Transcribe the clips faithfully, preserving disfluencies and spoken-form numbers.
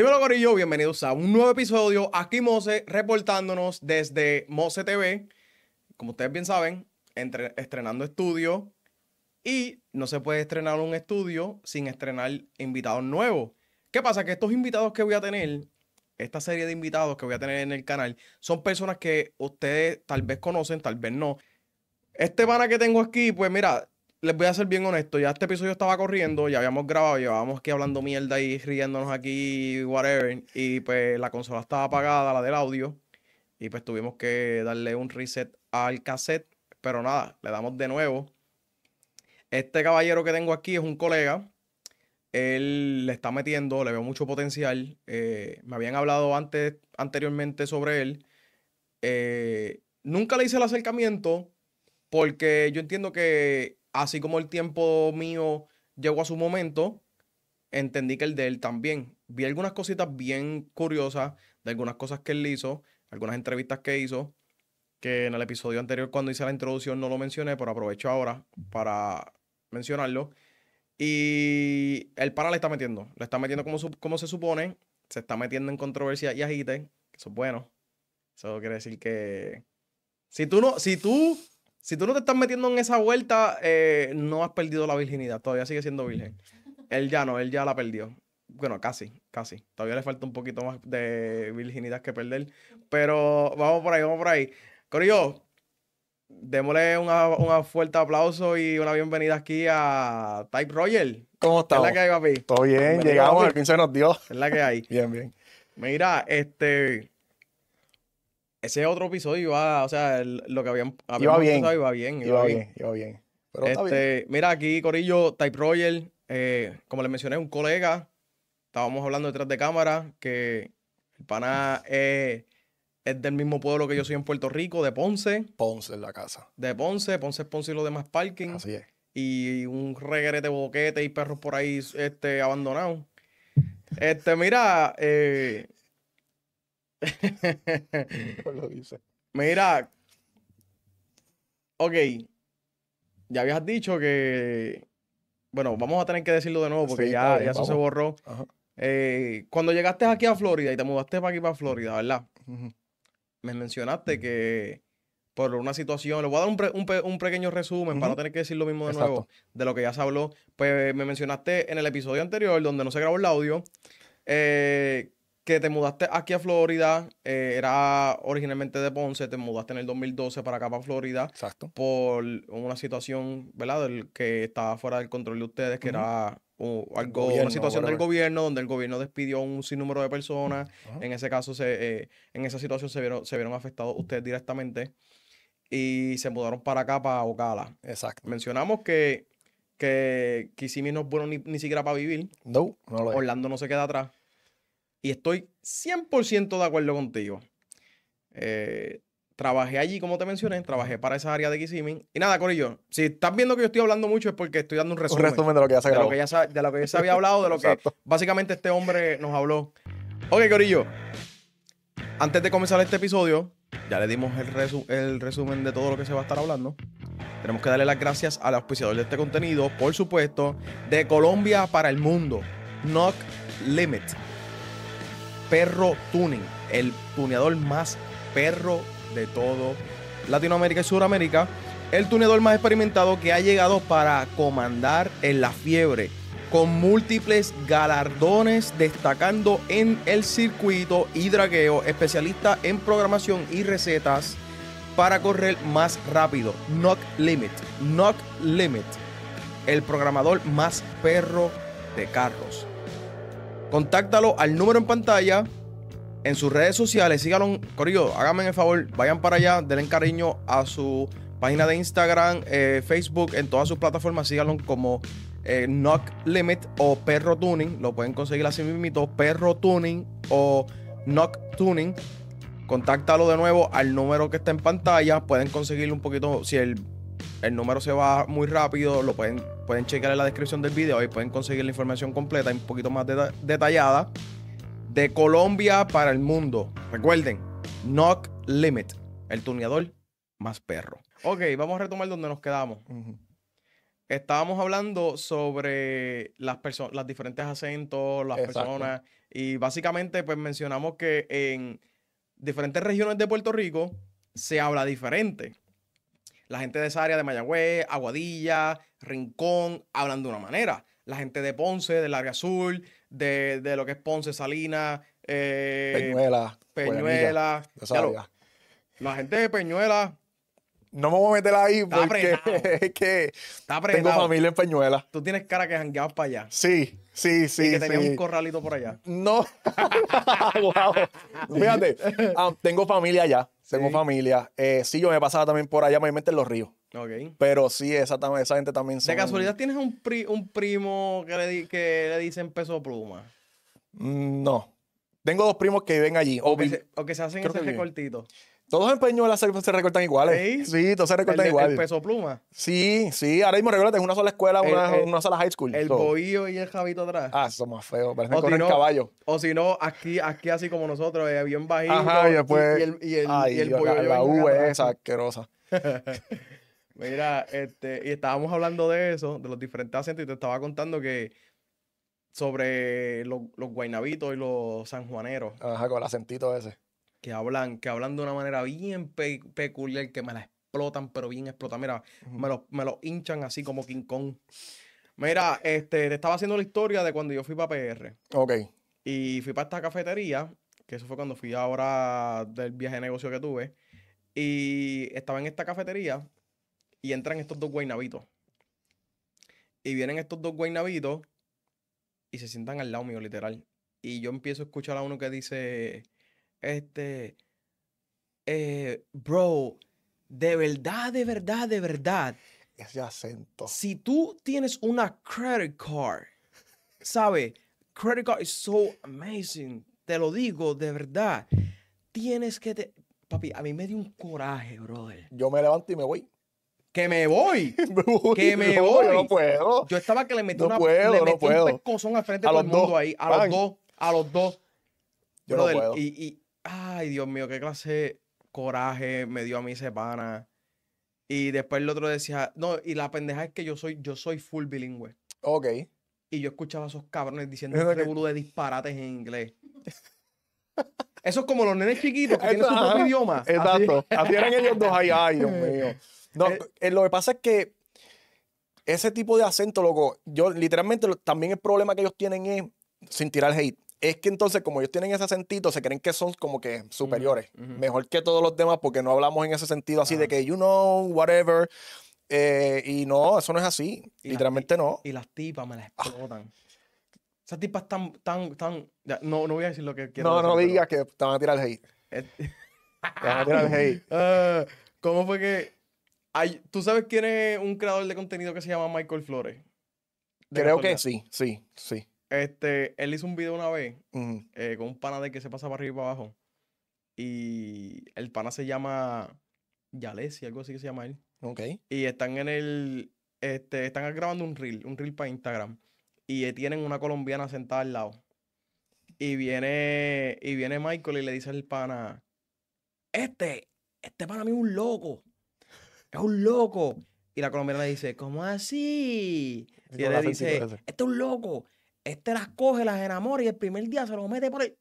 Dímelo, Gorillo, bienvenidos a un nuevo episodio. Aquí Mose, reportándonos desde Mose T V. Como ustedes bien saben, entre, estrenando estudio. Y no se puede estrenar un estudio sin estrenar invitados nuevos. ¿Qué pasa? Que estos invitados que voy a tener, esta serie de invitados que voy a tener en el canal, son personas que ustedes tal vez conocen, tal vez no. Este pana que tengo aquí, pues mira, les voy a ser bien honesto. Ya este episodio estaba corriendo, ya habíamos grabado, llevábamos aquí hablando mierda y riéndonos aquí, whatever. Y pues la consola estaba apagada, la del audio. Y pues tuvimos que darle un reset al cassette. Pero nada, le damos de nuevo. Este caballero que tengo aquí es un colega. Él le está metiendo, le veo mucho potencial. Eh, me habían hablado antes, anteriormente sobre él. Eh, nunca le hice el acercamiento porque yo entiendo que así como el tiempo mío llegó a su momento, entendí que el de él también. Vi algunas cositas bien curiosas de algunas cosas que él hizo, algunas entrevistas que hizo, que en el episodio anterior cuando hice la introducción no lo mencioné, pero aprovecho ahora para mencionarlo. Y el pana le está metiendo, le está metiendo como, su, como se supone, se está metiendo en controversia y agite, eso es bueno. Eso quiere decir que si tú no, si tú, si tú no te estás metiendo en esa vuelta, eh, no has perdido la virginidad, todavía sigue siendo virgen. Él ya no, él ya la perdió. Bueno, casi, casi. Todavía le falta un poquito más de virginidad que perder, pero vamos por ahí, vamos por ahí. Corillo, démosle una, una fuerte aplauso y una bienvenida aquí a Type Roger. ¿Cómo estás? ¿Es la que hay, papi? Todo bien, bienvenido, llegamos, al fin se nos dio. Es la que hay. Bien, bien. Mira, este... ese otro episodio iba, o sea, el, lo que habían... Iba bien. Iba bien, iba bien, iba bien. Pero este, está bien. Mira, aquí, Corillo, Type Roger, eh, como les mencioné, un colega. Estábamos hablando detrás de cámara que el pana... Eh, es del mismo pueblo que yo soy en Puerto Rico, de Ponce. Ponce es la casa. De Ponce, Ponce es Ponce y los demás parking. Así es. Y un reguerete boquete y perros por ahí este, abandonados. Este, mira... Eh... lo dice. Mira. Ok. Ya habías dicho que... Bueno, vamos a tener que decirlo de nuevo porque sí, ya, bien, ya eso se borró. Ajá. Eh, cuando llegaste aquí a Florida y te mudaste para aquí para Florida, ¿verdad? Uh-huh. Me mencionaste que por una situación, le voy a dar un, pre, un, un pequeño resumen uh-huh. para no tener que decir lo mismo de Exacto. nuevo de lo que ya se habló, pues me mencionaste en el episodio anterior donde no se grabó el audio eh, que te mudaste aquí a Florida, eh, era originalmente de Ponce, te mudaste en el dos mil doce para acá para Florida Exacto. por una situación, ¿verdad? Del, que estaba fuera del control de ustedes, que uh-huh. era o algo, gobierno, una situación del gobierno donde el gobierno despidió un sinnúmero de personas. Uh-huh. En ese caso, se, eh, en esa situación se vieron, se vieron afectados ustedes directamente y se mudaron para acá, para Ocala. Exacto. Mencionamos que, que Kissimmee no es bueno ni, ni siquiera para vivir. No, no lo es. Orlando no se queda atrás. Y estoy cien por ciento de acuerdo contigo. Eh... Trabajé allí, como te mencioné, trabajé para esa área de Kissimmee. Y nada, Corillo, si estás viendo que yo estoy hablando mucho es porque estoy dando un resumen. Un resumen de lo que ya se grabó. De lo que ya, de lo que ya se había hablado, de lo que básicamente este hombre nos habló. Ok, Corillo, antes de comenzar este episodio, ya le dimos el, resu el resumen de todo lo que se va a estar hablando. Tenemos que darle las gracias al auspiciador de este contenido, por supuesto, de Colombia para el mundo, Knock Limit. Perro Tuning, el tuneador más perro de todo Latinoamérica y Sudamérica, el tuneador más experimentado que ha llegado para comandar en la fiebre, con múltiples galardones, destacando en el circuito y dragueo, especialista en programación y recetas para correr más rápido. Knock Limit, Knock Limit, el programador más perro de carros. Contáctalo al número en pantalla. En sus redes sociales, síganlo, Corillo, háganme el favor, vayan para allá, denle cariño a su página de Instagram, eh, Facebook, en todas sus plataformas, síganlo como eh, Knock Limit o Perro Tuning, lo pueden conseguir así mismito, Perro Tuning o Knock Tuning. Contáctalo de nuevo al número que está en pantalla, pueden conseguirlo un poquito, si el, el número se va muy rápido, lo pueden, pueden checar en la descripción del video y pueden conseguir la información completa y un poquito más de, detallada. De Colombia para el mundo. Recuerden, Knock Limit, el tuneador más perro. Ok, vamos a retomar donde nos quedamos. Uh-huh. Estábamos hablando sobre las, las diferentes acentos, las Exacto. personas Y básicamente pues mencionamos que en diferentes regiones de Puerto Rico se habla diferente. La gente de esa área de Mayagüez, Aguadilla, Rincón, hablan de una manera. La gente de Ponce, del área sur, de, de lo que es Ponce, Salinas, eh, Peñuela. Peñuela. Amiga, la gente de Peñuela. No me voy a meter ahí está porque es que tengo familia en Peñuela. Tú tienes cara que jangueabas para allá. Sí, sí, sí. Y que tenías sí. un corralito por allá. No. Wow. Fíjate, um, tengo familia allá. Sí. Tengo familia. Eh, sí, yo me pasaba también por allá, mayormente en los ríos. Okay. Pero sí, esa, esa gente también... Son... ¿De casualidad tienes un, pri, un primo que le, di, que le dicen peso pluma? No. Tengo dos primos que viven allí. O, o, que, vi... se, o que se hacen creo ese recortito. Todos en Peñuela se, se recortan iguales. ¿Sí? Sí, todos se recortan el, iguales. ¿El peso pluma? Sí, sí. Ahora mismo regular es una sola escuela, el, una, el, una sola high school. El todo. Bohío y el jabito atrás. Ah, eso es más feo. Parece que corre el caballo. O si no, aquí, aquí así como nosotros, eh, bien bajito. Ajá, y después... Y, y el, y el, ay, y el bohío. La, la U es asquerosa. Mira, este, y estábamos hablando de eso, de los diferentes acentos, y te estaba contando que... Sobre los, los guaynabitos y los sanjuaneros. Ajá, con el acentito ese. Que hablan, que hablan de una manera bien pe peculiar, que me la explotan, pero bien explotan. Mira, uh-huh. me los me lo hinchan así como King Kong. Mira, este, te estaba haciendo la historia de cuando yo fui para P R. Ok. Y fui para esta cafetería, que eso fue cuando fui ahora del viaje de negocio que tuve. Y estaba en esta cafetería y entran estos dos guaynabitos. Y vienen estos dos guaynabitos y se sientan al lado mío, literal. Y yo empiezo a escuchar a uno que dice... Este, eh, bro, de verdad, de verdad, de verdad. Ese acento. Si tú tienes una credit card, ¿sabes? Credit card is so amazing. Te lo digo, de verdad. Tienes que... Te... Papi, a mí me dio un coraje, brother. Yo me levanto y me voy. ¡Que me voy! ¡Que me no, voy! Yo no puedo. Yo estaba que le metí, no una, puedo, le metí no puedo. un pescozón al frente a todo el mundo dos. ahí. A Bang. los dos. A los dos. Yo brother, no puedo. Y, y, ay, Dios mío, qué clase de coraje me dio a mí ese pana. Y después el otro decía, no, y la pendeja es que yo soy, yo soy full bilingüe. Ok. Y yo escuchaba a esos cabrones diciendo un revolú de disparates en inglés. Eso es como los nenes chiquitos que tienen su propio idioma. Exacto. Así, así eran ellos dos ahí, ay, Dios mío. No, eh, eh, lo que pasa es que ese tipo de acento, loco, yo literalmente lo, también el problema que ellos tienen es, sin tirar hate, es que entonces, como ellos tienen ese sentido, se creen que son como que superiores. Uh-huh. Mejor que todos los demás, porque no hablamos en ese sentido así uh-huh. de que, you know, whatever. Eh, y no, eso no es así. Y literalmente no. Y las tipas me las explotan. Ah. Esas tipas tan, tan, tan... Ya, no, no voy a decir lo que quiero no, decir. No, no digas pero... que te van a tirar hate. te van a tirar hate. Uh, ¿Cómo fue que...? Ay, ¿tú sabes quién es un creador de contenido que se llama Michael Flores? Creo que sí, sí, sí. Este, él hizo un video una vez uh-huh. eh, con un pana de que se pasa para arriba y para abajo. Y el pana se llama Yalesi, algo así que se llama él. Ok. Y están en el... Este, están grabando un reel, un reel para Instagram. Y tienen una colombiana sentada al lado. Y viene, y viene Michael y le dice al pana, Este, este pana mí es un loco. Es un loco. Y la colombiana le dice, ¿cómo así? Y él le dice, este es un loco. Este las coge, las enamora y el primer día se los mete por ahí.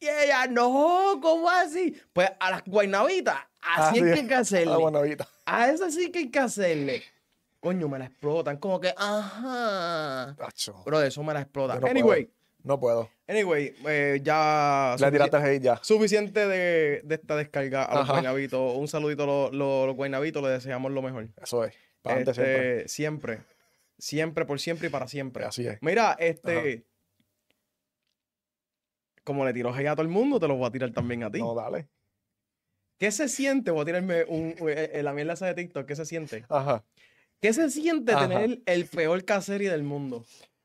Y ella, no, ¿cómo así? Pues a las guaynabitas, así es que hay que hacerle. A esas sí que hay que hacerle. Coño, me la explotan. Como que, ajá. Pero de eso me la explotan. Anyway. No puedo. Anyway, eh, ya... Le tiraste hate ya. Suficiente de, de esta descarga a los guaynabitos. Un saludito a los, los, los guaynabitos. Les deseamos lo mejor. Eso es. Para este, siempre. Siempre. Siempre, por siempre y para siempre. Así es. Mira, este... Ajá. Como le tiró hate a todo el mundo, te lo voy a tirar también a ti. No, dale. ¿Qué se siente? Voy a tirarme un, la mierda esa de TikTok. ¿Qué se siente? Ajá. ¿Qué se siente Ajá. tener el, el peor caseri del mundo?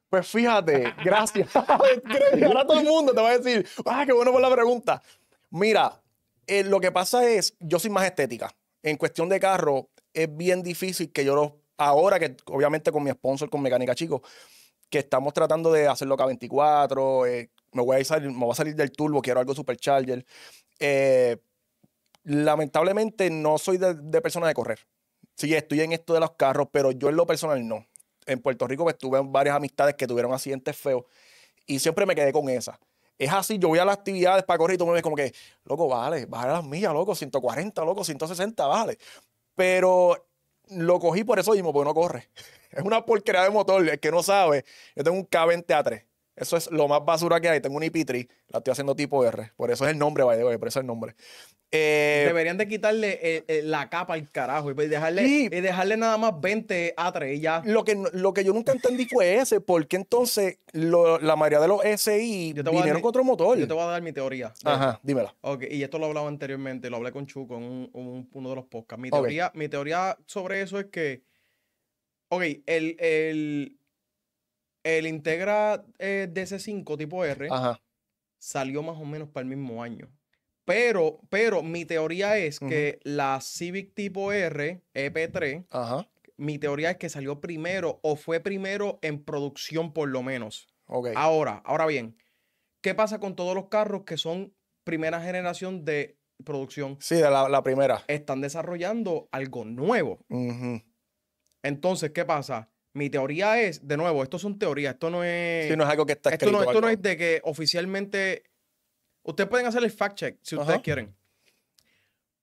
Pues fíjate, gracias. Ahora todo el mundo te va a decir, ¡ah, qué bueno por la pregunta! Mira, eh, lo que pasa es, yo soy más estética. En cuestión de carro, es bien difícil que yo los... Ahora que, obviamente, con mi sponsor, con Mecánica Chico, que estamos tratando de hacerlo K veinticuatro, eh, me, voy a salir, me voy a salir del turbo, quiero algo supercharger. Eh, lamentablemente, no soy de, de persona de correr. Sí, estoy en esto de los carros, pero yo en lo personal no. En Puerto Rico pues, tuve varias amistades que tuvieron accidentes feos y siempre me quedé con esa. Es así, yo voy a las actividades para correr y tú me ves como que, loco, vale, bájale las millas, loco, ciento cuarenta, loco, ciento sesenta, vale. Pero lo cogí por eso mismo, porque no corre. Es una porquería de motor, el que no sabe, yo tengo un K veinte A tres. Eso es lo más basura que hay. Tengo un E P tres, la estoy haciendo tipo R. Por eso es el nombre, by the way, por eso es el nombre. Eh, Deberían de quitarle eh, eh, la capa al carajo y dejarle, y, y dejarle nada más veinte A tres y ya. Lo que, lo que yo nunca entendí fue ese, porque entonces lo, la mayoría de los S I vinieron con otro motor. Yo te voy a dar mi teoría. Ajá, dímela. Ok, y esto lo he hablado anteriormente, lo hablé con Chuco en un, un, uno de los podcasts. Mi teoría, okay. mi teoría sobre eso es que, ok, el... el El Integra eh, D C cinco tipo R, ajá, salió más o menos para el mismo año. Pero, pero mi teoría es uh-huh. que la Civic tipo R, E P tres, ajá, mi teoría es que salió primero o fue primero en producción por lo menos. Okay. Ahora, ahora bien, ¿qué pasa con todos los carros que son primera generación de producción? Sí, de la, la primera. Están desarrollando algo nuevo. Uh-huh. Entonces, ¿qué pasa? Mi teoría es, de nuevo, esto son teorías, esto no es... Sí, no es algo que está escrito. Esto no, esto no es de que oficialmente... Ustedes pueden hacer el fact-check si ustedes ajá. quieren.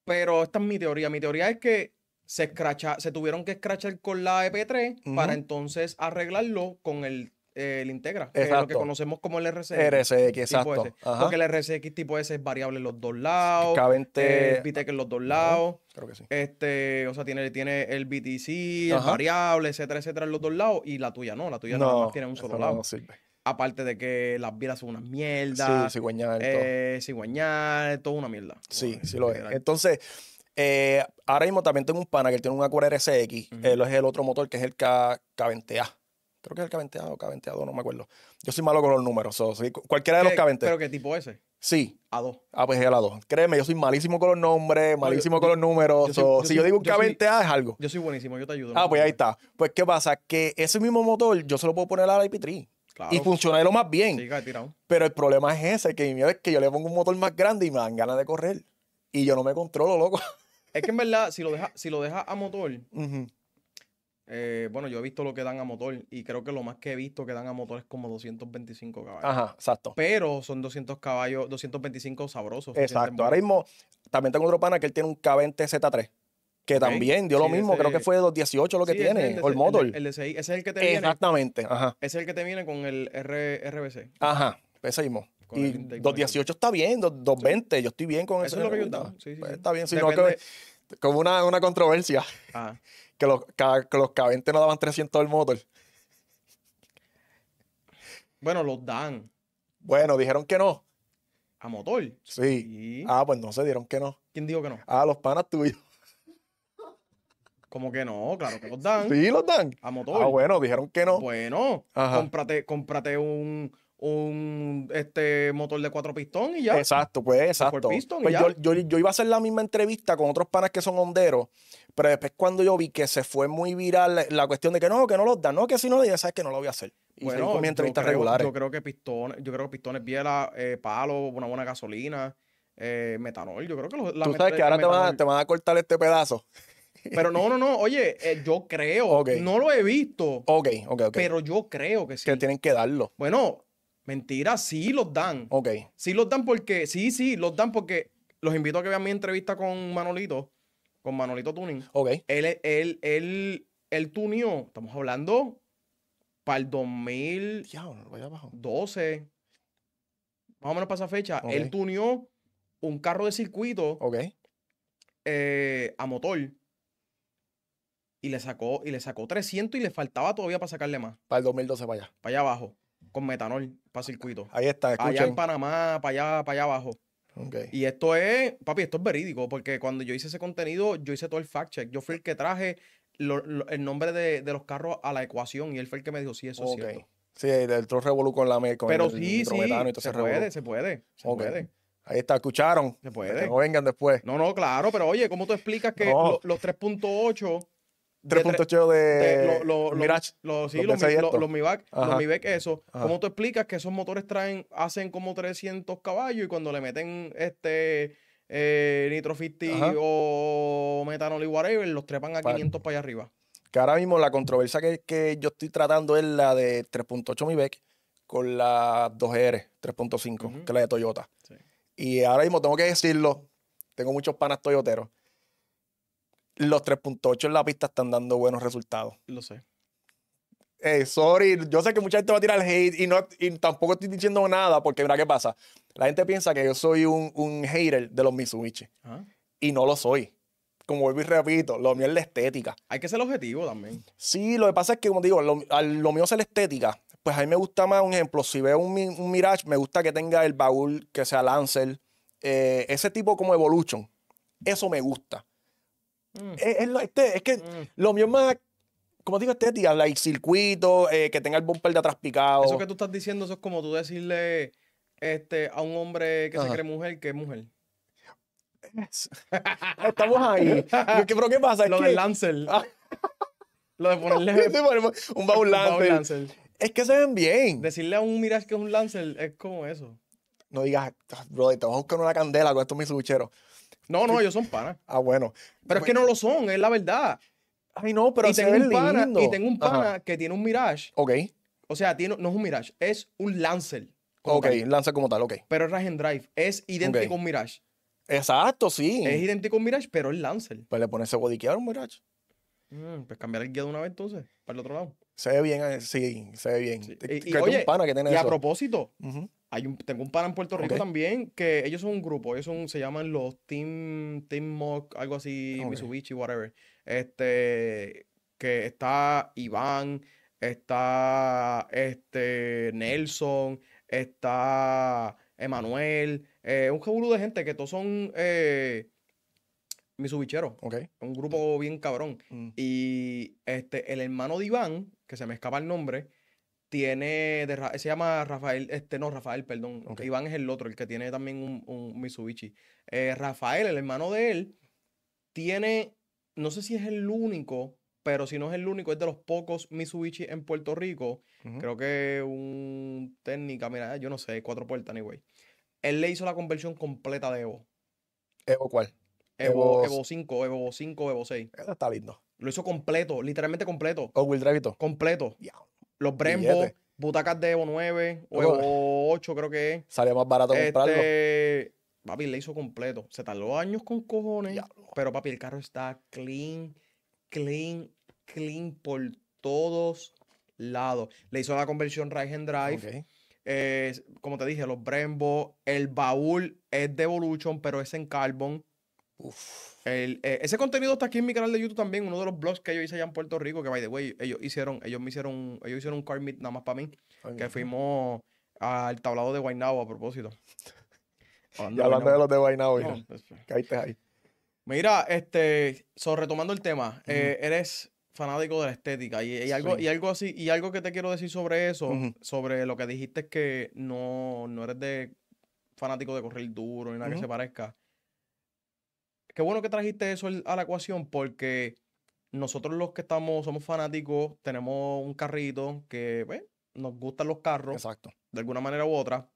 Pero esta es mi teoría. Mi teoría es que se, escracha, se tuvieron que escrachar con la E P tres uh-huh. para entonces arreglarlo con el, eh, el Integra. Exacto. Que es lo que conocemos como el R S X. R S X, exacto. Porque el R S X tipo S es variable en los dos lados. K veinte... El B T E C en los dos lados. Ajá. Creo que sí. Este, o sea, tiene, tiene el B T C, ajá, el variable, etcétera, etcétera, en los dos lados. Y la tuya no, la tuya no, nada más tiene un solo lado. No sirve. Aparte de que las vías son unas mierdas. Sí, cigüeñal. Eh, cigüeñal, todo una mierda. Sí, bueno, sí lo es. Entonces, eh, ahora mismo también tengo un pana que tiene un Acura R S X. Uh-huh. Él es el otro motor que es el K, K veinte A. Creo que es el K veinte A o K veinte A dos, no me acuerdo. Yo soy malo con los números. So, soy cualquiera de los K veinte. ¿Pero qué tipo ese? Sí. A dos. Ah, pues es el A dos. Créeme, yo soy malísimo con los nombres, malísimo no, yo, con los números. Yo soy, so, yo si soy, yo digo un K veinte A es algo. Yo soy buenísimo, yo te ayudo. Ah, no, pues ahí está. Pues, ¿qué pasa? Que ese mismo motor yo se lo puedo poner a la I P tres. Claro. Y funciona de lo más bien. Sí, tirado. Pero el problema es ese, que mi miedo es que yo le pongo un motor más grande y me dan ganas de correr. Y yo no me controlo, loco. Es que en verdad, si lo dejas si lo deja a motor... Uh-huh. Eh, bueno, yo he visto lo que dan a motor y creo que lo más que he visto que dan a motor es como doscientos veinticinco caballos. Ajá, exacto. Pero son doscientos caballos, doscientos veinticinco sabrosos. Exacto. Ahora mismo, también tengo otro pana que él tiene un K veinte Z tres, que okay. también dio sí, lo mismo. Ese, creo que fue dos dieciocho lo que sí, tiene, el, el motor. El, el, el de seis, ese es el que te viene. Exactamente, ajá. Ese es el que te viene con el R B C. Ajá, ese mismo. Y dos dieciocho está bien, dos veinte, sí. Yo estoy bien con eso. Eso es lo que yo estaba. Sí, sí, pues sí. Está bien, sino que como una, una controversia. Ajá. Que los, que los K veinte no daban trescientos del motor. Bueno, los dan. Bueno, dijeron que no. ¿A motor? Sí. sí. Ah, pues no se dieron que no. ¿Quién dijo que no? Ah, los panas tuyos. ¿Cómo que no? Claro que los dan. Sí, los dan. A motor. Ah, bueno, dijeron que no. Bueno, ajá, cómprate, cómprate un... un este motor de cuatro pistón y ya. Exacto, pues exacto. Pistón pues yo, yo, yo iba a hacer la misma entrevista con otros panas que son honderos, pero después cuando yo vi que se fue muy viral la, la cuestión de que no, que no los dan, no, que si no, ya sabes que no lo voy a hacer. Y bueno, con mis entrevistas creo, regulares. Yo creo que pistones, yo creo que pistones, biela, eh, palo, una buena gasolina, eh, metanol, yo creo que los, la tú sabes que ahora te van, te van a cortar este pedazo. Pero no, no, no, oye, eh, yo creo, okay. no lo he visto. Ok, ok, ok. Pero yo creo que sí. Que tienen que darlo. Bueno, mentira, sí los dan. Ok. Sí los dan porque... Sí, sí, los dan porque... Los invito a que vean mi entrevista con Manolito. Con Manolito Tuning. Ok. Él, él, él, él tuneó... Estamos hablando... Para el dos mil doce. Más o menos para esa fecha. Okay. Él tuneó un carro de circuito. Ok. Eh, a motor. Y le sacó, y le sacó trescientos y le faltaba todavía para sacarle más. Para el dos mil doce para allá. Para allá abajo. Con metanol para circuito. Ahí está, escuchen. Allá en Panamá, para allá, para allá abajo. Okay. Y esto es, papi, esto es verídico, porque cuando yo hice ese contenido, yo hice todo el fact-check. Yo fui el que traje lo, lo, el nombre de, de los carros a la ecuación y él fue el que me dijo, sí, eso okay. es cierto. Sí, el tro revolú con la con pero el, sí, el sí, metano y todo se puede, revolú. se puede, se okay. puede. Ahí está, escucharon. Se puede. Que no vengan después. No, no, claro, pero oye, ¿cómo tú explicas que no. lo, los tres punto ocho... tres punto ocho de, de, de lo, lo, Mirage. Lo, sí, los, los, los Mivac, los Mivac, eso. Ajá. ¿Cómo tú explicas que esos motores traen, hacen como trescientos caballos y cuando le meten este eh, Nitro cincuenta ajá. o metanol y whatever, los trepan a vale. quinientos para allá arriba? Que ahora mismo la controversia que, que yo estoy tratando es la de tres punto ocho Mivac con la dos R tres punto cinco, uh-huh, que es la de Toyota. Sí. Y ahora mismo tengo que decirlo, tengo muchos panas toyoteros. Los tres punto ocho en la pista están dando buenos resultados. Lo sé. Hey, sorry, yo sé que mucha gente va a tirar hate y, no, y tampoco estoy diciendo nada porque mira qué pasa. La gente piensa que yo soy un, un hater de los Mitsubishi. ¿Ah? Y no lo soy. Como vuelvo y repito, lo mío es la estética. Hay que ser objetivo también. Sí, lo que pasa es que, como digo, lo, a lo mío es la estética. Pues a mí me gusta más, un ejemplo, si veo un, un Mirage, me gusta que tenga el baúl, que sea Lancer. Eh, ese tipo como Evolution. Eso me gusta. Mm. Es, es, lo, este, es que mm. lo mío es más... Como digo, estética, like circuito, eh, que tenga el bumper de atrás picado. Eso que tú estás diciendo, eso es como tú decirle este, a un hombre que, ajá, se cree mujer, que es mujer. Estamos ahí. ¿Pero qué pasa? Lo del Lancer. Lo de ponerle... un baúl Lancer. Lancer. Es que se ven bien. Decirle a un Mirage que es un Lancer es como eso. No digas, brother, te vas a buscar una candela con estos misucheros. No, no, ellos son panas. Ah, bueno. Pero es que no lo son, es la verdad. Ay, no, pero y tengo un pana, lindo. Y tengo un pana, ajá, que tiene un Mirage. Ok. O sea, tiene, no es un Mirage, es un Lancer. Ok, tal. Lancer como tal, ok. Pero es Regen Drive, es idéntico, okay, a un Mirage. Exacto, sí. Es idéntico a un Mirage, pero es Lancer. Pues le pones ese body a un Mirage. Mm, pues cambiar el guía de una vez entonces, para el otro lado. Se ve bien, sí, se ve bien. Sí. Y, y, oye, un pana que tiene y eso. A propósito, uh-huh, hay un, tengo un pana en Puerto Rico, okay, también, que ellos son un grupo, ellos son, se llaman los Team, Team Mock, algo así, okay, Mitsubishi, whatever. Este, que está Iván, está este Nelson, está Emanuel, eh, un jabulú de gente que todos son eh, misubicheros, okay, un grupo bien cabrón. Mm. Y este, el hermano de Iván, que se me escapa el nombre, tiene, de, se llama Rafael, este, no, Rafael, perdón, okay, Iván es el otro, el que tiene también un, un Mitsubishi. Eh, Rafael, el hermano de él, tiene... No sé si es el único, pero si no es el único, es de los pocos Mitsubishi en Puerto Rico. Uh-huh. Creo que un técnica, mira, yo no sé, cuatro puertas, anyway. Él le hizo la conversión completa de Evo. ¿Evo cuál? Evo, Evo cinco, Evo cinco, Evo seis. Eso está lindo. Lo hizo completo, literalmente completo. ¿O Will Drive y todo? Completo. Yeah. Los Brembo, butacas de Evo nueve, o Evo ocho, creo que es. Salió más barato este... comprarlo. Papi, le hizo completo. Se tardó años con cojones. Ya. Pero, papi, el carro está clean, clean, clean por todos lados. Le hizo la conversión Regen Drive. Okay. Eh, como te dije, los Brembo. El baúl es de Evolution, pero es en Carbon. Uf. El, eh, ese contenido está aquí en mi canal de YouTube también. Uno de los blogs que yo hice allá en Puerto Rico. Que, by the way, ellos hicieron, ellos me hicieron, ellos hicieron un car meet nada más para mí. Ay, que no. Fuimos al tablado de Guaynabo a propósito. Hablando, y hablando de los de Guaynabo, no, ¿no? Caíste ahí. Mira, este, so, retomando el tema, uh-huh, eh, eres fanático de la estética y, y, algo, sí, y algo así, y algo que te quiero decir sobre eso, uh-huh, sobre lo que dijiste es que no, no eres de fanático de correr duro ni nada, uh-huh, que se parezca. Qué bueno que trajiste eso a la ecuación porque nosotros los que estamos, somos fanáticos, tenemos un carrito que bueno, nos gustan los carros, exacto, de alguna manera u otra.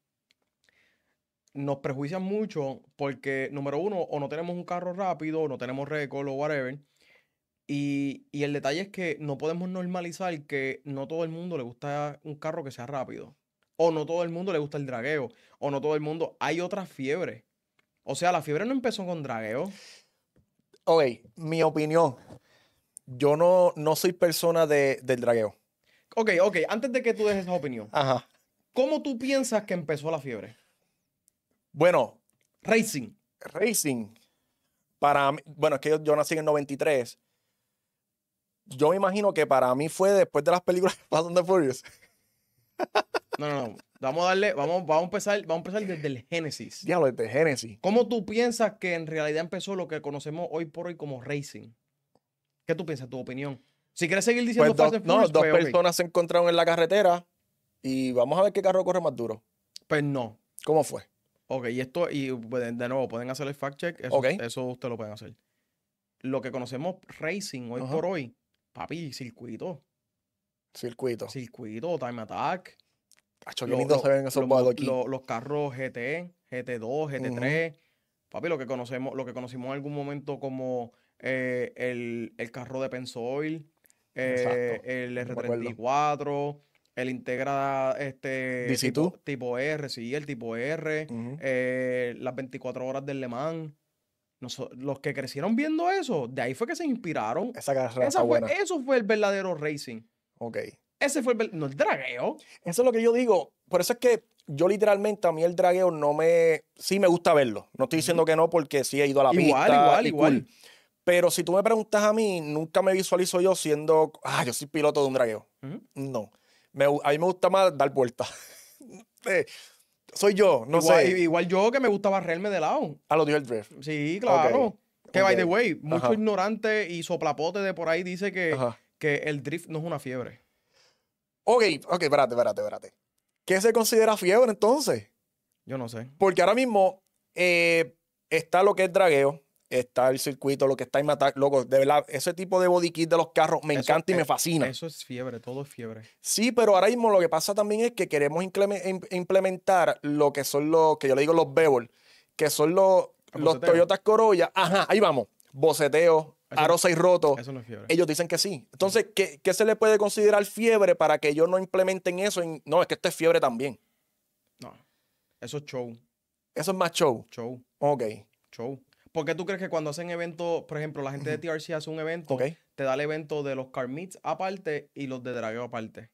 Nos prejuician mucho porque, número uno, o no tenemos un carro rápido, o no tenemos récord o whatever. Y, y el detalle es que no podemos normalizar que no todo el mundo le gusta un carro que sea rápido. O no todo el mundo le gusta el dragueo. O no todo el mundo... Hay otras fiebres. O sea, la fiebre no empezó con dragueo. Ok, mi opinión. Yo no, no soy persona de, del dragueo. Ok, ok. Antes de que tú des esa opinión. Ajá. ¿Cómo tú piensas que empezó la fiebre? Bueno, racing. Racing. Para mí, bueno, es que yo, yo nací en el noventa y tres. Yo me imagino que para mí fue después de las películas de Fast and the Furious. No, no, no. Vamos a darle, vamos, vamos a empezar, vamos a empezar desde el Génesis. Diablo, desde el Génesis. ¿Cómo tú piensas que en realidad empezó lo que conocemos hoy por hoy como racing? ¿Qué tú piensas, tu opinión? Si quieres seguir diciendo Fast and Furious. No, dos personas se encontraron en la carretera y vamos a ver qué carro corre más duro. Pues no. ¿Cómo fue? Ok, y esto, y de nuevo, pueden hacer el fact check, eso, okay, eso ustedes lo pueden hacer. Lo que conocemos racing hoy, uh-huh, por hoy, papi, circuito. Circuito. Circuito, time attack. Acho, qué lindo se ven esos los, aquí. Los, los carros G T, G T dos, G T tres. Uh-huh. Papi, lo que conocemos, lo que conocimos en algún momento como eh, el, el carro de Pennzoil, eh, el R treinta y cuatro, El Integra este tipo, tipo R, sí, el tipo R, uh-huh. eh, las veinticuatro horas del Le Mans. Nosso, los que crecieron viendo eso, de ahí fue que se inspiraron. Esa carrera Esa fue, Eso fue el verdadero racing. Ok. Ese fue el, no el dragueo. Eso es lo que yo digo. Por eso es que yo literalmente, a mí el dragueo no me... Sí me gusta verlo. No estoy diciendo que no, porque sí he ido a la igual, pista. Igual, igual, igual. Cool. Pero si tú me preguntas a mí, nunca me visualizo yo siendo... Ah, yo soy piloto de un dragueo. Uh-huh. No. Me, a mí me gusta más dar vueltas. Soy yo, no igual, sé. Igual yo que me gusta barrerme de lado. A lo de el drift. Sí, claro. Okay. Que, okay. by the way, mucho Ajá. ignorante y soplapote de por ahí dice que, que el drift no es una fiebre. Ok, ok, espérate, espérate, espérate. ¿Qué se considera fiebre entonces? Yo no sé. Porque ahora mismo eh, está lo que es dragueo, está el circuito, lo que está en Matac, loco, de verdad, ese tipo de body kit de los carros me eso, encanta y es, me fascina. Eso es fiebre, todo es fiebre. Sí, pero ahora mismo lo que pasa también es que queremos implementar lo que son los, que yo le digo los bevel, que son los, los Toyotas Corolla. Ajá, ahí vamos. Boceteo, eso, aro seis roto. Eso no es fiebre. Ellos dicen que sí. Entonces, sí. ¿qué, ¿qué se le puede considerar fiebre para que ellos no implementen eso? En, no, es que esto es fiebre también. No, eso es show. Eso es más show. Show. Ok. Show. ¿Por qué tú crees que cuando hacen eventos, por ejemplo, la gente de T R C hace un evento, okay. te da el evento de los car meets aparte y los de dragueo aparte?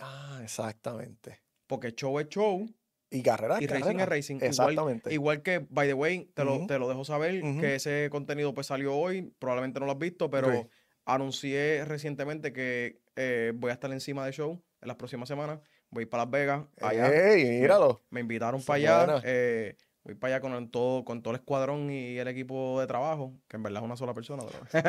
Ah, exactamente. Porque show es show. Y carrera es carrera. Y racing es racing. Exactamente. Igual, igual que, by the way, te, uh-huh. lo, te lo dejo saber, uh-huh. que ese contenido pues salió hoy, probablemente no lo has visto, pero okay. anuncié recientemente que eh, voy a estar encima de show en las próximas semanas. Voy para Las Vegas. Allá. ¡Ey, míralo! Me, me invitaron para allá. Eh, Voy para allá con todo, con todo el escuadrón y el equipo de trabajo, que en verdad es una sola persona. Pero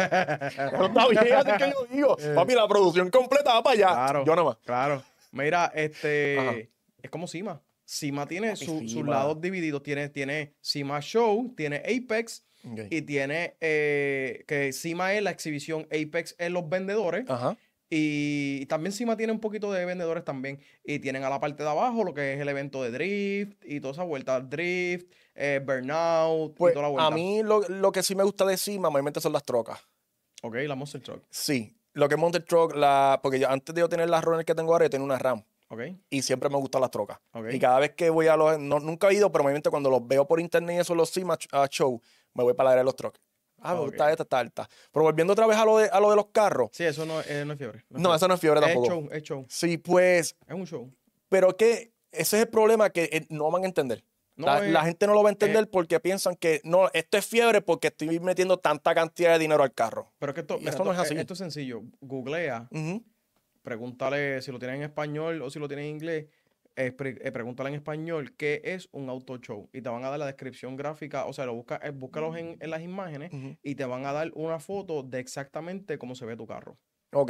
está bien, así que yo digo, papi, la producción completa va para allá. Claro, yo nomás. Claro. Mira, este, Ajá. es como Sima. Sima tiene su, Sima. sus lados divididos. Tiene, tiene Sima Show, tiene Apex, okay. y tiene, eh, que Sima es la exhibición, Apex es los vendedores. Ajá. Y también Sima tiene un poquito de vendedores también. Y tienen a la parte de abajo lo que es el evento de drift y toda esa vuelta. Drift, eh, burnout pues, y toda la vuelta. A mí lo, lo que sí me gusta de Sima mayormente son las trocas. Ok, la Monster Truck. Sí, lo que es Monster Truck, la, porque yo, antes de yo tener las runners que tengo ahora, yo tenía una RAM. Okay. Y siempre me gustan las trocas. Okay. Y cada vez que voy a los... No, nunca he ido, pero mayormente cuando los veo por internet y eso, los Sima uh, Show, me voy para la área de los trocas. Ah, okay. está esta, está alta. Pero volviendo otra vez a lo de, a lo de los carros. Sí, eso no, eh, no es fiebre. No, es no fiebre. Eso no es fiebre tampoco. Es show, es show. Sí, pues... Es un show. Pero que ese es el problema que eh, no van a entender. No, la, es, la gente no lo va a entender es, porque piensan que no, esto es fiebre porque estoy metiendo tanta cantidad de dinero al carro. Pero es que esto, mira, esto no es así. Esto es sencillo. Googlea, uh-huh. pregúntale si lo tienen en español o si lo tienen en inglés. Eh, pre eh, pregúntale en español qué es un auto show y te van a dar la descripción gráfica, o sea, lo busca, eh, búscalos en, en las imágenes, uh-huh. y te van a dar una foto de exactamente cómo se ve tu carro. Ok.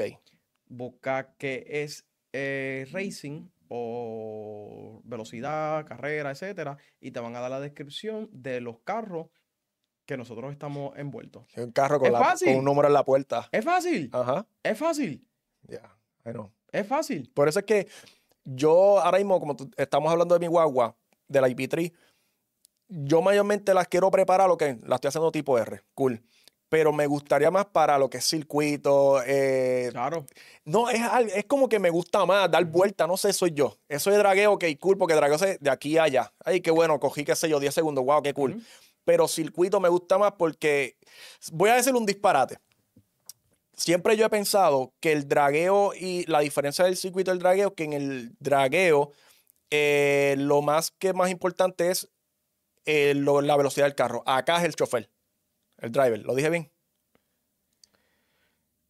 Busca qué es eh, racing o velocidad, carrera, etcétera, y te van a dar la descripción de los carros que nosotros estamos envueltos. Es un carro con, la, con un número en la puerta. Es fácil. Ajá. Es fácil. Yeah, I know. Es fácil. Por eso es que yo ahora mismo, como estamos hablando de mi guagua, de la E P tres, yo mayormente las quiero preparar, lo que la estoy haciendo tipo R, cool. Pero me gustaría más para lo que es circuito. Eh, claro. No, es, es como que me gusta más dar vuelta, no sé, soy yo. Eso de dragueo, ok, cool, porque dragueo de aquí a allá. Ay, qué bueno, cogí, qué sé yo, diez segundos, wow, qué cool. Uh-huh. Pero circuito me gusta más porque, voy a decir un disparate. Siempre yo he pensado que el dragueo y la diferencia del circuito del dragueo, que en el dragueo eh, lo más que más importante es eh, lo, la velocidad del carro. Acá es el chofer, el driver. ¿Lo dije bien?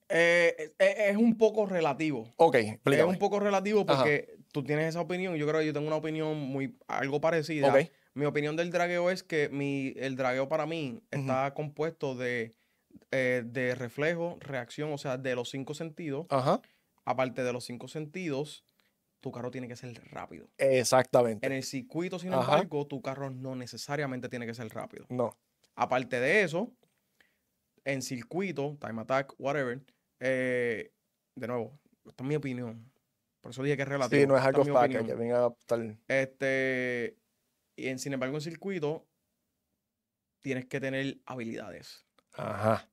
Eh, es, es un poco relativo. Ok, explícame. Es un poco relativo porque Ajá. tú tienes esa opinión. Yo creo que yo tengo una opinión muy algo parecida. Okay. Mi opinión del dragueo es que mi, el dragueo para mí está uh-huh. compuesto de... Eh, de reflejo, reacción, o sea, de los cinco sentidos. Ajá. Aparte de los cinco sentidos, tu carro tiene que ser rápido. Exactamente. En el circuito, sin Ajá. embargo, tu carro no necesariamente tiene que ser rápido. No. Aparte de eso, en circuito, time attack, whatever, eh, de nuevo, esta es mi opinión. Por eso dije que es relativo. Sí, no es algo para que venga a tal. Este, y en, sin embargo, en circuito, tienes que tener habilidades. Ajá.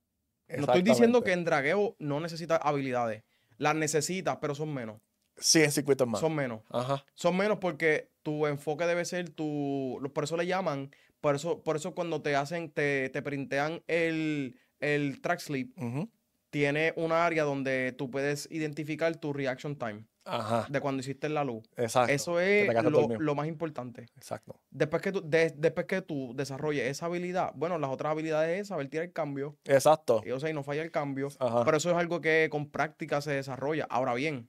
No estoy diciendo que en dragueo no necesitas habilidades. Las necesitas, pero son menos. cien circuitos más. Son menos. Ajá. Son menos porque tu enfoque debe ser tu... Por eso le llaman... Por eso, por eso cuando te hacen, te, te printean el, el track slip, uh-huh. tiene un área donde tú puedes identificar tu reaction time. Ajá. De cuando hiciste la luz. Exacto. Eso es lo, lo más importante. Exacto. Después que, tú, de, después que tú desarrolles esa habilidad, bueno, las otras habilidades es saber tirar el cambio. Exacto. Y, o sea, y no falla el cambio. Ajá. Pero eso es algo que con práctica se desarrolla. Ahora bien,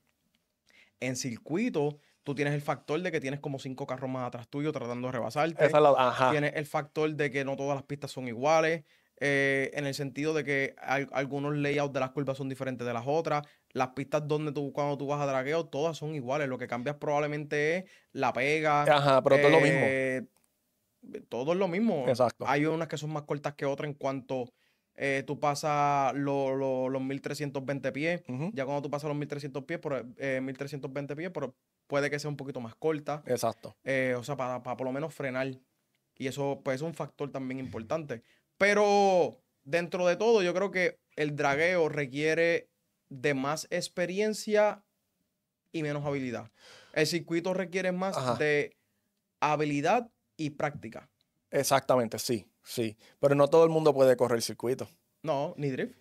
en circuito... Tú tienes el factor de que tienes como cinco carros más atrás tuyo tratando de rebasarte. Esa la, ajá. Tienes el factor de que no todas las pistas son iguales, eh, en el sentido de que al, algunos layouts de las curvas son diferentes de las otras. Las pistas donde tú, cuando tú vas a dragueo, todas son iguales. Lo que cambias probablemente es la pega. Ajá, pero eh, todo es lo mismo. Todo es lo mismo. Exacto. Hay unas que son más cortas que otras en cuanto... Eh, tú pasas lo, lo, los mil trescientos veinte pies. Uh-huh. Ya cuando tú pasas los mil trescientos pies, por, eh, mil trescientos veinte pies, pero puede que sea un poquito más corta. Exacto. Eh, o sea, para, para por lo menos frenar. Y eso pues, es un factor también importante. Pero dentro de todo, yo creo que el dragueo requiere de más experiencia y menos habilidad. El circuito requiere más Ajá. de habilidad y práctica. Exactamente, sí. Sí, pero no todo el mundo puede correr circuito. No, ni drift.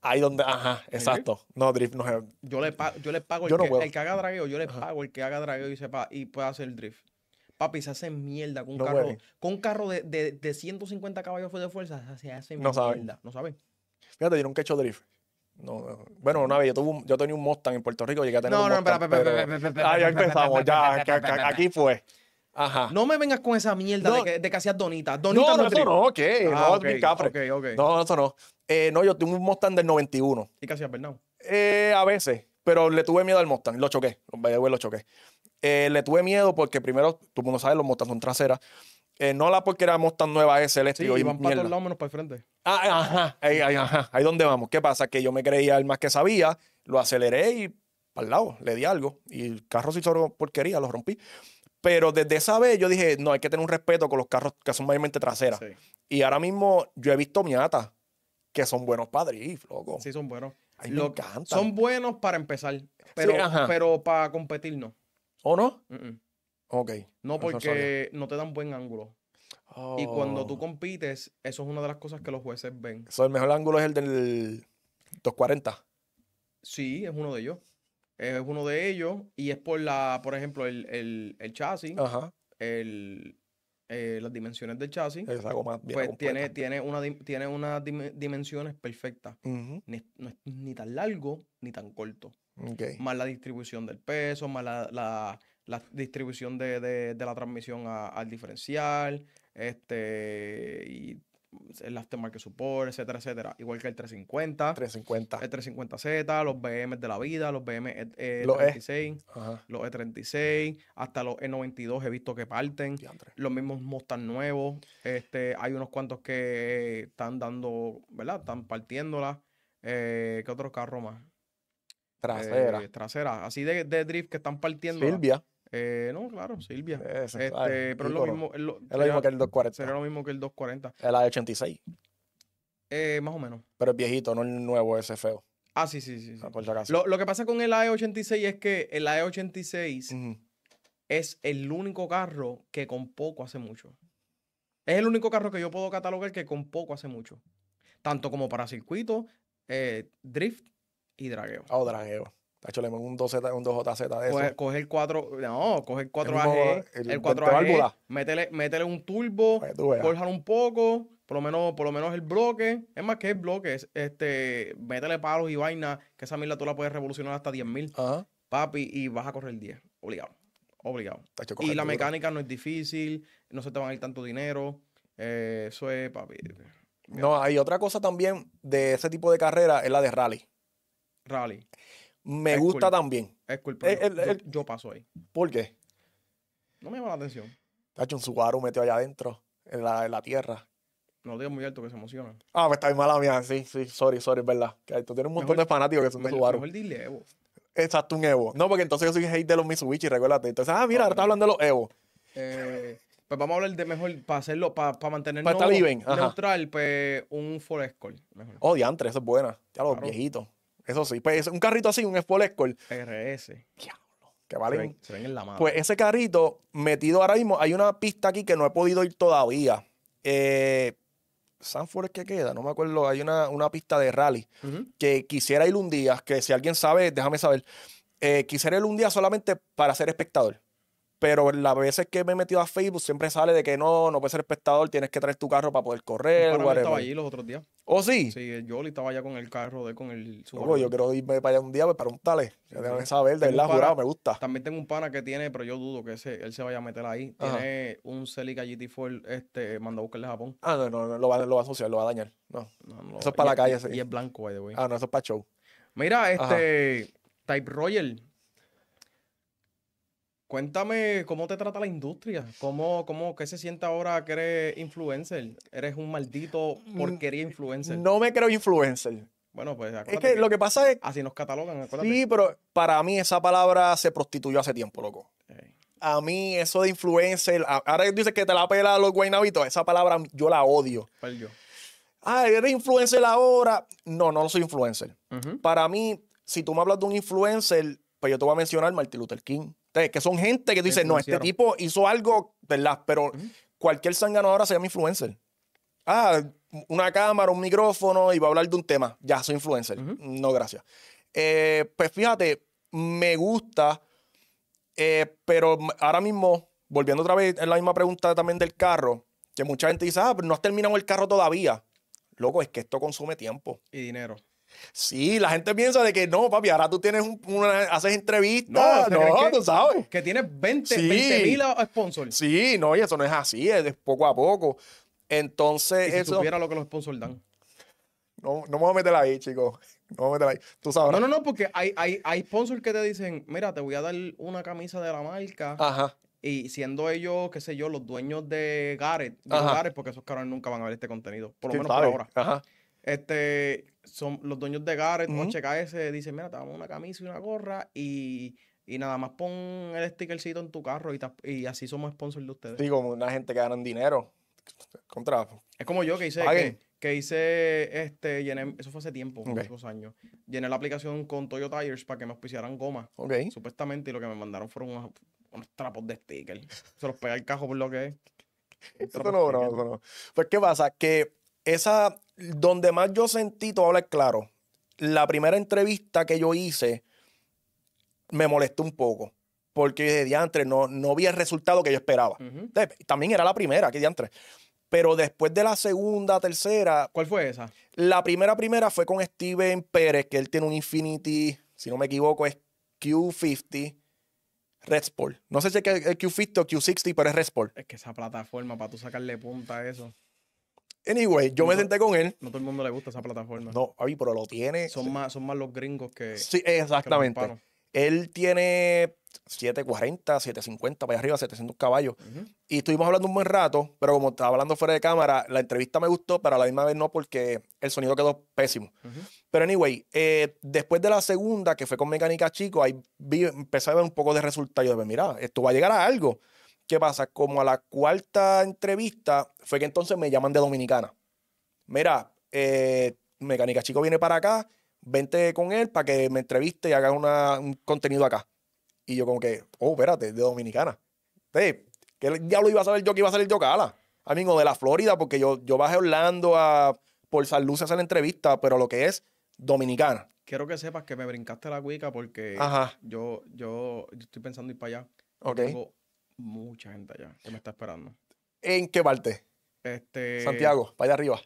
Ahí donde, ajá, exacto. Drift. No, drift no es... Yo le, pa, yo le pago el, yo que, no el que haga dragueo, yo le ajá. pago el que haga dragueo y, sepa, y pueda hacer drift. Papi, se hace mierda con un no carro, puede. Con un carro de, de, de ciento cincuenta caballos de fuerza, se hace no mierda. Saben. No saben. Fíjate, tienen que hecho drift. No, no. Bueno, una vez yo, tuve un, yo tenía un Mustang en Puerto Rico, llegué a tener no, un no, Mustang. No, no, espera, ahí empezamos, ya, aquí fue. Ajá. No me vengas con esa mierda no. de, que, de que hacías donitas. Donita no, no, no eso no, ¿qué? Okay. Ah, no, okay, okay, okay. no, eso no. Eh, no, yo tuve un Mustang del noventa y uno. ¿Y qué hacías, Bernardo? Eh, a veces, pero le tuve miedo al Mustang. Lo choqué, lo choqué. Eh, le tuve miedo porque primero, todo el mundo sabe, los Mustangs son traseras. Eh, no la porque era Mustang nueva, es eléctrico. Sí, y van para todos lados menos para el frente. Ah, ajá, ahí, ahí, ajá, ahí donde vamos. ¿Qué pasa? Que yo me creía el más que sabía, lo aceleré y para el lado, le di algo. Y el carro se hizo porquería, lo rompí. Pero desde esa vez yo dije, no, hay que tener un respeto con los carros que son mayormente traseras. Sí. Y ahora mismo yo he visto miatas que son buenos padres, loco. Sí, son buenos. Ay, lo, me encantan. Son buenos para empezar, pero, sí, pero para competir no. ¿O no? Uh -uh. Ok. No, porque no te dan buen ángulo. Oh. Y cuando tú compites, eso es una de las cosas que los jueces ven. So, el mejor ángulo es el del doscientos cuarenta. Sí, es uno de ellos. Es uno de ellos y es por, la, por ejemplo, el, el, el chasis, Ajá. El, eh, las dimensiones del chasis. Es algo más bien pues tiene, tiene, una, tiene unas dim, dimensiones perfectas. Uh-huh. ni, no es ni tan largo ni tan corto. Okay. Más la distribución del peso, más la, la, la distribución de, de, de la transmisión a, al diferencial, este y el aftermarket support, etcétera, etcétera. Igual que el tres cincuenta. tres cincuenta. El tres cincuenta Z, los B M de la vida, los B M E treinta y seis, los E treinta y seis, hasta los E noventa y dos he visto que parten. Diandre. Los mismos Mustang nuevos. Este, hay unos cuantos que están dando, ¿verdad? Están partiéndolas. Eh, ¿Qué otros carros más? Trasera. Eh, trasera. Así de, de drift que están partiendo. Silvia. Eh, no, claro, Silvia. Es, este, ay, pero es lo mismo, es lo, es lo sería, mismo que el doscientos cuarenta. Sería lo mismo que el doscientos cuarenta. El A ochenta y seis. Eh, más o menos. Pero es viejito, no el nuevo, ese feo. Ah, sí, sí, sí. Ah, por si acaso. Lo, lo que pasa con el A ochenta y seis es que el A ochenta y seis uh-huh. es el único carro que con poco hace mucho. Es el único carro que yo puedo catalogar que con poco hace mucho. Tanto como para circuito, eh, drift y dragueo. Ah, oh, dragueo. Tacho, le un dos Z, un dos J Z de eso. Coge el cuatro, no, coge el cuatro A G, el, el cuatro A G, métele, métele un turbo, córjalo un poco, por lo menos, por lo menos el bloque, es más que el bloque, este, métele palos y vaina, que esa mierda tú la puedes revolucionar hasta diez mil, papi, y vas a correr diez, obligado, obligado. Tacho, y la mecánica duro. No es difícil, no se te van a ir tanto dinero, eh, eso es, papi. Mira. No, hay otra cosa también de ese tipo de carrera, es la de rally. Rally. Me es gusta cool. también. Es cool, el, el, el, yo, yo paso ahí. ¿Por qué? No me llama la atención. Tacho, un Subaru metió allá adentro, en la, en la tierra. No lo digo muy alto que se emociona. Ah, pues está bien mala mía. Sí, sí, sorry, sorry, es verdad. Que tú tienes un montón mejor, de fanáticos que son de Subaru. Mejor dile Evo. Exacto, un Evo. No, porque entonces yo soy hate de los Mitsubishi, recuérdate. Entonces, ah, mira, ahora estás hablando de los Evo. Eh, pues vamos a hablar de mejor, para hacerlo, para, para mantenernos para neutral, pues un Ford Escort. Mejor. Oh, diantre, eso es buena. Ya los claro. viejitos. Eso sí, pues un carrito así, un Sport Escort. R S. que valen. Se ven en la mano. Pues ese carrito metido ahora mismo, hay una pista aquí que no he podido ir todavía. Eh, Sanford es que queda, no me acuerdo, hay una, una pista de rally uh-huh. que quisiera ir un día, que si alguien sabe, déjame saber. Eh, quisiera ir un día solamente para ser espectador. Pero las veces que me he metido a Facebook siempre sale de que no, no puedes ser espectador, tienes que traer tu carro para poder correr. Yo estaba allí los otros días. ¿Oh, sí? Sí, yo estaba allá con el carro, de con el... Ojo, yo quiero irme para allá un día, pues, para preguntarle. Sí, ya sí. saber, de verdad, jurado, me gusta. También tengo un pana que tiene, pero yo dudo que ese, él se vaya a meter ahí. Ajá. Tiene un Celica G T cuatro, este, manda a buscarle a Japón. Ah, no, no, no lo, va, lo va a asociar, lo va a dañar. No, no, no eso es para la calle. Y es blanco, by the way. Ah, no, eso es para show. Mira, este, ajá. Type Roger... Cuéntame cómo te trata la industria, cómo, cómo, qué se siente ahora que eres influencer, eres un maldito porquería influencer. No me creo influencer. Bueno, pues acuérdate. Es que, que lo que pasa es... Así nos catalogan, acuérdate. Sí, pero para mí esa palabra se prostituyó hace tiempo, loco. Hey. A mí eso de influencer, ahora que tú dices que te la pela los guaynabitos, esa palabra yo la odio. ¿Cuál yo? Ah, eres influencer ahora. No, no soy influencer. Uh-huh. Para mí, si tú me hablas de un influencer, pues yo te voy a mencionar Martin Luther King. Que son gente que dice, no, este tipo hizo algo, ¿verdad? Pero uh -huh. cualquier zángano ahora se llama influencer. Ah, una cámara, un micrófono y va a hablar de un tema. Ya, soy influencer. Uh -huh. No, gracias. Eh, pues fíjate, me gusta, eh, pero ahora mismo, volviendo otra vez a la misma pregunta también del carro, que mucha gente dice, ah, pero no has terminado el carro todavía. Loco, es que esto consume tiempo. Y dinero. Sí, la gente piensa de que no, papi, ahora tú tienes un, una, haces entrevistas, no, no que, tú sabes. Que tienes veinte mil sponsors. Sí, no, y eso no es así, es poco a poco. Entonces, ¿y si eso... supiera lo que los sponsors dan? No, no me voy a meter ahí, chicos. No me voy a meter ahí. Tú sabes. No, no, no, porque hay, hay, hay sponsors que te dicen, mira, te voy a dar una camisa de la marca. Ajá. Y siendo ellos, qué sé yo, los dueños de Garrett, de Garrett, porque esos cabrones nunca van a ver este contenido, por lo menos por ahora. Ajá. Este, son los dueños de Garrett, uh-huh. H K S, dicen, mira, te damos una camisa y una gorra y, y nada más pon el stickercito en tu carro y, te, y así somos sponsors de ustedes. Sí, como una gente que ganan dinero. Contra. Es como yo que hice, que, que hice, este, llené, eso fue hace tiempo, okay. Hace dos años. Llené la aplicación con Toyo Tires para que me auspiciaran goma. Okay. Supuestamente, y lo que me mandaron fueron unos, unos trapos de sticker. Se los pegué al cajo por lo que es. Eso no, no, eso no. Pues, ¿qué pasa? Que esa... Donde más yo sentí, te voy a hablar claro, la primera entrevista que yo hice me molestó un poco. Porque dije, diantre, no, no vi el resultado que yo esperaba. Uh-huh. También era la primera, que diantre. Pero después de la segunda, tercera... ¿Cuál fue esa? La primera, primera fue con Steven Pérez, que él tiene un Infinity, si no me equivoco, es Q cincuenta. Red Sport. No sé si es Q cincuenta o Q sesenta, pero es Red Sport. Es que esa plataforma, para tú sacarle punta a eso... Anyway, yo no, me senté con él. No todo el mundo le gusta esa plataforma. No, a mí, pero lo tiene. Son, sí. más, son más los gringos que... Sí, exactamente. Que él tiene setecientos cuarenta, setecientos cincuenta, para allá arriba, setecientos caballos. Uh-huh. Y estuvimos hablando un buen rato, pero como estaba hablando fuera de cámara, la entrevista me gustó, pero a la misma vez no, porque el sonido quedó pésimo. Uh-huh. Pero anyway, eh, después de la segunda, que fue con Mecánica Chico, ahí vi, empecé a ver un poco de resultado. Yo dije, mira, esto va a llegar a algo. ¿Qué pasa? Como a la cuarta entrevista fue que entonces me llaman de Dominicana. Mira, eh, Mecánica Chico viene para acá, vente con él para que me entreviste y haga una, un contenido acá. Y yo como que, oh, espérate, de Dominicana. Hey, ¿qué diablo iba a saber yo que iba a salir de Ocala? Amigo, de la Florida, porque yo, yo bajé a Orlando a, por San Luis a hacer la entrevista, pero lo que es Dominicana. Quiero que sepas que me brincaste la cuica porque yo, yo, yo estoy pensando ir para allá. Ok. Tengo mucha gente allá que me está esperando. ¿En qué parte? Este... Santiago, para allá arriba.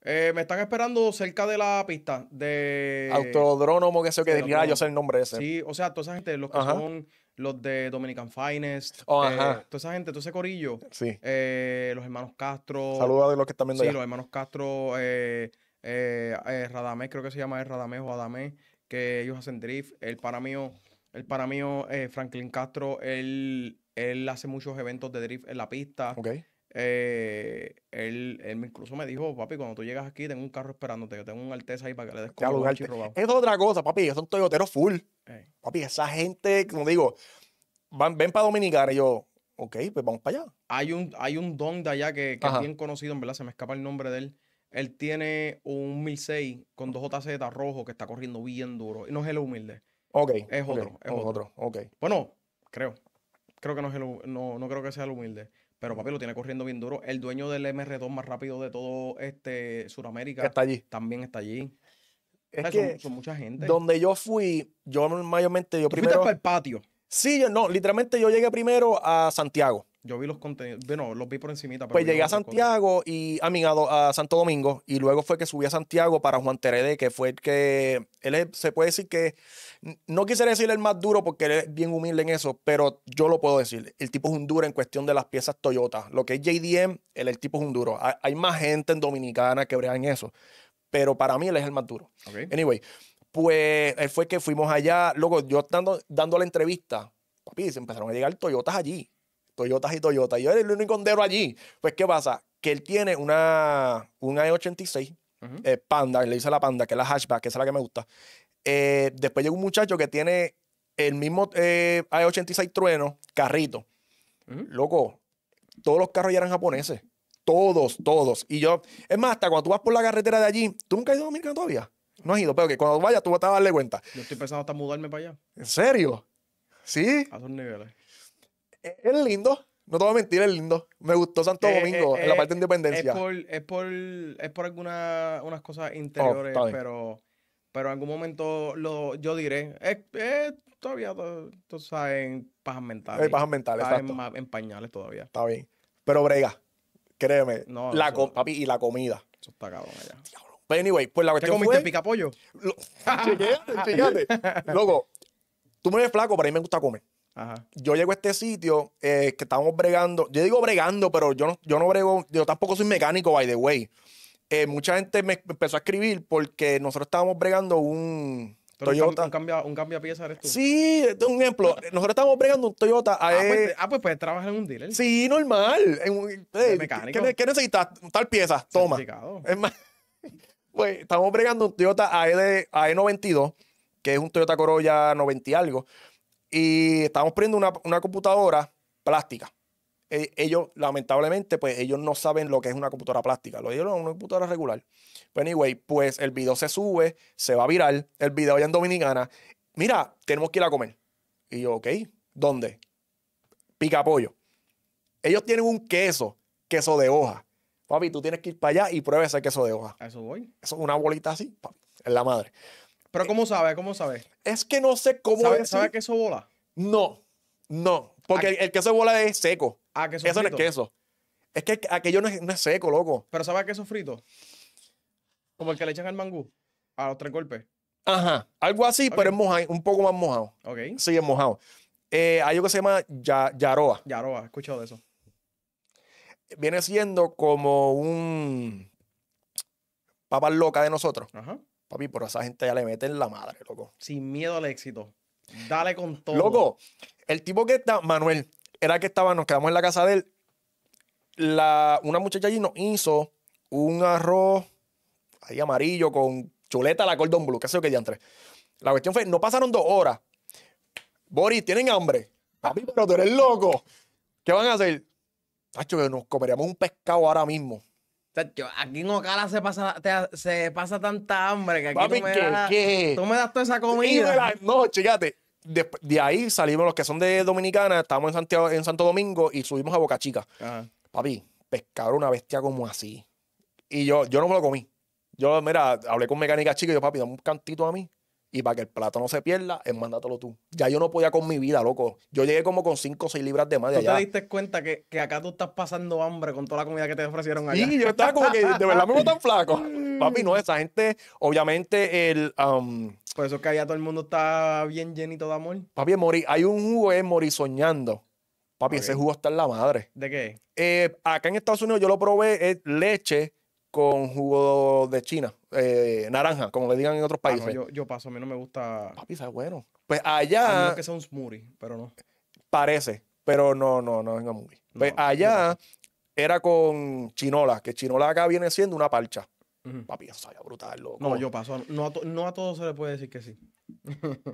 Eh, me están esperando cerca de la pista de... Autodrónomo, que sé que diría yo sé el nombre ese. Sí, o sea, toda esa gente, los que ajá. son los de Dominican Finest, oh, eh, toda esa gente, todo ese corillo. Sí. Eh, los hermanos Castro. Saludos a los que están viendo allá. Sí, los hermanos Castro, eh, eh, eh, Radamé, creo que se llama Radamé o Adamé, que ellos hacen drift. El pana mío, el pana mío eh, Franklin Castro, él... Él hace muchos eventos de drift en la pista. Okay. Eh, él, él incluso me dijo, papi, cuando tú llegas aquí, tengo un carro esperándote. Yo tengo un Alteza ahí para que le des como un chirrobado. Es otra cosa, papi. Ellos son toyoteros full. Eh. Papi, esa gente, como digo, van, ven para Dominicana. Y yo, ok, pues vamos para allá. Hay un, hay un don de allá que, que es bien conocido, en verdad, se me escapa el nombre de él. Él tiene un mil seis con dos J Z rojo que está corriendo bien duro. Y no es el humilde. Ok. Es otro. Okay. Es otro. otro. Okay. Bueno... creo. Creo que no, es el, no, no creo que sea el humilde. Pero papi lo tiene corriendo bien duro. El dueño del M R dos más rápido de todo este Sudamérica está allí. También está allí. Es o sea, que son, son mucha gente. Donde yo fui, yo mayormente... Yo ¿Tú primero, fuiste para el patio? Sí, yo, no. Literalmente yo llegué primero a Santiago. Yo vi los contenidos. Bueno, los vi por encimita. Pero pues llegué a Santiago y a, mí, a, a Santo Domingo. Y luego fue que subí a Santiago para Juan Terede, que fue el que... Él es, se puede decir que... No quisiera decirle el más duro porque él es bien humilde en eso, pero yo lo puedo decir. El tipo es un duro en cuestión de las piezas Toyota. Lo que es J D M, él, el tipo es un duro. Hay, hay más gente en Dominicana que brega en eso, pero para mí él es el más duro. Okay. Anyway, pues él fue que fuimos allá. Luego yo dando, dando la entrevista, papi, se empezaron a llegar Toyotas allí. Toyotas y Toyotas. Yo era el único hondero allí. Pues, ¿qué pasa? Que él tiene una, una E ochenta y seis, uh -huh. eh, Panda, le dice la Panda, que es la hatchback, que esa es la que me gusta. Eh, después llega un muchacho que tiene el mismo eh, A ochenta y seis Trueno, carrito. Uh-huh. Loco, todos los carros ya eran japoneses. Todos, todos. Y yo, es más, hasta cuando tú vas por la carretera de allí, ¿tú nunca has ido a Dominicana todavía? No has ido, pero que cuando vayas tú vas a darle cuenta. Yo estoy pensando hasta mudarme para allá. ¿En serio? ¿Sí? A esos niveles. Es, es lindo. No te voy a mentir, es lindo. Me gustó Santo eh, Domingo, eh, en la parte eh, de Independencia. Es por, es por, es por algunas unas cosas interiores, oh, pero... Pero en algún momento lo, yo diré, eh, eh, todavía, tú sabes, en pajas mentales. En pajas mentales, exacto. En, en pañales todavía. Está bien. Pero brega, créeme, no, la eso, papi, y la comida. Eso está cabrón allá. Diablo. Pero anyway, pues la cuestión fue... ¿Te comiste picapollo? Chequéate, chequéate. Loco, tú me ves flaco, pero a mí me gusta comer. Ajá. Yo llego a este sitio eh, que estábamos bregando. Yo digo bregando, pero yo no, yo no brego, yo tampoco soy mecánico, by the way. Eh, mucha gente me empezó a escribir porque nosotros estábamos bregando un Pero Toyota. Un, cambia, un cambia pieza eres tú. Sí, este es un ejemplo. Nosotros estábamos bregando un Toyota. Ah, eh... pues, ah pues, pues trabajas en un dealer. Sí, normal. En un, eh, mecánico. ¿Qué, qué necesitas? Tal pieza, toma. Es más, pues estábamos bregando un Toyota A E noventa y dos, que es un Toyota Corolla noventa y algo. Y estábamos prendiendo una, una computadora plástica. Ellos, lamentablemente, pues ellos no saben lo que es una computadora plástica. Lo dieron a una computadora regular. Pero anyway, pues el video se sube, se va a viral. El video ya en Dominicana. Mira, tenemos que ir a comer. Y yo, ok, ¿dónde? Picapollo. Ellos tienen un queso, queso de hoja. Papi, tú tienes que ir para allá y prueba ese queso de hoja. ¿A eso voy? Eso es una bolita así, papi, es la madre. ¿Pero cómo sabe? ¿Cómo sabe? Es que no sé cómo ¿Sabe, ¿Sabe queso bola? No, no. Porque el, el queso de bola es seco. Ah, queso Eso frito. No es queso. Es que aquello no es, no es seco, loco. ¿Pero sabe a queso frito? Como el que le echan al mangú. A los tres golpes. Ajá. Algo así, okay. Pero es mojado, un poco más mojado. Ok. Sí, es mojado. Eh, hay algo que se llama ya, yaroa. Yaroa, he escuchado de eso. Viene siendo como un... Papas loca de nosotros. Ajá. Papi, pero a esa gente ya le meten la madre, loco. Sin miedo al éxito. Dale con todo. Loco, el tipo que está... Manuel... Era que estaba, nos quedamos en la casa de él. La, una muchacha allí nos hizo un arroz ahí amarillo con chuleta a la cordon blue, qué sé yo qué diantre. La cuestión fue, no pasaron dos horas. Boris, ¿tienen hambre? Papi, pero tú eres loco. ¿Qué van a hacer? Tacho, que nos comeríamos un pescado ahora mismo. Tacho, aquí en Ocala se pasa, te, se pasa tanta hambre que aquí Papi, tú, me ¿qué, das, qué? tú me das toda esa comida. La, no, chingate. De, de ahí salimos los que son de Dominicana, estábamos en Santiago, en Santo Domingo y subimos a Boca Chica. Ajá. Papi, pescaron una bestia como así. Y yo, yo no me lo comí. Yo, mira, hablé con Mecánica Chico y yo, papi, dame un cantito a mí. Y para que el plato no se pierda, mándatelo tú. Ya yo no podía con mi vida, loco. Yo llegué como con cinco o seis libras de más de allá. ¿Tú te diste cuenta que, que acá tú estás pasando hambre con toda la comida que te ofrecieron allá? Sí, yo estaba como que, de verdad me veo tan flaco. Papi, no, esa gente, obviamente, el... Um, Por eso es que allá todo el mundo está bien llenito de amor. Papi, morí. Hay un jugo es morisoñando. Papi, okay. Ese jugo está en la madre. ¿De qué? Eh, acá en Estados Unidos yo lo probé, es leche con jugo de China. Eh, naranja, como le digan en otros países. Ah, no, yo, yo paso, a mí no me gusta... Papi, sabe bueno. Pues allá... No es que sea un smoothie, pero no. Parece, pero no, no, no es un smoothie. Pues no, allá no. Era con chinola, que chinola acá viene siendo una parcha. Uh-huh. Papi, eso sabía brutal, loco. No, yo paso. No a, to, no a todos se le puede decir que sí.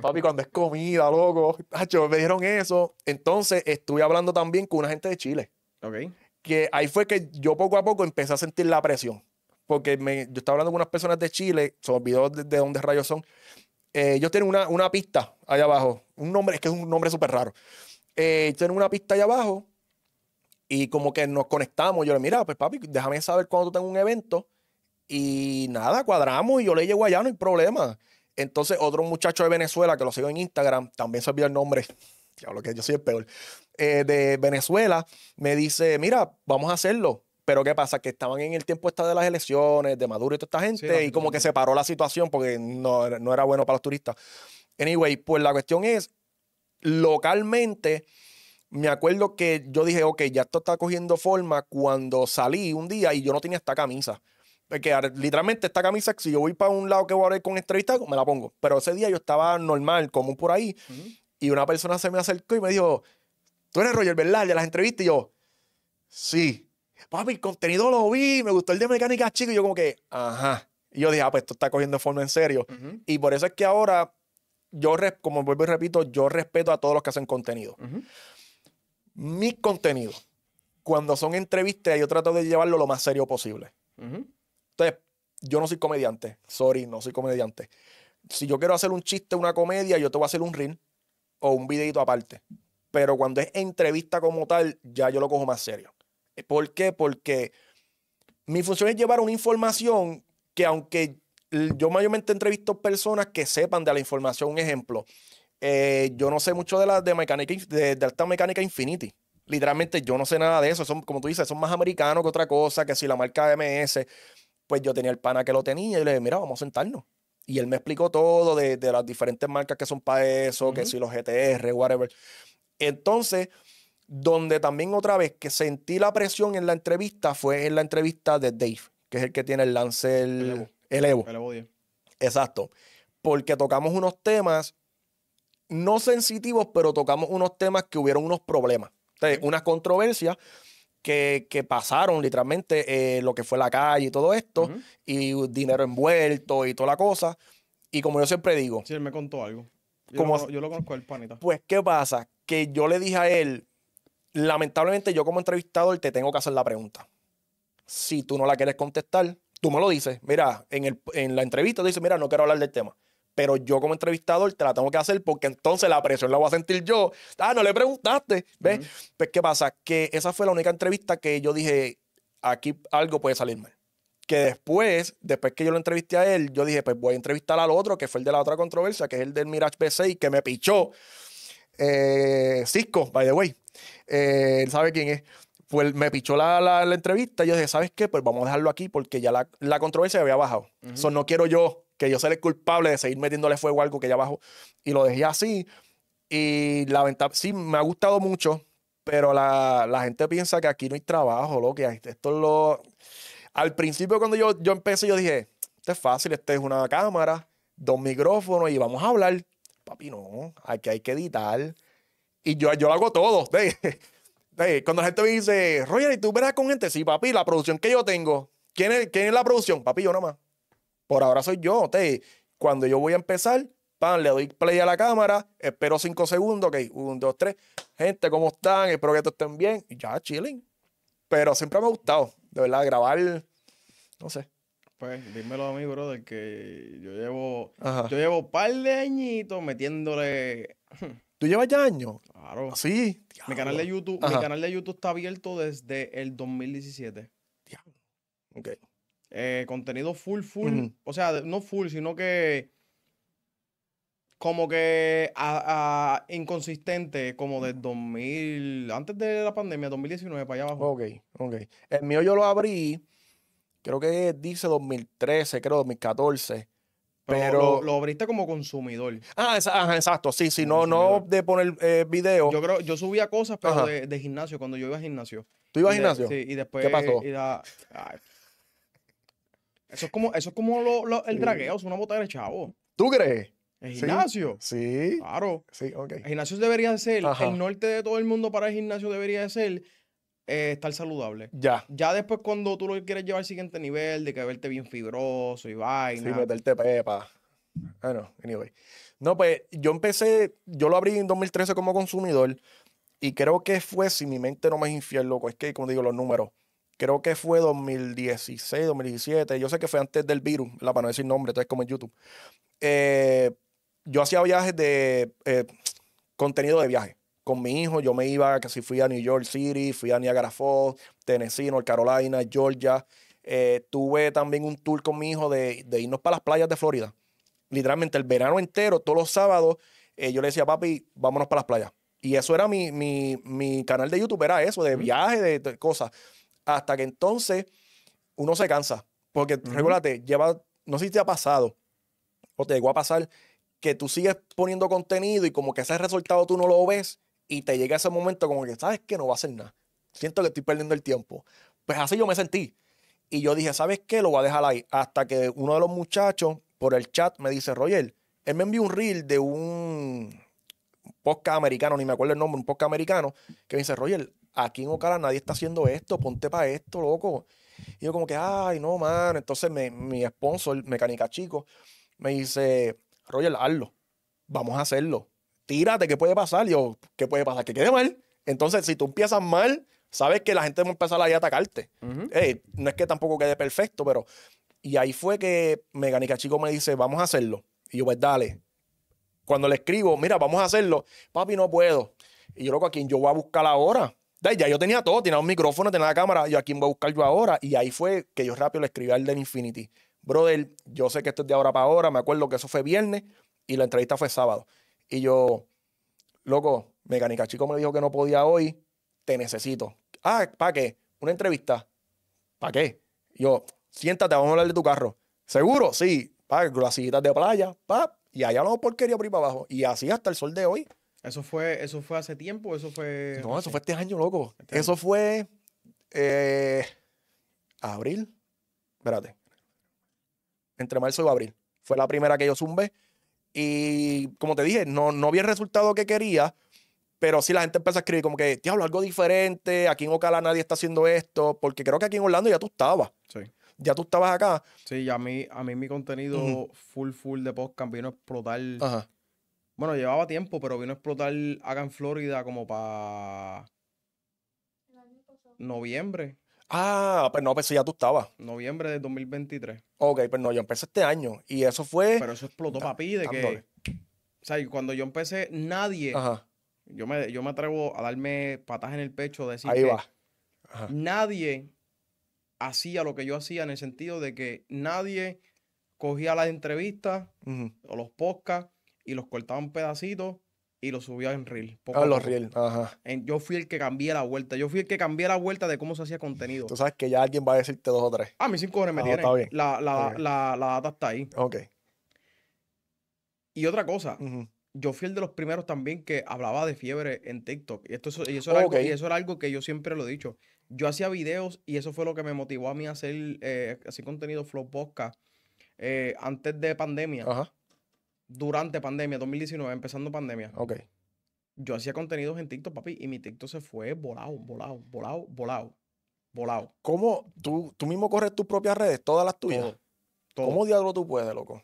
Papi, cuando es comida, loco. Tacho, me dieron eso. Entonces, estuve hablando también con una gente de Chile. Ok. Que ahí fue que yo poco a poco empecé a sentir la presión. Porque me, yo estaba hablando con unas personas de Chile, se me olvidó de, de dónde rayos son. Eh, ellos tienen una, una pista allá abajo. Un nombre, es que es un nombre súper raro. eh, tienen una pista allá abajo y como que nos conectamos. Yo le mira, pues papi, déjame saber cuándo tú tengas un evento. Y nada, cuadramos y yo le llego allá, no hay problema. Entonces otro muchacho de Venezuela que lo sigo en Instagram, también se olvidó el nombre, diablo, que yo soy el peor, eh, de Venezuela, me dice, mira, vamos a hacerlo. Pero ¿qué pasa? Que estaban en el tiempo esta de las elecciones, de Maduro y toda esta gente, sí, no, y como que se paró la situación porque no, no era bueno para los turistas. Anyway, pues la cuestión es, localmente, me acuerdo que yo dije, ok, ya esto está cogiendo forma cuando salí un día y yo no tenía esta camisa. Porque literalmente esta camisa, si yo voy para un lado que voy a ir con entrevista, me la pongo. Pero ese día yo estaba normal, común por ahí, uh -huh. y una persona se me acercó y me dijo, tú eres Roger, ¿verdad? De las entrevistas. Y yo, sí. Papi, el contenido lo vi, me gustó el de Mecánica Chico. Y yo como que, ajá. Y yo dije, ah, pues esto está cogiendo forma en serio. Uh -huh. Y por eso es que ahora, yo, como vuelvo y repito, yo respeto a todos los que hacen contenido. Uh -huh. Mi contenido, cuando son entrevistas, yo trato de llevarlo lo más serio posible. Uh -huh. Entonces, yo no soy comediante. Sorry, no soy comediante. Si yo quiero hacer un chiste, una comedia, yo te voy a hacer un reel o un videito aparte. Pero cuando es entrevista como tal, ya yo lo cojo más serio. ¿Por qué? Porque mi función es llevar una información que, aunque yo mayormente entrevisto personas que sepan de la información, un ejemplo, eh, yo no sé mucho de la de mecánica, de, de alta mecánica Infinity. Literalmente yo no sé nada de eso. Son, como tú dices, son más americanos que otra cosa, que si la marca M S. Pues yo tenía el pana que lo tenía y le dije, mira, vamos a sentarnos. Y él me explicó todo de, de las diferentes marcas que son para eso, uh-huh. que si los G T R, whatever. Entonces, donde también otra vez que sentí la presión en la entrevista fue en la entrevista de Dave, que es el que tiene el Lancer, el Evo. El Evo. El Evo diez. Exacto. Porque tocamos unos temas no sensitivos, pero tocamos unos temas que hubieron unos problemas. Entonces, unas controversias. Que, que pasaron literalmente eh, lo que fue la calle y todo esto, uh-huh. y dinero envuelto y toda la cosa. Y como yo siempre digo... Sí, él me contó algo. Yo, como, lo, yo lo conozco, el panita. Pues, ¿qué pasa? Que yo le dije a él, lamentablemente yo como entrevistador te tengo que hacer la pregunta. Si tú no la quieres contestar, tú me lo dices. Mira, en, el, en la entrevista te dices, mira, no quiero hablar del tema. Pero yo como entrevistador te la tengo que hacer porque entonces la presión la voy a sentir yo. Ah, no le preguntaste. ¿Ves? Uh -huh. Pues, ¿qué pasa? Que esa fue la única entrevista que yo dije, aquí algo puede salir mal. Que después, después que yo lo entrevisté a él, yo dije, pues voy a entrevistar al otro, que fue el de la otra controversia, que es el del Mirage P seis, que me pichó. Eh, Cisco, by the way. Eh, él sabe quién es. Pues me pichó la, la, la entrevista y yo dije, ¿sabes qué? Pues vamos a dejarlo aquí porque ya la, la controversia había bajado. Uh -huh. Eso no quiero yo. Que yo seré el culpable de seguir metiéndole fuego a algo que ya bajó. Y lo dejé así. Y la ventaja, sí, me ha gustado mucho, pero la, la gente piensa que aquí no hay trabajo, lo que esto es lo... Al principio cuando yo, yo empecé, yo dije, esto es fácil, esto es una cámara, dos micrófonos y vamos a hablar. Papi, no, aquí hay que editar. Y yo, yo lo hago todo. Cuando la gente me dice, Roger, ¿y tú verás con gente? Sí, papi, la producción que yo tengo. ¿Quién es, quién es la producción? Papi, yo nomás. Por ahora soy yo. Te, cuando yo voy a empezar, pan, le doy play a la cámara, espero cinco segundos, ok, un, dos, tres. Gente, ¿cómo están? Espero que todos estén bien. Y ya, chilling. Pero siempre me ha gustado, de verdad, grabar, no sé. Pues, dímelo a mí, brother, que yo llevo, Ajá. yo llevo par de añitos metiéndole... ¿Tú llevas ya años? Claro. Sí. Mi canal de YouTube, mi canal de YouTube está abierto desde el dos mil diecisiete. Diablo. Ok. Eh, contenido full, full, uh-huh. o sea, no full, sino que como que a, a inconsistente, como del dos mil, antes de la pandemia, dos mil diecinueve para allá abajo. Ok, ok. El mío yo lo abrí, creo que dice dos mil trece, creo dos mil catorce. Pero, pero lo, lo abriste como consumidor. Ah, esa, ajá, exacto, sí, sí, no, no de poner eh, video. Yo creo, yo subía cosas, pero de, de gimnasio, cuando yo iba a gimnasio. ¿Tú ibas a gimnasio? Sí, y después... ¿Qué pasó? Y la, ay, Eso es como, eso es como lo, lo, el sí. dragueo, es una botella de chavo. ¿Tú crees? El gimnasio. Sí. sí. Claro. Sí, ok. El gimnasio debería ser, Ajá. el norte de todo el mundo para el gimnasio debería ser eh, estar saludable. Ya. Ya después cuando tú lo quieres llevar al siguiente nivel, de que verte bien fibroso y vaina. Sí, meterte pepa. Ah, no, anyway. No, pues yo empecé, yo lo abrí en dos mil trece como consumidor y creo que fue, si mi mente no me es infiel, loco, es que, como digo, los números. Creo que fue dos mil dieciséis, dos mil diecisiete. Yo sé que fue antes del virus, la para no decir nombre, entonces como en YouTube. Eh, yo hacía viajes de... Eh, contenido de viaje. con mi hijo. Yo me iba, casi fui a New York City, fui a Niagara Falls, Tennessee, North Carolina, Georgia. Eh, tuve también un tour con mi hijo de, de irnos para las playas de Florida. Literalmente el verano entero, todos los sábados, eh, yo le decía, papi, vámonos para las playas. Y eso era mi, mi, mi canal de YouTube, era eso, de viajes, de, de cosas. Hasta que entonces uno se cansa. Porque, uh-huh. recuérdate, lleva, no sé si te ha pasado o te llegó a pasar que tú sigues poniendo contenido y como que ese resultado tú no lo ves y te llega ese momento como que, ¿sabes qué? No va a hacer nada. Siento que estoy perdiendo el tiempo. Pues así yo me sentí. Y yo dije, ¿sabes qué? Lo voy a dejar ahí. Hasta que uno de los muchachos por el chat me dice, Roger, él me envió un reel de un podcast americano, ni me acuerdo el nombre, un podcast americano, que me dice, Roger, aquí en Ocala nadie está haciendo esto, ponte para esto, loco. Y yo como que, ay, no, man. Entonces me, mi sponsor, Mecánica Chico, me dice, Roger, hazlo. Vamos a hacerlo. Tírate, ¿qué puede pasar? Y yo, ¿qué puede pasar? Que quede mal. Entonces, si tú empiezas mal, sabes que la gente va a empezar ahí a atacarte. Uh-huh. Hey, no es que tampoco quede perfecto, pero... Y ahí fue que Mecánica Chico me dice, vamos a hacerlo. Y yo, pues dale. Cuando le escribo, mira, vamos a hacerlo. Papi, no puedo. Y yo, loco, ¿a quién yo voy a buscar ahora? Ya yo tenía todo, tenía un micrófono, tenía la cámara. Yo, ¿a quién voy a buscar yo ahora? Y ahí fue que yo rápido le escribí al de Infinity. Brother, yo sé que esto es de ahora para ahora. Me acuerdo que eso fue viernes y la entrevista fue sábado. Y yo, loco, Mecánica Chico me dijo que no podía hoy. Te necesito. Ah, ¿para qué? Una entrevista. ¿Para qué? Yo, siéntate, vamos a hablar de tu carro. ¿Seguro? Sí. Pa, las sillitas de playa, pap, y allá no porquería por ahí para abajo. Y así hasta el sol de hoy. ¿Eso fue, eso fue hace tiempo? ¿Eso fue...? No, no eso sé. Fue este año, loco. Este eso año. Fue... Eh, abril. Espérate. Entre marzo y abril. Fue la primera que yo zumbé. Y como te dije, no, no vi el resultado que quería, pero sí la gente empezó a escribir como que, diablo, algo diferente, aquí en Ocala nadie está haciendo esto, porque creo que aquí en Orlando ya tú estabas. Sí. Ya tú estabas acá. Sí, y a mí, a mí mi contenido uh-huh. full, full de podcast vino a explotar. Ajá. Bueno, llevaba tiempo, pero vino a explotar acá en Florida como para noviembre. Ah, pues no, pues ya tú estabas. Noviembre de dos mil veintitrés. Ok, pues no, yo empecé este año. Y eso fue... Pero eso explotó, da, papi, de dándole. Que... O sea, cuando yo empecé, nadie... Ajá. Yo me, yo me atrevo a darme patadas en el pecho, decir ahí que va. Ajá. Nadie... hacía lo que yo hacía en el sentido de que nadie cogía las entrevistas uh-huh. o los podcasts y los cortaba en pedacitos y los subía en reel. Ah, los reel, ajá. En, yo fui el que cambié la vuelta. Yo fui el que cambié la vuelta de cómo se hacía contenido. Tú sabes que ya alguien va a decirte dos o tres. Ah, mis cinco horas me tienen. Está bien. La, la, okay. la, la data está ahí. Ok. Y otra cosa, uh-huh. yo fui el de los primeros también que hablaba de fiebre en TikTok. Y, esto, y, eso, era okay. algo, y eso era algo que yo siempre lo he dicho. Yo hacía videos y eso fue lo que me motivó a mí a hacer, eh, hacer contenido Flow Podcast eh, antes de pandemia. Ajá. Durante pandemia, dos mil diecinueve, empezando pandemia. Ok. Yo hacía contenidos en TikTok, papi, y mi TikTok se fue volado, volado, volado, volado, volado. ¿Cómo? ¿Tú, tú mismo corres tus propias redes, todas las tuyas? Todo. Todo. ¿Cómo diablo tú puedes, loco?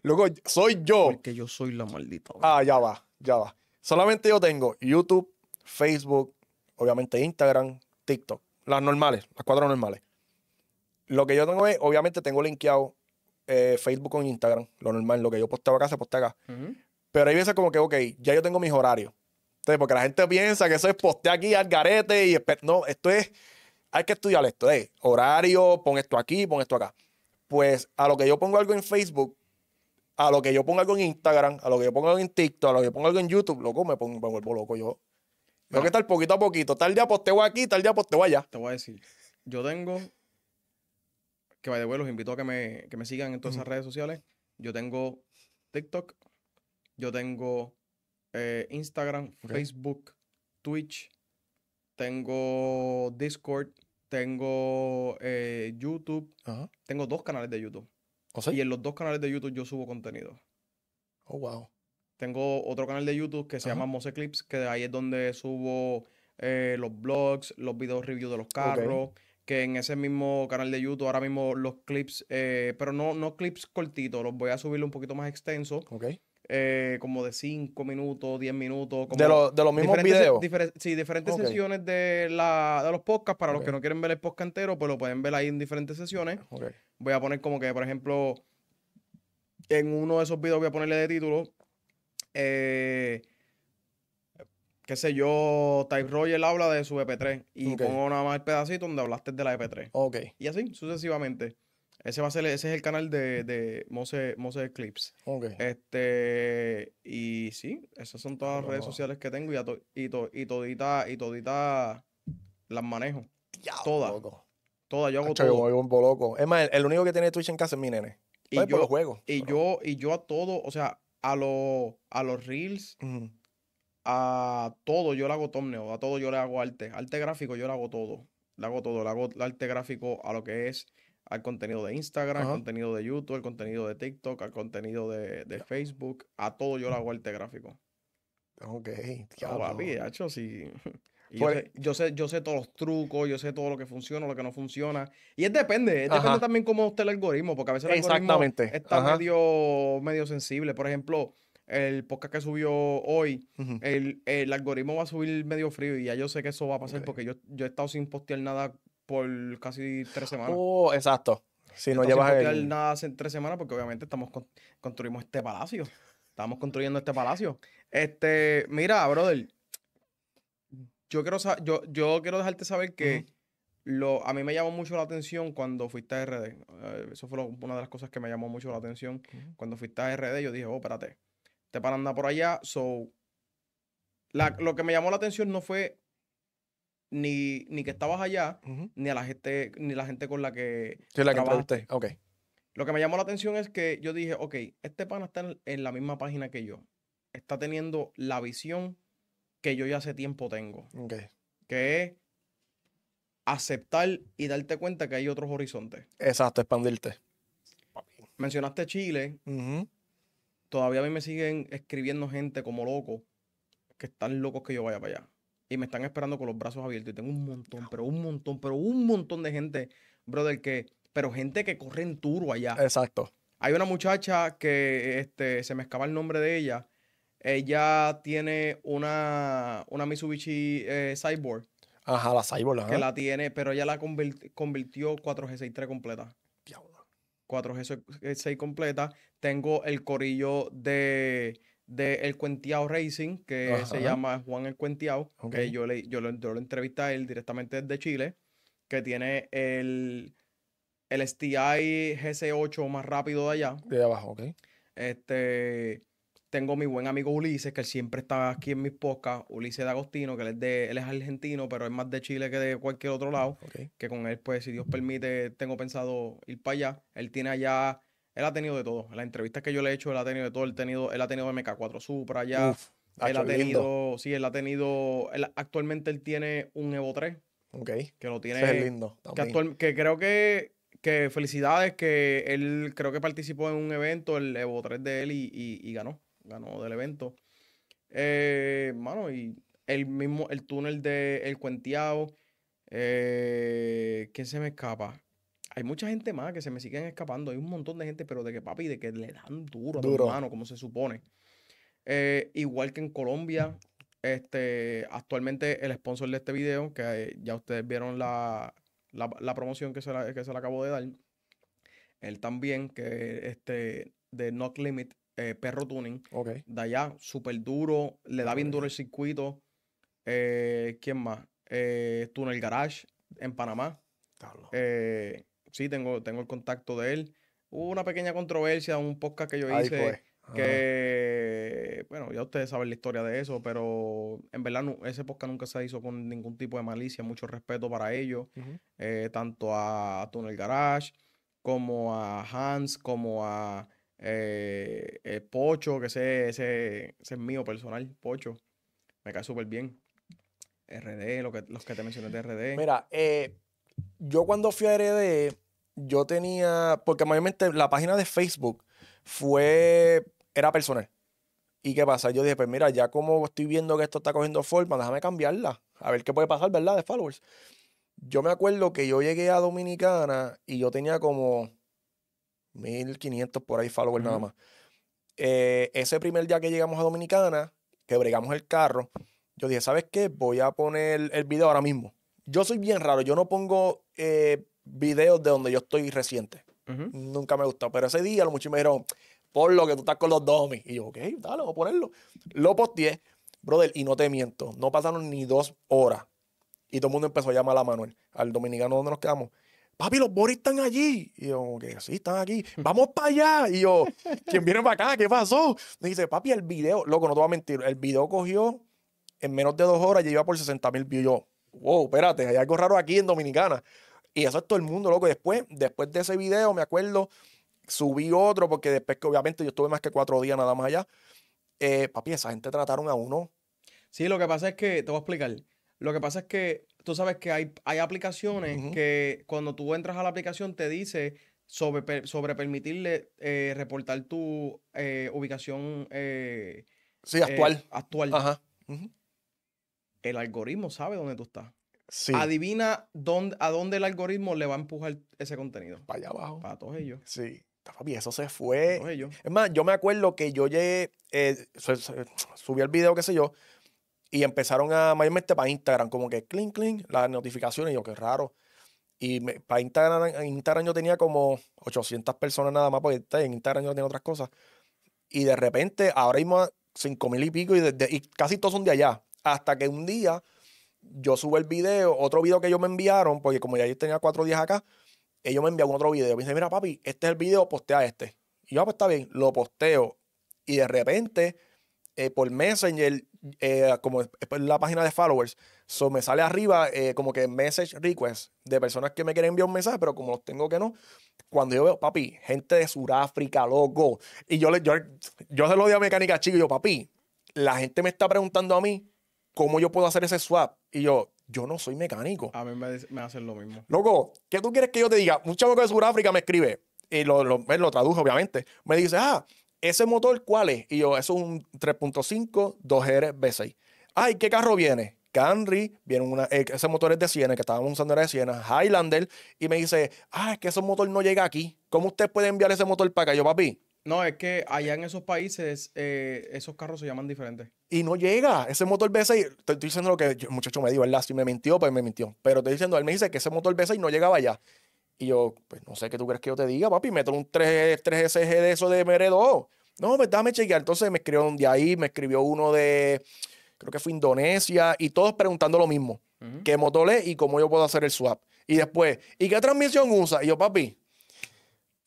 Loco, soy yo. Porque yo soy la maldita. Ah, ya va, ya va. Solamente yo tengo YouTube, Facebook, obviamente Instagram, TikTok, las normales, las cuatro normales. Lo que yo tengo es, obviamente tengo linkeado eh, Facebook con Instagram, lo normal, lo que yo posteo acá se postea acá. Uh-huh. Pero hay veces como que, ok, ya yo tengo mis horarios. Entonces, porque la gente piensa que eso es postear aquí al garete y... No, esto es... Hay que estudiar esto, eh. Horario, pon esto aquí, pon esto acá. Pues a lo que yo pongo algo en Facebook, a lo que yo pongo algo en Instagram, a lo que yo pongo algo en TikTok, a lo que yo pongo algo en YouTube, loco, me pongo, me vuelvo loco yo. Tengo que estar poquito a poquito. Tal día posteo aquí, tal día posteo allá. Te voy a decir. Yo tengo... Que by the way, los invito a que me, que me sigan en todas esas uh-huh. redes sociales. Yo tengo TikTok. Yo tengo eh, Instagram, okay. Facebook, Twitch. Tengo Discord. Tengo eh, YouTube. Uh-huh. Tengo dos canales de YouTube. ¿O sea? Y en los dos canales de YouTube yo subo contenido. Oh, wow. Tengo otro canal de YouTube que se Ajá. llama Mose Clips, que de ahí es donde subo eh, los blogs, los videos reviews de los carros, okay. que en ese mismo canal de YouTube ahora mismo los clips, eh, pero no, no clips cortitos, los voy a subirlo un poquito más extenso, okay. eh, como de cinco minutos, diez minutos. Como de, lo, de los mismos videos. Difer sí, diferentes okay. sesiones de, la, de los podcasts, para okay. los que no quieren ver el podcast entero, pues lo pueden ver ahí en diferentes sesiones. Okay. Voy a poner como que, por ejemplo, en uno de esos videos voy a ponerle de título... Eh, qué sé yo, Type Roger habla de su E P tres y okay. pongo nada más el pedacito donde hablaste de la E P tres. Ok. Y así, sucesivamente. Ese va a ser, ese es el canal de, de Mose, Mose Clips. Ok. Este, y sí, esas son todas las oh. redes sociales que tengo y, to, y, to, y todita, y todita las manejo. Ya, todas. Loco. Todas, yo hago Acho, todo. Yo voy un loco. Es más, el, el único que tiene Twitch en casa es mi nene. Y yo, por los juegos. Y yo, y yo a todo, o sea, a, lo, a los reels, uh-huh. a todo yo le hago thumbnail, a todo yo le hago arte. Arte gráfico yo le hago todo. Le hago todo, le hago arte gráfico a lo que es al contenido de Instagram, uh-huh. al contenido de YouTube, al contenido de TikTok, al contenido de, de Facebook. A todo yo le hago arte gráfico. Ok. Diablo. No, papi, hacho, sí. Yo sé, yo, sé, yo sé todos los trucos, yo sé todo lo que funciona, lo que no funciona. Y es depende, es depende también cómo usted el algoritmo, porque a veces el Exactamente. algoritmo está medio, medio sensible. Por ejemplo, el podcast que subió hoy, uh-huh. el, el algoritmo va a subir medio frío y ya yo sé que eso va a pasar okay. porque yo, yo he estado sin postear nada por casi tres semanas. Oh, exacto. Si no llevas sin postear el... nada hace tres semanas porque obviamente estamos con, construimos este palacio. Estamos construyendo este palacio. Este, mira, brother. Yo quiero, yo, yo quiero dejarte saber que uh-huh. lo, a mí me llamó mucho la atención cuando fuiste a R D. Uh, eso fue lo, una de las cosas que me llamó mucho la atención. Uh-huh. Cuando fuiste a R D, yo dije, oh, espérate, te para andar por allá. So, la, lo que me llamó la atención no fue ni, ni que estabas allá, uh-huh. ni a la gente, ni la gente con la que sí, la trabajaste. Que okay. Lo que me llamó la atención es que yo dije, ok, este pana está en, en la misma página que yo. Está teniendo la visión que yo ya hace tiempo tengo, okay. que es aceptar y darte cuenta que hay otros horizontes. Exacto, expandirte. Mencionaste Chile, uh-huh. todavía a mí me siguen escribiendo gente como loco, que están locos que yo vaya para allá. Y me están esperando con los brazos abiertos y tengo un montón, pero un montón, pero un montón de gente, brother, que, pero gente que corre en turbo allá. Exacto. Hay una muchacha que este, se me escapa el nombre de ella. Ella tiene una, una Mitsubishi eh, Cyborg. Ajá, la Cyborg, ajá. Que la tiene, pero ella la convirtió cuatro G sesenta y tres completa. Diablo. cuatro G seis completa. Tengo el corillo de, de El Cuenteado Racing, que ajá. se llama Juan El Cuenteado. Okay. Que yo, le, yo, lo, yo lo entrevisté a él directamente desde Chile. Que tiene el, el S T I G C ocho más rápido de allá. De abajo, ok. Este... Tengo mi buen amigo Ulises, que él siempre está aquí en mis podcasts. Ulises de Agostino, que él es, de, él es argentino, pero es más de Chile que de cualquier otro lado. Okay. Que con él, pues, si Dios permite, tengo pensado ir para allá. Él tiene allá... Él ha tenido de todo. En las entrevistas que yo le he hecho, él ha tenido de todo. Él, tenido, él ha tenido M K cuatro Supra allá. Uf, él ha tenido... Lindo. Sí, él ha tenido... Él, actualmente él tiene un Evo tres. Ok. Que lo tiene... Eso es lindo. Que, actual, que creo que... Que felicidades, que él creo que participó en un evento, el Evo tres de él, y, y, y ganó. Ganó del evento. Eh, mano, y el mismo, el túnel de El Cuenteado. Eh, ¿Quién se me escapa? Hay mucha gente más que se me siguen escapando. Hay un montón de gente, pero de que papi, de que le dan duro a tu mano, como se supone. Eh, igual que en Colombia, este, actualmente el sponsor de este video, que eh, ya ustedes vieron la, la, la promoción que se, la, que se la acabo de dar. Él también, que este, de Knock Limit. Eh, Perro Tuning, okay. de allá, súper duro, le da bien duro el circuito. Eh, ¿Quién más? Eh, Tunel Garage en Panamá. Eh, sí, tengo, tengo el contacto de él. Hubo una pequeña controversia, un podcast que yo hice, que, bueno, ya ustedes saben la historia de eso, pero en verdad no, ese podcast nunca se hizo con ningún tipo de malicia, mucho respeto para ellos, uh-huh. eh, tanto a Tunel Garage, como a Hans, como a... Eh, eh, Pocho, que ese, ese, ese es mío personal, Pocho. Me cae súper bien. R D, lo que, los que te mencioné de R D. Mira, eh, yo cuando fui a R D, yo tenía... Porque mayormente la página de Facebook fue... Era personal. ¿Y qué pasa? Yo dije, pues mira, ya como estoy viendo que esto está cogiendo forma, déjame cambiarla. A ver qué puede pasar, ¿verdad? De followers. Yo me acuerdo que yo llegué a Dominicana y yo tenía como... mil quinientos por ahí followers, uh-huh. nada más. Eh, ese primer día que llegamos a Dominicana, que bregamos el carro, yo dije, ¿sabes qué? Voy a poner el video ahora mismo. Yo soy bien raro, yo no pongo eh, videos de donde yo estoy reciente. Uh-huh. Nunca me gustó, pero ese día los muchachos me dijeron, por lo que tú estás con los domis. Y yo, ok, dale, voy a ponerlo. Lo posteé, brother, y no te miento, no pasaron ni dos horas. Y todo el mundo empezó a llamar a Manuel, al dominicano donde nos quedamos. Papi, los boris están allí. Y yo, que sí, están aquí. Vamos para allá. Y yo, ¿quién viene para acá? ¿Qué pasó? Me dice, papi, el video, loco, no te voy a mentir, el video cogió en menos de dos horas, ya iba por sesenta mil views. Yo, wow, espérate, hay algo raro aquí en Dominicana. Y eso es todo el mundo, loco. Y después, después de ese video, me acuerdo, subí otro, porque después que obviamente yo estuve más que cuatro días nada más allá. Eh, papi, esa gente trataron a uno. Sí, lo que pasa es que, te voy a explicar. Lo que pasa es que tú sabes que hay, hay aplicaciones uh-huh. que cuando tú entras a la aplicación te dice sobre, sobre permitirle eh, reportar tu eh, ubicación eh, sí, actual. Eh, actual. Ajá. Uh-huh. El algoritmo sabe dónde tú estás. Sí. Adivina dónde, a dónde el algoritmo le va a empujar ese contenido. Para allá abajo. Para todos ellos. Sí. Papi, eso se fue. Para todos ellos. Es más, yo me acuerdo que yo llegué, eh, subí el video, qué sé yo, y empezaron a, mayormente para Instagram, como que clink, clink, las notificaciones. Y yo, qué raro. Y me, para Instagram, en Instagram yo tenía como ochocientas personas nada más, porque en Instagram yo tenía otras cosas. Y de repente, ahora mismo cinco mil y pico, y, de, de, y casi todos son de allá. Hasta que un día yo subo el video, otro video que ellos me enviaron, porque como ya yo tenía cuatro días acá, ellos me enviaron otro video. Me dicen, mira, papi, este es el video, postea este. Y yo, ah, pues está bien, lo posteo. Y de repente, eh, por Messenger, eh, como es la página de followers, so me sale arriba eh, como que message request de personas que me quieren enviar un mensaje, pero como los tengo que no. Cuando yo veo, papi, gente de Sudáfrica, loco. Y yo, le, yo, yo se lo di a Mecánica Chico y yo, papi, la gente me está preguntando a mí cómo yo puedo hacer ese swap. Y yo, yo no soy mecánico. A mí me, me hacen lo mismo. Loco, ¿qué tú quieres que yo te diga? Un chavo de Sudáfrica me escribe, y lo, lo, él lo traduce, obviamente. Me dice, ah, ¿ese motor cuál es? Y yo, eso es un tres punto cinco dos G R V seis. Ah, ¿y qué carro viene? Camry, viene una, eh, ese motor es de Siena, que estábamos usando era de Siena, Highlander. Y me dice, ah, es que ese motor no llega aquí. ¿Cómo usted puede enviar ese motor para acá? Yo, papi. No, es que allá en esos países eh, esos carros se llaman diferentes. Y no llega. Ese motor V seis, te estoy diciendo lo que el muchacho me dijo, ¿verdad? Si me mintió, pues me mintió. Pero estoy diciendo, él me dice que ese motor V seis no llegaba allá. Y yo, pues no sé qué tú crees que yo te diga, papi, meto un tres S G de eso de M R dos. No, pues déjame chequear. Entonces me escribió de ahí, me escribió uno de, creo que fue Indonesia, y todos preguntando lo mismo. Uh-huh. ¿Qué motor es y cómo yo puedo hacer el swap? Y después, ¿y qué transmisión usa? Y yo, papi,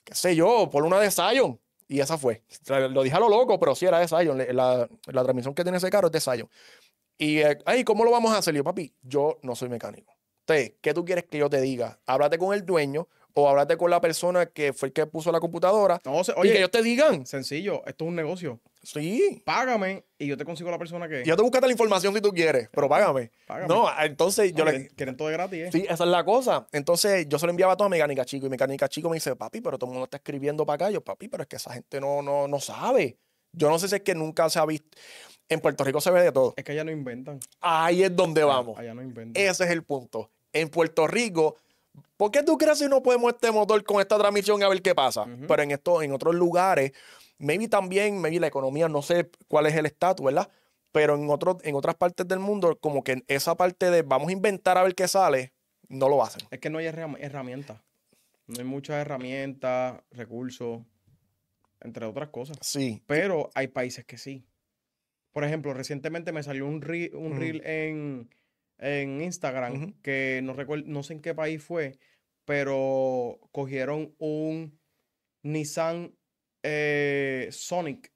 qué sé yo, por una de Scion. Y esa fue. Lo dije a lo loco, pero sí era de Scion. La, la transmisión que tiene ese carro es de Scion. Y, eh, ay, ¿cómo lo vamos a hacer? Y yo, papi, yo no soy mecánico. Entonces, ¿qué tú quieres que yo te diga? Háblate con el dueño o háblate con la persona que fue el que puso la computadora. No, se, oye, y que ellos te digan. Sencillo, esto es un negocio. Sí. Págame y yo te consigo la persona que... Yo te busco la información si tú quieres, pero págame. Págame. No, entonces no, yo le... Quieren todo de gratis, ¿eh? Sí, esa es la cosa. Entonces yo se lo enviaba a toda Mecánica Chico y Mecánica Chico me dice, papi, pero todo el mundo está escribiendo para acá. Yo, papi, pero es que esa gente no, no, no sabe. Yo no sé si es que nunca se ha visto... En Puerto Rico se ve de todo. Es que allá no inventan. Ahí es donde allá, vamos. Allá no inventan. Ese es el punto. En Puerto Rico... ¿Por qué tú crees si no podemos este motor con esta transmisión a ver qué pasa? Uh-huh. Pero en, esto, en otros lugares, maybe también, maybe la economía, no sé cuál es el estatus, ¿verdad? Pero en, otro, en otras partes del mundo, como que en esa parte de vamos a inventar a ver qué sale, no lo hacen. Es que no hay herramientas. No hay muchas herramientas, recursos, entre otras cosas. Sí. Pero hay países que sí. Por ejemplo, recientemente me salió un, re un uh-huh. reel en... en Instagram, uh-huh. que no recuerdo, no sé en qué país fue, pero cogieron un Nissan eh, Sonic.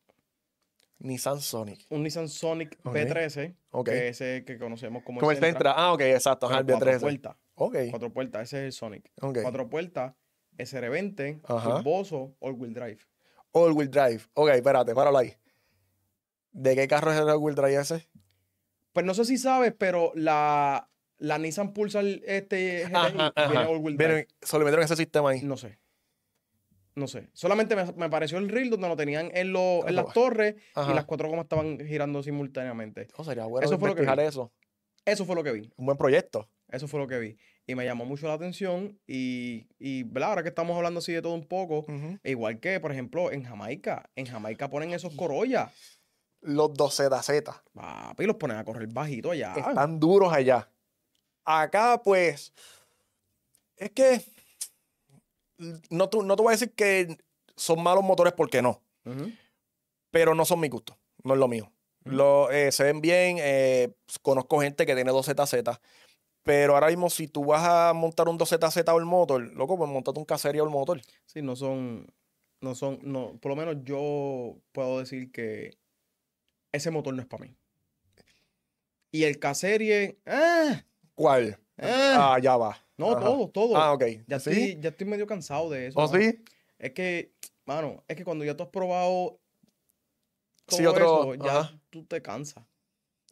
Nissan Sonic. Un Nissan Sonic okay. B trece, okay. que ese que conocemos como, como el Sentra. Ah, ok, exacto, el B trece. Cuatro puertas. Okay. Cuatro puertas, ese es el Sonic. Okay. Cuatro puertas, S R veinte, turboso, all-wheel drive. All-wheel drive. Ok, espérate, páralo ahí. ¿De qué carro es el all-wheel drive ese? Pues no sé si sabes, pero la, la Nissan Pulsar este ajá, ajá. viene all-wheel drive. ¿Solo metieron ese sistema ahí? No sé. No sé. Solamente me, me apareció el reel donde lo tenían en, lo, en las torres ajá. y las cuatro gomas estaban girando simultáneamente. Oh, sería bueno eso fue lo que vi. Eso. Eso fue lo que vi. Un buen proyecto. Eso fue lo que vi. Y me llamó mucho la atención. Y, y ahora que estamos hablando así de todo un poco, uh-huh. igual que, por ejemplo, en Jamaica. En Jamaica ponen esos Corollas. Los dos Z Z. Papi, los ponen a correr bajito allá. Están duros allá. Acá, pues, es que no, no te voy a decir que son malos motores porque no. Uh-huh. Pero no son mi gusto. No es lo mío. Lo, eh, se ven bien, eh, conozco gente que tiene dos Z Z, pero ahora mismo si tú vas a montar un dos Z Z all motor, loco, pues montate un casería all motor. Sí, no son, no son, no, por lo menos yo puedo decir que ese motor no es para mí. Y el caserie, ah, ¿cuál? Ah, ah, ya va. No, ajá, todo, todo. Ah, ok. Ya, ¿sí? estoy, ya estoy medio cansado de eso. ¿Oh, mano, sí? Es que, mano, es que cuando ya tú has probado todo, sí, otro, eso, ya ajá, tú te cansas.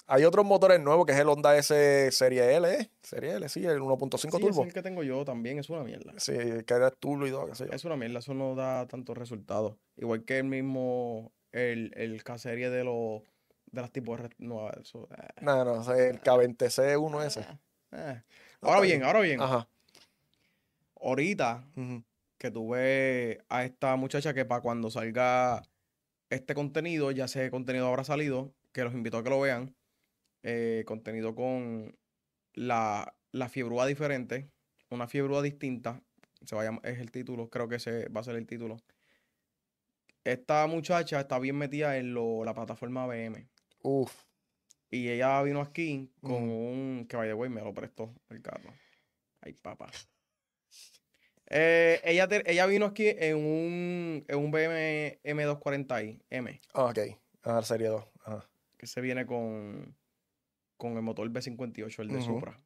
Hay otros motores nuevos, que es el Honda S Serie L, ¿eh? Serie L, sí, el uno punto cinco sí, turbo. Es el que tengo yo también, es una mierda. Sí, el que era turbo y todo, qué sé yo. Es una mierda, eso no da tantos resultados. Igual que el mismo, el, el K serie de los, de las tipos de... No, eso... Eh, no, no, es el K veinte C uno S. Eh, eh. Ahora bien, ahora bien. Ajá. Ahorita, uh-huh, que tú ves a esta muchacha que para cuando salga este contenido, ya ese contenido habrá salido, que los invito a que lo vean. Eh, contenido con la, la fiebrúa diferente, una fiebrúa distinta, se va a llamar, es el título, creo que se va a ser el título. Esta muchacha está bien metida en lo, la plataforma A B M. Uf. Y ella vino aquí con mm. un, que by the way me lo prestó el carro. Ay, papá. Eh, ella, te, ella vino aquí en un, en un B M M doscientos cuarenta i M. Ah, ok. Ah, serie dos. Ajá. Que se viene con... con el motor B cincuenta y ocho, el de uh-huh, Supra.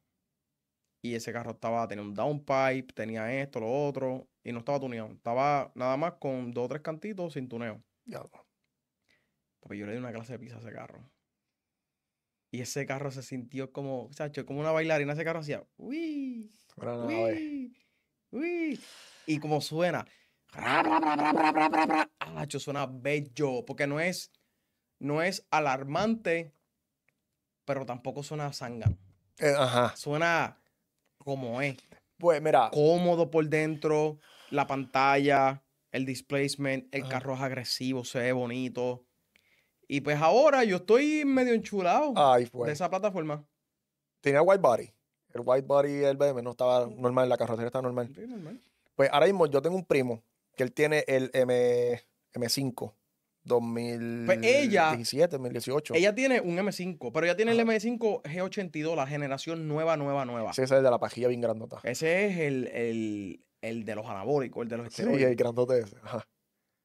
Y ese carro estaba, tenía un downpipe, tenía esto, lo otro, y no estaba tuneado. Estaba nada más con dos o tres cantitos sin tuneo. Ya. Porque yo le di una clase de pizza a ese carro. Y ese carro se sintió como, chacho, como una bailarina. Ese carro hacía, uy, bueno, uy, uy. Y como suena, ah, suena bello. Porque no es, no es alarmante, pero tampoco suena zángano. Eh, ajá. Suena como es. Pues mira. Cómodo por dentro, la pantalla, el displacement, el ajá, carro es agresivo, se ve bonito. Y pues ahora yo estoy medio enchulado Ay, pues. de esa plataforma. Tenía white body. El white body del B M no estaba normal, la carrocería estaba normal. Sí, normal. Pues ahora mismo yo tengo un primo que él tiene el M cinco. dos mil diecisiete, dos mil dieciocho. Ella tiene un M cinco, pero ella tiene, ajá, el M cinco G ochenta y dos, la generación nueva, nueva, nueva. Sí, ese es el de la pajilla bien grandota. Ese es el, el, el de los anabólicos, el de los esteroides. Sí, el grandote ese. Ajá.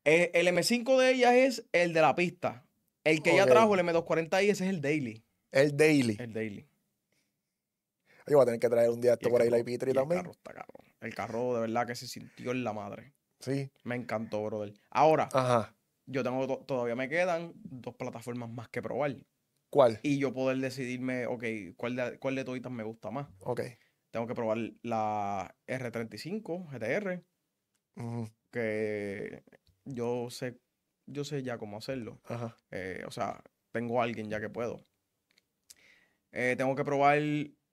El, el M cinco de ella es el de la pista. El que okay, ella trajo, el M doscientos cuarenta i, ese es el Daily. El Daily. El Daily. Yo voy a tener que traer un día esto por ahí, la E P tres también. El carro está caro. El carro de verdad que se sintió en la madre. Sí. Me encantó, brother. Ahora. Ajá. Yo tengo, to todavía me quedan dos plataformas más que probar. ¿Cuál? Y yo poder decidirme, ok, cuál de, cuál de toditas me gusta más. Ok. Tengo que probar la R treinta y cinco G T R, uh-huh, que yo sé, yo sé ya cómo hacerlo. Ajá. Eh, o sea, tengo a alguien ya que puedo. Eh, tengo que probar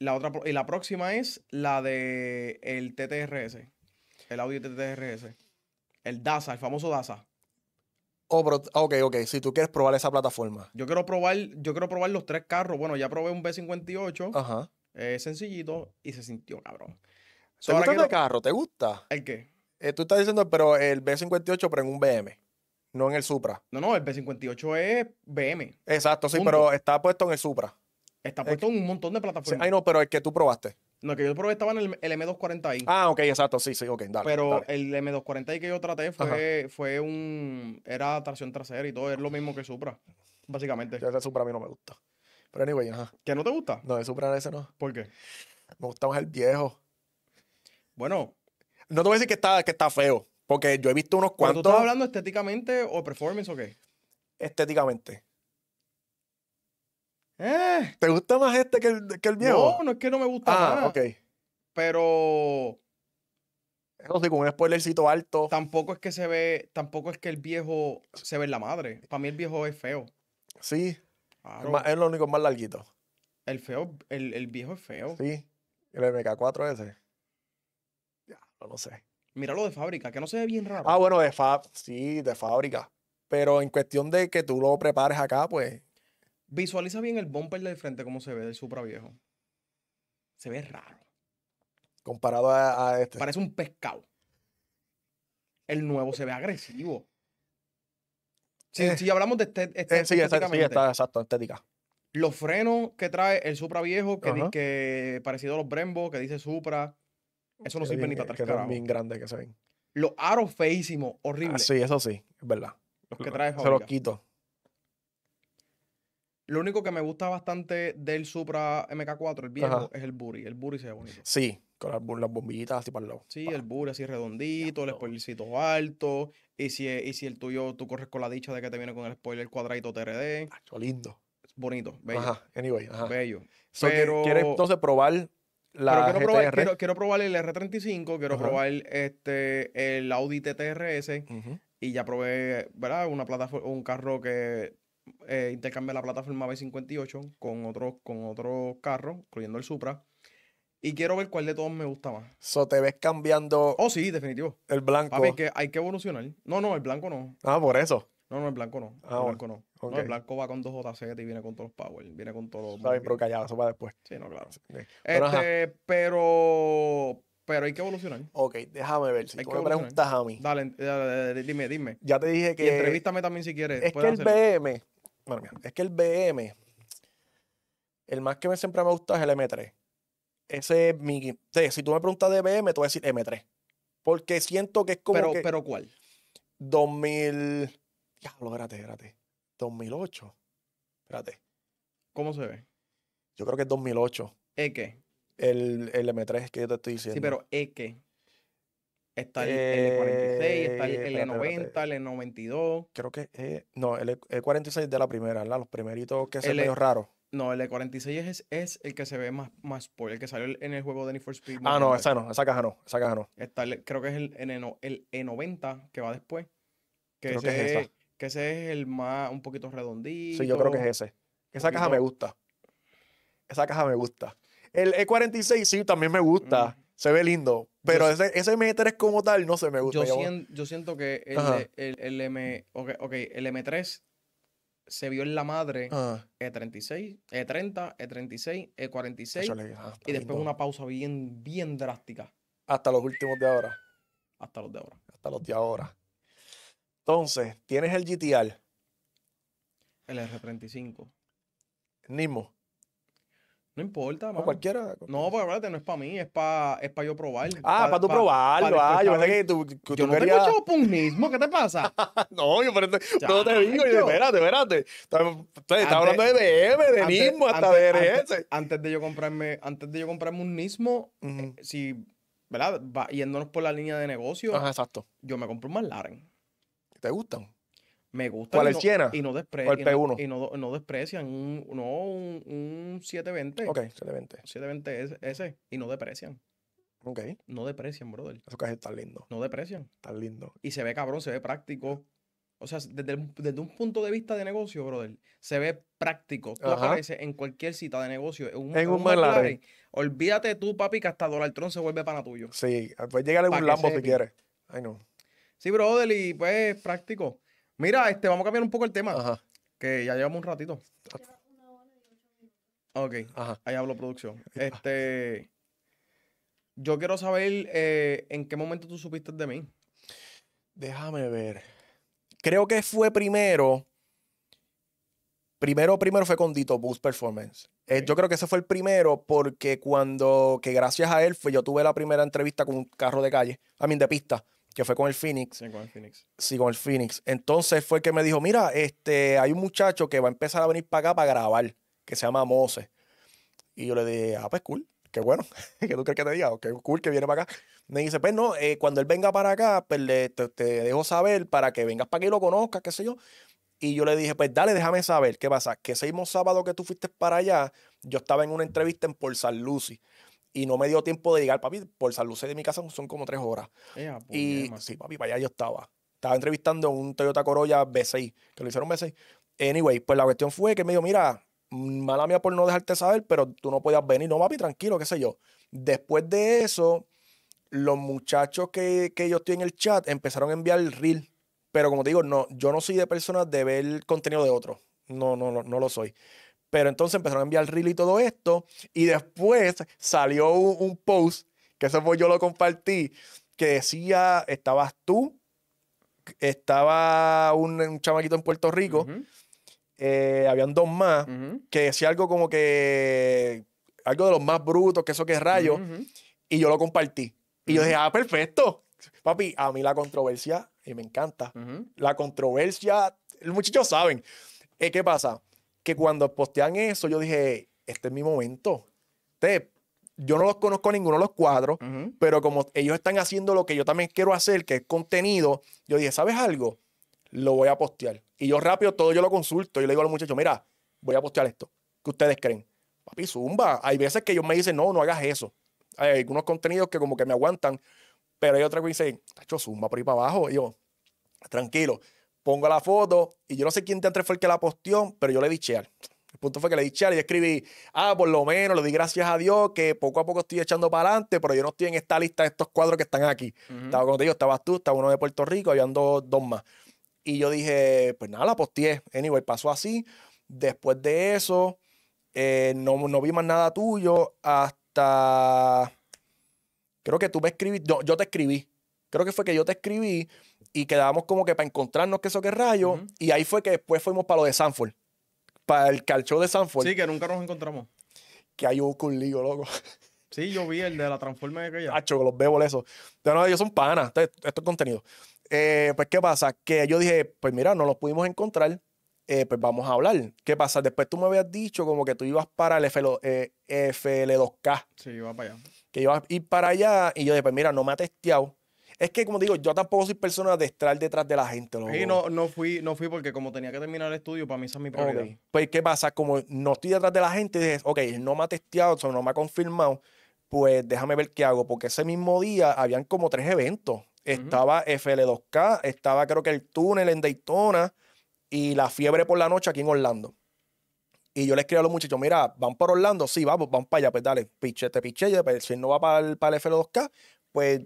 la otra, y la próxima es la de el T T R S, el Audi T T R S, el DASA, el famoso DASA. Oh, pero, ok, ok. Si tú quieres probar esa plataforma. Yo quiero probar, yo quiero probar los tres carros. Bueno, ya probé un B cincuenta y ocho. Ajá. Eh, sencillito. Y se sintió, cabrón. So, ¿Te gusta quiero... el carro? ¿Te gusta? ¿El qué? Eh, tú estás diciendo, pero el B cincuenta y ocho, pero en un B M. No en el Supra. No, no, el B cincuenta y ocho es B M. Exacto, sí, punto. Pero está puesto en el Supra. Está puesto el... en un montón de plataformas. Ay, sí, no, pero el que tú probaste. No, que yo probé estaba en el, el M doscientos cuarenta i. Ah, ok, exacto, sí, sí, ok, dale. Pero dale, el M doscientos cuarenta i que yo traté fue, fue un... Era tracción trasera y todo, es lo mismo que el Supra, básicamente. Yo, el Supra a mí no me gusta. Pero anyway, ajá. ¿Que no te gusta? No, el Supra ese no. ¿Por qué? Me gusta más el viejo. Bueno. No te voy a decir que está, que está feo, porque yo he visto unos cuantos... ¿Tú estás hablando estéticamente o performance o qué? Estéticamente. Eh. ¿Te gusta más este que el, que el viejo? No, no es que no me gusta ah, nada. Ok. Pero... Eso sí, con un spoilercito alto. Tampoco es que se ve... Tampoco es que el viejo se ve en la madre. Para mí el viejo es feo. Sí. Claro. Es, más, es lo único más larguito. El feo... El, el viejo es feo. Sí. El M K cuatro ese. Ya, no sé. Míralo de fábrica, que no se ve bien raro. Ah, bueno, de fab... Sí, de fábrica. Pero en cuestión de que tú lo prepares acá, pues... Visualiza bien el bumper del frente, cómo se ve del Supra viejo. Se ve raro. Comparado a, a este. Parece un pescado. El nuevo se ve agresivo. Si, eh, si hablamos de este, este, eh, sí, está, sí, está exacto, estética. Los frenos que trae el Supra viejo, que, di, que parecido a los Brembo, que dice Supra, eso no sirve ni para tres carajos. Bien grandes que se ven. Los aros feísimos, horribles. Ah, sí, eso sí, es verdad. Los que trae fábrica. Se los quito. Lo único que me gusta bastante del Supra M K cuatro, el viejo, ajá, es el buri. El buri se ve bonito. Sí, con las, las bombillitas así para el lado. Sí, pa. El buri así redondito, ya, el spoilercito alto. Y si, y si el tuyo, tú corres con la dicha de que te viene con el spoiler cuadradito T R D. Acho, lindo. Bonito, bello. Ajá, anyway. Ajá. Bello. So, pero ¿quieres entonces probar la quiero probar, quiero, quiero probar el R treinta y cinco, quiero, ajá, probar este, el Audi T T R S. Uh-huh. Y ya probé, ¿verdad? Una plataforma, un carro que... Eh, intercambié la plataforma B cincuenta y ocho con otros con otro carros, incluyendo el Supra. Y quiero ver cuál de todos me gusta más. So, ¿te ves cambiando? Oh, sí, definitivo. El blanco. Papi, que hay que evolucionar. No, no, el blanco no. Ah, por eso. No, no, el blanco no. Ah, el blanco no. Okay. No, el blanco va con dos J Z y viene con todos los power. Viene con todos los... Está bien, pero callado, eso va después. Sí, no, claro. Okay. Pero, este, pero... Pero hay que evolucionar. Ok, déjame ver. Si hay tú me preguntas a mí. Dale, dale, dale, dime, dime. Ya te dije que... Y entrevístame también si quieres. Es que el B M... Bueno, mira, es que el B M... El más que me siempre me gusta es el M tres. Ese es mi... Si tú me preguntas de B M, te voy a decir M tres. Porque siento que es como pero, que... ¿Pero cuál? dos mil... Diablo, espérate, espérate. dos mil ocho. Espérate. ¿Cómo se ve? Yo creo que es dos mil ocho. ¿Es qué? El, el M tres que yo te estoy diciendo. Sí, pero es que está el E cuarenta y seis, está el L noventa, el L noventa y dos. Creo que eh, no, el E cuarenta y seis de la primera, ¿verdad? Los primeritos que se medio raros. No, el E cuarenta y seis es, es el que se ve más, más por el que salió en el juego de Need for Speed. Ah, no, esa no, esa caja no, esa caja no. Está el, creo que es el, el E noventa que va después. Que creo ese que es esa. Que ese es el más un poquito redondito. Sí, yo creo que es ese. Esa caja me gusta. Esa caja me gusta. El E cuarenta y seis sí, también me gusta. Mm. Se ve lindo. Pero yo, ese, ese M tres como tal no se me gusta. Yo, sien, yo siento que el, el, el, M, okay, okay, el M tres se vio en la madre. Ajá. E treinta y seis, E treinta, E treinta y seis, E cuarenta y seis. Échale, ah, y después lindo. Una pausa bien, bien drástica. Hasta los últimos de ahora. Hasta los de ahora. Hasta los de ahora. Entonces, tienes el G T R. El R treinta y cinco. Nismo. No importa, mano. O cualquiera. No, porque aparte no es para mí, es para es pa yo probar. Ah, para pa tú pa, probarlo. Pa, ah, yo pensé que tú, tú yo no querías... tengo chavo punismo, ¿qué te pasa? No, yo pero no te digo. Yo... Espérate, espérate. Estás hablando de B M, de antes, Nismo, hasta antes, de R S. Antes, antes, de yo comprarme, antes de yo comprarme un Nismo, uh -huh. eh, si, ¿verdad? Va, yéndonos por la línea de negocio. Ajá, exacto. Yo me compro un McLaren. ¿Te gustan? Me gusta. ¿Cuál es Siena? Y no desprecian. Y, no, y no, no desprecian. Un, no, un, un siete veinte. Ok, siete veinte. siete veinte es ese. Y no deprecian. Ok. No deprecian, brother. Eso casi está lindo. No deprecian. Está lindo. Y se ve cabrón, se ve práctico. O sea, desde, el, desde un punto de vista de negocio, brother, se ve práctico. Tú ajá. Apareces en cualquier cita de negocio. Un, en un, un McLaren. Olvídate tú, papi, que hasta Donald Trump se vuelve pana tuyo. Sí. Pues llegale un Lambo si quieres. Ay, no. Sí, brother, y pues práctico. Mira, este, vamos a cambiar un poco el tema. Ajá. Que ya llevamos un ratito. Ok, ajá. Ahí hablo producción. Este, yo quiero saber eh, en qué momento tú supiste de mí. Déjame ver. Creo que fue primero. Primero, primero fue con Dito Boost Performance. Okay. Eh, yo creo que ese fue el primero porque cuando, que gracias a él, fue, yo tuve la primera entrevista con un carro de calle, a mí de pista. Que fue con el Phoenix. Sí, con el Phoenix. Sí, con el Phoenix. Entonces fue el que me dijo, mira, este, hay un muchacho que va a empezar a venir para acá para grabar, que se llama Mose. Y yo le dije, ah, pues cool, qué bueno. ¿Qué tú crees que te diga? Qué cool que viene para acá. Me dice, pues no, eh, cuando él venga para acá, pues le, te, te dejo saber para que vengas para que lo conozcas, qué sé yo. Y yo le dije, pues dale, déjame saber. ¿Qué pasa? Que ese mismo sábado que tú fuiste para allá, yo estaba en una entrevista en Port San Lucy. Y no me dio tiempo de llegar, papi. Por San Lucía de mi casa son como tres horas. Yeah, y yeah, sí, papi, para allá yo estaba. Estaba entrevistando un Toyota Corolla B seis, que lo hicieron B seis. Anyway, pues la cuestión fue que me dijo, mira, mala mía por no dejarte saber, pero tú no podías venir. No, papi, tranquilo, qué sé yo. Después de eso, los muchachos que, que yo estoy en el chat empezaron a enviar el reel. Pero como te digo, no, yo no soy de personas de ver contenido de otros. No, no, no, no lo soy. Pero entonces empezaron a enviar el reel y todo esto. Y después salió un, un post, que ese fue yo lo compartí, que decía, estabas tú, estaba un, un chamaquito en Puerto Rico, uh-huh. eh, habían dos más, uh-huh. que decía algo como que, algo de los más brutos, que eso que es rayo, uh-huh. y yo lo compartí. Y uh-huh. yo dije, ah, perfecto. Papi, a mí la controversia, y me encanta, uh-huh. la controversia, los muchachos saben. Eh, ¿Qué pasa? Que cuando postean eso, yo dije, este es mi momento. Te, yo no los conozco a ninguno de los cuadros, uh-huh. pero como ellos están haciendo lo que yo también quiero hacer, que es contenido, yo dije, ¿sabes algo? Lo voy a postear. Y yo rápido todo yo lo consulto. Yo le digo a los muchachos, mira, voy a postear esto. ¿Qué ustedes creen? Papi, zumba. Hay veces que ellos me dicen, no, no hagas eso. Hay algunos contenidos que como que me aguantan, pero hay otros que dicen, tacho, zumba por ahí para abajo. Y yo, tranquilo. Pongo la foto y yo no sé quién de entre fue el que la posteó, pero yo le di share. El punto fue que le di share y yo escribí, ah, por lo menos le di gracias a Dios que poco a poco estoy echando para adelante, pero yo no estoy en esta lista de estos cuadros que están aquí. Uh-huh. Estaba contigo, estabas tú, estaba uno de Puerto Rico, habían dos, dos más. Y yo dije, pues nada, la posteé. Anyway, pasó así. Después de eso, eh, no, no vi más nada tuyo hasta... Creo que tú me escribiste, no, yo te escribí. Creo que fue que yo te escribí y quedábamos como que para encontrarnos que eso que rayo. Uh-huh. Y ahí fue que después fuimos para lo de Sanford. Para el calcho de Sanford. Sí, que nunca nos encontramos. Que ahí hubo un lío, loco. Sí, yo vi el de la transforma de aquella. Hacho, que los bebo eso. Entonces, no, ellos son panas. Esto es contenido. Eh, pues, ¿qué pasa? Que yo dije, pues mira, no los pudimos encontrar. Eh, pues vamos a hablar. ¿Qué pasa? Después tú me habías dicho como que tú ibas para el F L dos K. Sí, iba para allá. Que ibas a ir para allá. Y yo dije, pues mira, no me ha testeado. Es que, como digo, yo tampoco soy persona de estar detrás de la gente. Loco. Sí, no, no, fui, no fui porque como tenía que terminar el estudio, para mí esa es mi prioridad. Okay. Pues, ¿qué pasa? Como no estoy detrás de la gente, dije, ok, no me ha testeado, o sea, no me ha confirmado, pues déjame ver qué hago. Porque ese mismo día habían como tres eventos. Uh-huh. Estaba F L dos K, estaba creo que el Túnel en Daytona y la fiebre por la noche aquí en Orlando. Y yo les escribí a los muchachos, mira, ¿van para Orlando? Sí, vamos, van para allá. Pues dale, piche, te piche. Si él no va para el, para el F L dos K, pues...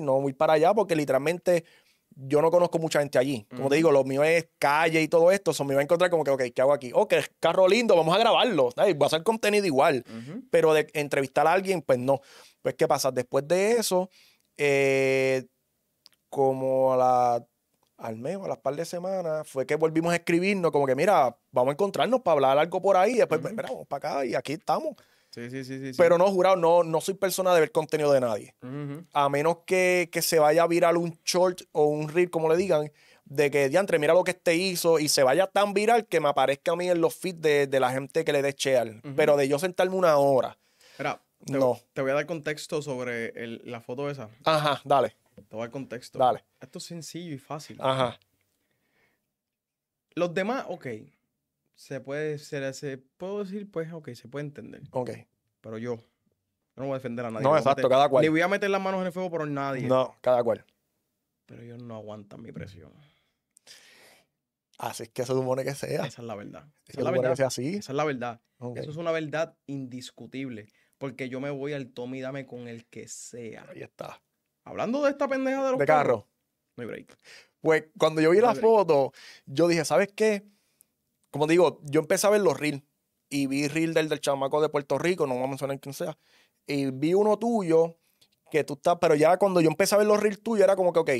no voy para allá porque literalmente yo no conozco mucha gente allí. Como uh-huh. te digo, lo mío es calle y todo esto. Eso me iba a encontrar como que, ok, ¿qué hago aquí? Oh, que carro lindo, vamos a grabarlo. Ay, va a ser contenido igual. Uh-huh. Pero de entrevistar a alguien, pues no. Pues, ¿qué pasa? Después de eso, eh, como a la, al mes o a las par de semanas, fue que volvimos a escribirnos como que, mira, vamos a encontrarnos para hablar algo por ahí. Después, uh-huh. mira, vamos para acá y aquí estamos. Sí, sí, sí, sí. Pero no, jurado, no, no soy persona de ver contenido de nadie. Uh-huh. A menos que, que se vaya a viral un short o un reel, como le digan, de que, diantre, mira lo que este hizo, y se vaya tan viral que me aparezca a mí en los feeds de, de la gente que le dé share. Uh-huh. Pero de yo sentarme una hora. Espera, te, no. te voy a dar contexto sobre el, la foto esa. Ajá, dale. Te voy a dar contexto. Dale. Esto es sencillo y fácil. Ajá. Los demás, ok. Se puede, se, se puedo decir, pues, ok, se puede entender. Ok. Pero yo, yo no voy a defender a nadie. No, exacto, meter, cada cual. Ni voy a meter las manos en el fuego por nadie. No, cada cual. Pero ellos no aguantan mi presión. Así es que se supone que sea. Esa es la verdad. Esa es la verdad. Que sea así. Esa es la verdad. Okay. Eso es una verdad indiscutible. Porque yo me voy al tome y dame con el que sea. Ahí está. Hablando de esta pendeja de los de carros. carro. No hay break. Pues, cuando yo vi no la break. foto, yo dije, ¿sabes qué? Como digo, yo empecé a ver los reels y vi reel del, del chamaco de Puerto Rico, no vamos a mencionar quién sea, y vi uno tuyo que tú estás, pero ya cuando yo empecé a ver los reels tuyos era como que, ok,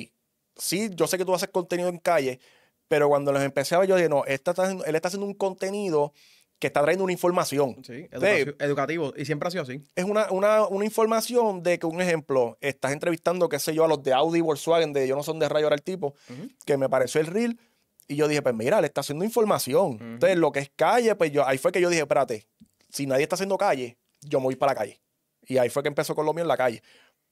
sí, yo sé que tú haces contenido en calle, pero cuando los empecé a ver yo dije, no, esta está, él está haciendo un contenido que está trayendo una información. Sí, educación, sí, educativo, y siempre ha sido así. Es una, una, una información de que, un ejemplo, estás entrevistando, qué sé yo, a los de Audi y Volkswagen, de yo no son de rayo, era el tipo, uh-huh. que me pareció el reel. Y yo dije, pues mira, le está haciendo información. Uh-huh. Entonces, lo que es calle, pues yo, ahí fue que yo dije, espérate, si nadie está haciendo calle, yo me voy para la calle. Y ahí fue que empezó con lo mío en la calle.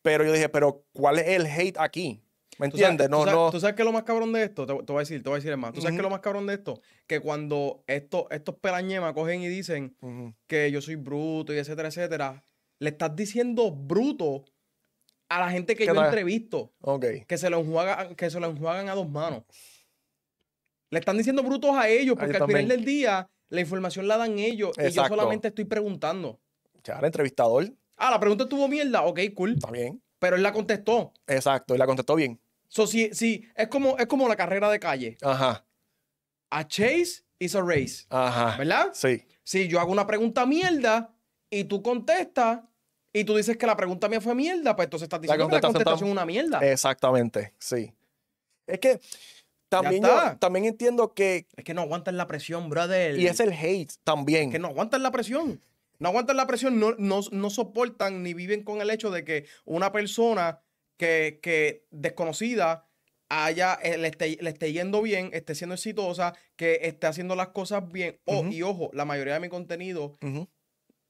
Pero yo dije, pero ¿cuál es el hate aquí? ¿Me entiendes? No, no. ¿Tú sabes qué es lo más cabrón de esto? Te, te voy a decir, te voy a decir, hermano. ¿Tú sabes uh-huh. qué es lo más cabrón de esto? Que cuando esto, estos pelañemas cogen y dicen uh-huh. que yo soy bruto y etcétera, etcétera, le estás diciendo bruto a la gente que yo tal? entrevisto. Okay. Que se lo enjuagan, que se lo enjuagan a dos manos. Le están diciendo brutos a ellos porque al final del día la información la dan ellos. Exacto. Y yo solamente estoy preguntando. Ya, el entrevistador. Ah, la pregunta estuvo mierda. Ok, cool. Está bien. Pero él la contestó. Exacto, él la contestó bien. So, sí, sí, es como, es como la carrera de calle. Ajá. A chase is a race. Ajá. ¿Verdad? Sí. Si yo hago una pregunta mierda y tú contestas y tú dices que la pregunta mía fue mierda, pues entonces estás diciendo la que la contestación es una mierda. Exactamente, sí. Es que también, yo, también entiendo que... Es que no aguantan la presión, brother. Y es el hate también. Es que no aguantan la presión. No aguantan la presión, no, no, no soportan ni viven con el hecho de que una persona que, que desconocida haya, le esté, le esté yendo bien, esté siendo exitosa, que esté haciendo las cosas bien. Oh, uh-huh. Y ojo, la mayoría de mi contenido uh-huh.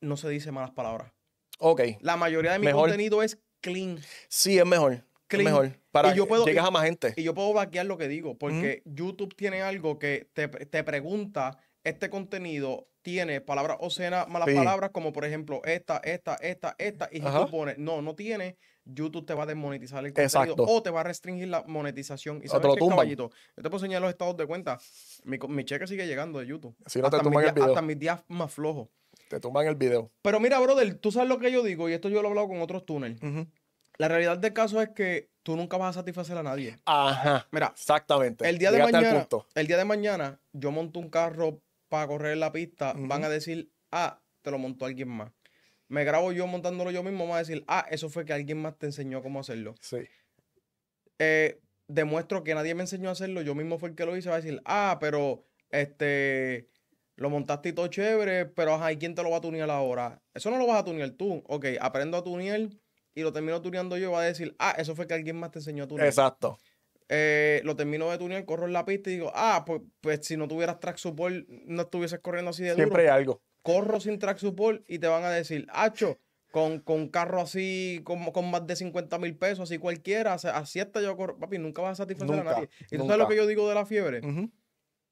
no se dice malas palabras. Ok. La mayoría de mi mejor. contenido es clean. Sí, es mejor. Clean. Es mejor. Para y yo puedo, llegas y, a más gente. Y yo puedo vaquear lo que digo, porque uh-huh. YouTube tiene algo que te, te pregunta, este contenido... tiene palabras obscenas, malas sí. palabras, como por ejemplo esta, esta, esta, esta, y tú pones, no, no tiene, YouTube te va a desmonetizar el contenido. Exacto. O te va a restringir la monetización. Y sabes qué, caballito, yo te puedo enseñar los estados de cuenta, mi, mi cheque sigue llegando de YouTube. Si no hasta, te tumban el video. Hasta mis días más flojos. Te tumban el video. Pero mira, brother, tú sabes lo que yo digo, y esto yo lo he hablado con otros túneles. Uh-huh. La realidad del caso es que tú nunca vas a satisfacer a nadie. Ajá. Mira, exactamente. El día de Llegate mañana, el día de mañana, yo monto un carro para correr en la pista, uh-huh. van a decir, ah, te lo montó alguien más. Me grabo yo montándolo yo mismo, van a decir, ah, eso fue que alguien más te enseñó cómo hacerlo. Sí. Eh, demuestro que nadie me enseñó a hacerlo, yo mismo fue el que lo hice, va a decir, ah, pero este, lo montaste y todo chévere, pero ajá, ¿y quién te lo va a tunear ahora? Eso no lo vas a tunear tú. Ok, aprendo a tunear y lo termino tuneando yo, va a decir, ah, eso fue que alguien más te enseñó a tunear. Exacto. Eh, lo termino de tunear, corro en la pista y digo, ah, pues, pues si no tuvieras track support, no estuvieses corriendo así de duro. Siempre hay algo. Corro sin track support y te van a decir, acho, con, con carro así, con, con más de cincuenta mil pesos, así cualquiera, así hasta yo corro. Papi, nunca vas a satisfacer nunca, a nadie. ¿Y nunca. tú sabes lo que yo digo de la fiebre? Uh-huh.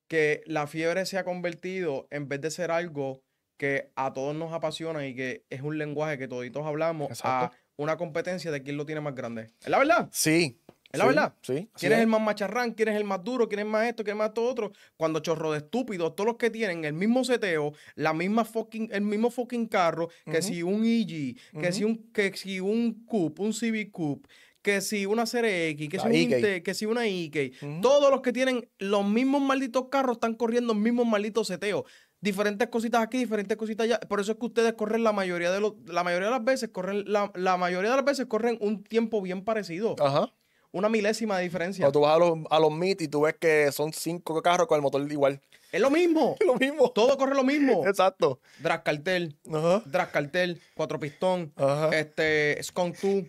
Que la fiebre se ha convertido, en vez de ser algo que a todos nos apasiona y que es un lenguaje que toditos hablamos, Exacto. a una competencia de quién lo tiene más grande. ¿Es la verdad? Sí. ¿Es la sí, verdad? Sí. ¿Quién es, es el más macharrán? ¿Quién es el más duro? ¿Quién es más esto? ¿Quién es más todo otro? Cuando chorro de estúpidos, todos los que tienen el mismo seteo, la misma fucking, el mismo fucking carro, que uh-huh. si un E G, uh-huh. que si un, que si un Coupe, un C B Coupe, que si una Serie X, que la si un Inte, que si una I K. Uh-huh. Todos los que tienen los mismos malditos carros están corriendo los mismos malditos seteos. Diferentes cositas aquí, diferentes cositas allá. Por eso es que ustedes corren la mayoría de los, la mayoría de las veces, corren, la, la mayoría de las veces corren un tiempo bien parecido. Ajá. Uh-huh. Una milésima de diferencia. O tú vas a los, a los meet y tú ves que son cinco carros con el motor igual. Es lo mismo. Es lo mismo. Todo corre lo mismo. Exacto. Drag cartel. Ajá. Drag cartel. Cuatro pistón. Ajá. Este, Skunk dos.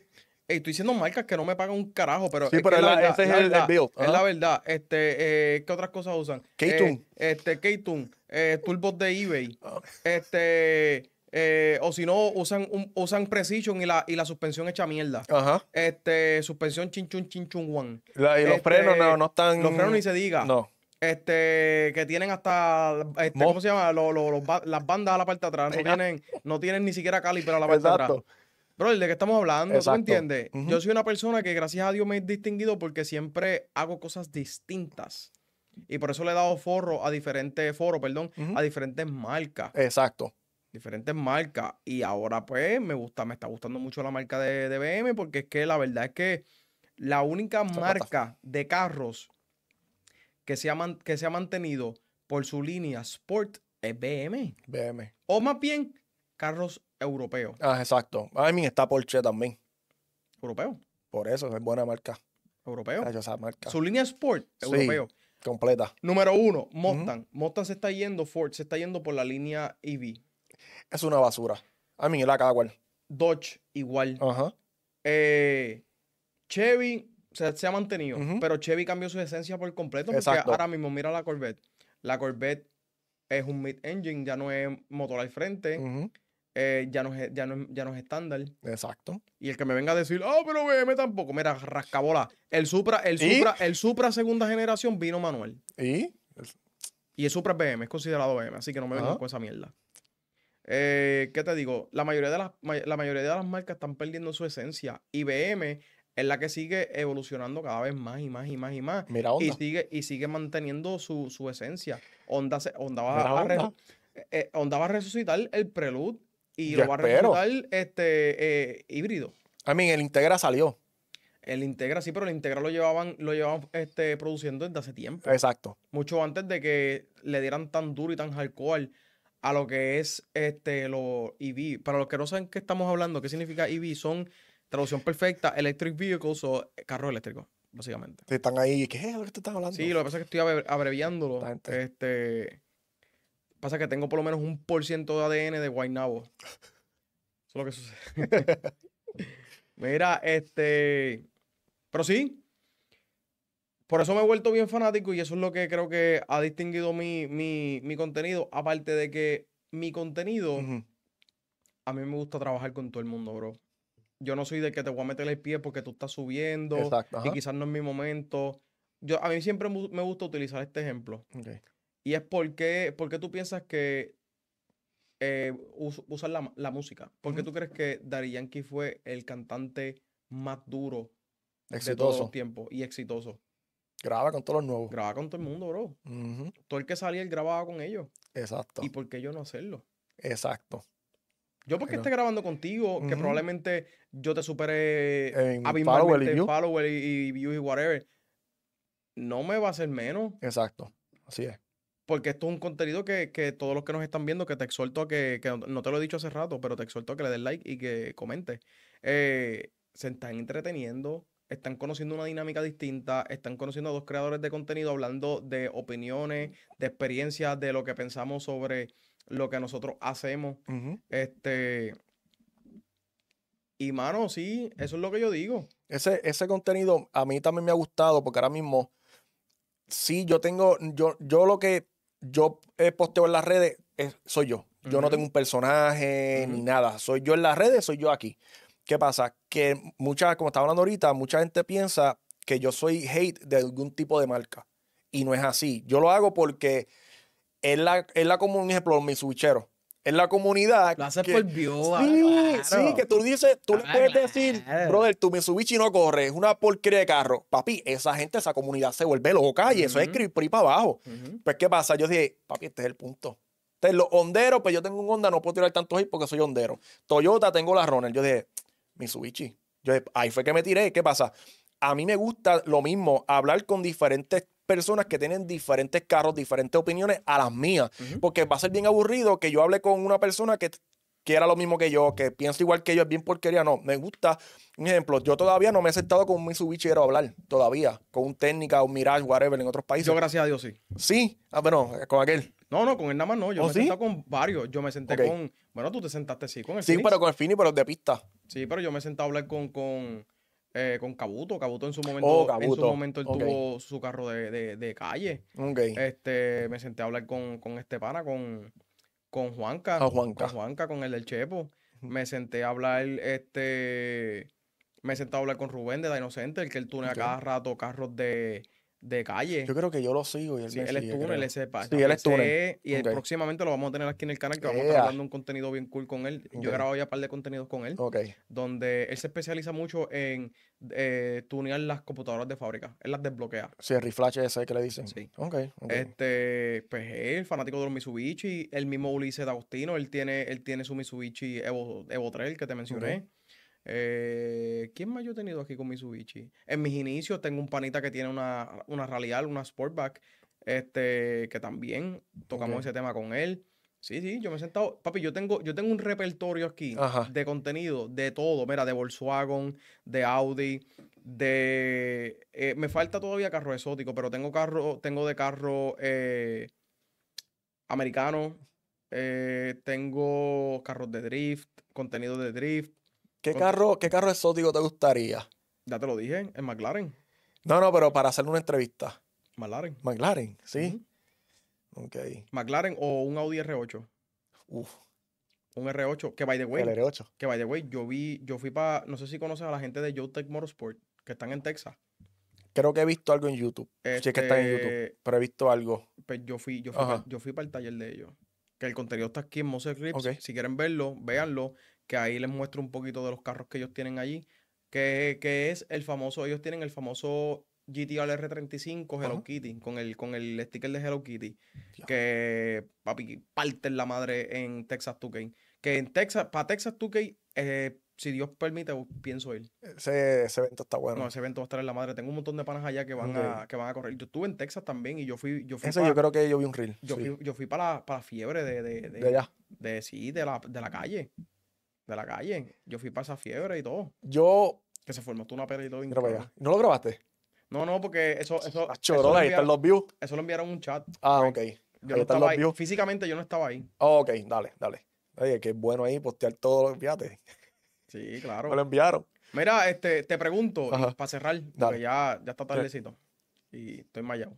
Estoy diciendo marcas que no me pagan un carajo, pero... Sí, es pero que la, la, ese la, es el, el build. Ajá. Es la verdad. Este, eh, ¿qué otras cosas usan? K-Tune. Eh, este, K-Tune. Eh, turbos de eBay. Oh. Este... Eh, o si no, usan, un, usan Precision y la, y la suspensión hecha mierda. Ajá. Este, suspensión chinchun, chinchun, one. La, y los este, frenos no, no están... Los frenos ni se diga. No. Este, que tienen hasta... Este, ¿Cómo se llama? Los, los, los, las bandas a la parte de atrás. No tienen, no tienen ni siquiera caliper a la parte de atrás. Bro, ¿de qué estamos hablando? Exacto. ¿Tú entiendes? Uh-huh. Yo soy una persona que gracias a Dios me he distinguido porque siempre hago cosas distintas. Y por eso le he dado foro a diferentes... Foro, perdón. Uh-huh. A diferentes marcas. Exacto. Diferentes marcas. Y ahora, pues, me gusta, me está gustando mucho la marca de, de B M, porque es que la verdad es que la única marca de carros que se ha, man, que se ha mantenido por su línea Sport es B M. B M. O más bien, carros europeos. Ah, exacto. A mí está Porsche también. Europeo. Por eso, es buena marca. Europeo. Esa marca. Su línea Sport, europeo. Sí, completa. Número uno, Mustang. Uh-huh. Mustang se está yendo, Ford se está yendo por la línea E V. Es una basura. A mí, la cada cual. Dodge, igual. Ajá. Eh, Chevy se, se ha mantenido, uh-huh. pero Chevy cambió su esencia por completo. Exacto. Porque ahora mismo, mira la Corvette. La Corvette es un mid-engine, ya no es motor al frente, uh-huh. eh, ya, no es, ya, no es, ya no es estándar. Exacto. Y el que me venga a decir, ah, oh, pero B M tampoco. Mira, rascabola. El Supra, el Supra, ¿Y? el Supra segunda generación vino manual. ¿Y? Y el Supra es B M, es considerado B M, así que no me vengan con esa mierda. Eh, ¿Qué te digo? La mayoría, de las, la mayoría de las marcas están perdiendo su esencia. Y B M es la que sigue evolucionando cada vez más y más y más y más. Mira Honda. Y sigue, y sigue manteniendo su, su esencia. Honda, se, Honda, va a, Honda. A re, eh, Honda va a resucitar el Prelude y Yo lo va espero. a resucitar este, eh, híbrido. I mean, el Integra salió. El Integra, sí, pero el Integra lo llevaban, lo llevaban este, produciendo desde hace tiempo. Exacto. Mucho antes de que le dieran tan duro y tan hardcore a lo que es este, los E V. Para los que no saben qué estamos hablando, qué significa E V, son, traducción perfecta, electric vehicles o carros eléctricos. básicamente. Sí, están ahí. ¿Qué es lo que tú estás hablando? Sí, lo que pasa es que estoy abreviándolo. Este, pasa que tengo por lo menos un por ciento de A D N de Guaynabo. Eso es lo que sucede. Mira, este... Pero sí. Por eso me he vuelto bien fanático y eso es lo que creo que ha distinguido mi, mi, mi contenido. Aparte de que mi contenido... Uh-huh. A mí me gusta trabajar con todo el mundo, bro. Yo no soy de que te voy a meter el pie porque tú estás subiendo. Exacto, y quizás no es mi momento. Yo, a mí siempre me gusta utilizar este ejemplo. Okay. Y es porque, porque tú piensas que eh, us, usar la, la música. ¿Por qué mm. tú crees que Daddy Yankee fue el cantante más duro exitoso de todos los tiempos y exitoso? Graba con todos los nuevos. Graba con todo el mundo, bro. Mm-hmm. Todo el que salía, él grababa con ellos. Exacto. ¿Y por qué yo no hacerlo? Exacto. Yo porque pero... esté grabando contigo, que uh-huh. probablemente yo te supere en abismalmente, follower y views y, y whatever, no me va a hacer menos. Exacto, así es. Porque esto es un contenido que, que todos los que nos están viendo, que te exhorto a que, que, no te lo he dicho hace rato, pero te exhorto a que le des like y que comentes. Eh, se están entreteniendo, están conociendo una dinámica distinta, están conociendo a dos creadores de contenido hablando de opiniones, de experiencias, de lo que pensamos sobre... lo que nosotros hacemos. Uh-huh. Este. Y mano, sí, eso es lo que yo digo. Ese, ese contenido a mí también me ha gustado porque ahora mismo, sí, yo tengo, yo, yo lo que yo posteo en las redes es, soy yo. Yo uh-huh. no tengo un personaje uh-huh. ni nada. Soy yo en las redes, soy yo aquí. ¿Qué pasa? Que muchas, como estaba hablando ahorita, mucha gente piensa que yo soy hate de algún tipo de marca. Y no es así. Yo lo hago porque... Es la, es la comunidad, por mis switcheros. Es la comunidad. Lo haces por viola. Sí, claro. Sí, que tú dices, tú claro, le puedes decir, claro. Brother, tu Mitsubishi no corre, es una porquería de carro. Papi, esa gente, esa comunidad se vuelve loca y uh-huh. eso es escribir por ahí para abajo. Uh-huh. Pues, ¿qué pasa? Yo dije, papi, este es el punto. Entonces, los honderos, pues yo tengo un Honda, no puedo tirar tantos hits porque soy hondero. Toyota, tengo la Runner. Yo dije, Mitsubishi. Yo dije, ahí fue que me tiré. ¿Qué pasa? A mí me gusta lo mismo, hablar con diferentes personas que tienen diferentes carros, diferentes opiniones a las mías. Uh-huh. Porque va a ser bien aburrido que yo hable con una persona que quiera lo mismo que yo, que piensa igual que yo, es bien porquería. No, me gusta. Un ejemplo, yo todavía no me he sentado con un Mitsubishi a hablar, todavía, con un Técnica, un Mirage, whatever, en otros países. Yo, gracias a Dios, sí. Sí, ah, bueno, con aquel. No, no, con él nada más no. Yo ¿Oh, me he ¿sí? sentado con varios. Yo me senté okay. con... Bueno, tú te sentaste, sí, con el Sí, Phoenix. Pero con el Phoenix, pero de pista. Sí, pero yo me he sentado a hablar con... con... Eh, con Cabuto, Cabuto en su momento, oh, en su momento él okay. tuvo su carro de, de, de calle. Okay. Este, me senté a hablar con, con este pana, con, con Juanca, oh, Juanca, con Juanca, con el del Chepo. Me senté a hablar, este, me senté a hablar con Rubén de Da Inocente, el que él tunea okay. cada rato carros de, de calle. Yo creo que yo lo sigo y él sí, él es túnel, ese pana. Sí, él es túnel. Y okay. próximamente lo vamos a tener aquí en el canal, que vamos yeah. a estar dando un contenido bien cool con él. Okay. Yo he grabado ya un par de contenidos con él, okay. donde él se especializa mucho en eh, tunear las computadoras de fábrica. Él las desbloquea. Sí, el reflash ese que le dicen. Sí. Okay, okay. Este, pues él, fanático de los Mitsubishi, el mismo Ulises D'Agostino, él tiene, él tiene su Mitsubishi Evo, Evo tres, el que te mencioné. Okay. Eh, ¿Quién más yo he tenido aquí con Mitsubishi? En mis inicios tengo un panita que tiene una, una Rallyal, una Sportback, este, que también tocamos okay. ese tema con él. Sí, sí, yo me he sentado. Papi, yo tengo, yo tengo un repertorio aquí Ajá. de contenido, de todo. Mira, de Volkswagen, de Audi, de... Eh, me falta todavía carro exótico, pero tengo carro, tengo de carro eh, americano, eh, tengo carros de drift, contenido de drift. ¿Qué carro, ¿Qué carro exótico te gustaría? Ya te lo dije, el McLaren. No, no, pero para hacer una entrevista. McLaren. McLaren, sí. Uh-huh. Ok. McLaren o un Audi R ocho. Uf. Un R ocho, que by the way. El R ocho. Que by the way, yo vi, yo fui para, no sé si conoces a la gente de Jotech Motorsport, que están en Texas. Creo que he visto algo en YouTube. Este... Sí, es que están en YouTube, pero he visto algo. Pues yo fui, yo fui, para, yo fui para el taller de ellos. Que el contenido está aquí en Moses Rips. Okay. Si quieren verlo, véanlo. Que ahí les muestro un poquito de los carros que ellos tienen allí, que, que es el famoso, ellos tienen el famoso G T R R treinta y cinco Hello uh-huh. Kitty, con el, con el sticker de Hello Kitty, Dios. Que papi, parte la madre en Texas dos K, que en Texas, para Texas dos K, eh, si Dios permite, pienso ir. Ese, ese evento está bueno. No, ese evento va a estar en la madre. Tengo un montón de panas allá que van, okay. a, que van a correr. Yo estuve en Texas también y yo fui... Yo fui ese para, yo creo que yo vi un reel. Yo, sí. fui, yo fui para la, para la fiebre de... De, de, de allá. De, sí, de la, de la calle. De la calle. Yo fui para esa fiebre y todo. Yo... Que se formó tú una pelea y todo. No lo grabaste. No, no, porque eso... eso, Chorola, eso ahí están los views. Eso lo enviaron en un chat. Ah, ok. Yo no estaba ahí. Views. Físicamente yo no estaba ahí. Oh, ok, dale, dale. Oye, qué bueno ahí postear todo lo que enviaste. Sí, claro. Me lo enviaron. Mira, este, te pregunto, para cerrar, porque dale. ya, ya está tardecito. Y estoy mallado.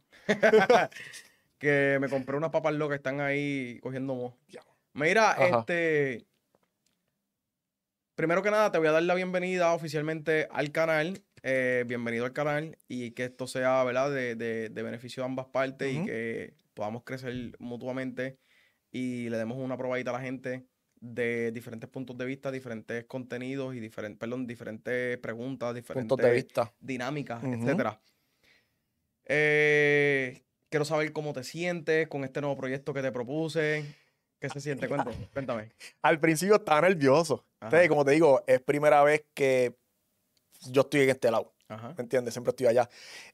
Que me compré unas papas locas que están ahí cogiendo moho. Mira, Ajá. este... Primero que nada, te voy a dar la bienvenida oficialmente al canal. Eh, bienvenido al canal. Y que esto sea, ¿verdad?, de, de, de beneficio de ambas partes. Uh-huh. Y que podamos crecer mutuamente. Y le demos una probadita a la gente de diferentes puntos de vista, diferentes contenidos y diferentes, perdón, diferentes preguntas, diferentes puntos de vista, dinámicas, uh-huh. etcétera. Eh, quiero saber cómo te sientes con este nuevo proyecto que te propuse. ¿Qué se siente? Cuéntame. Cuéntame. Al principio estaba nervioso. Entonces, como te digo, es primera vez que yo estoy en este lado. Ajá. ¿Me entiendes? Siempre estoy allá.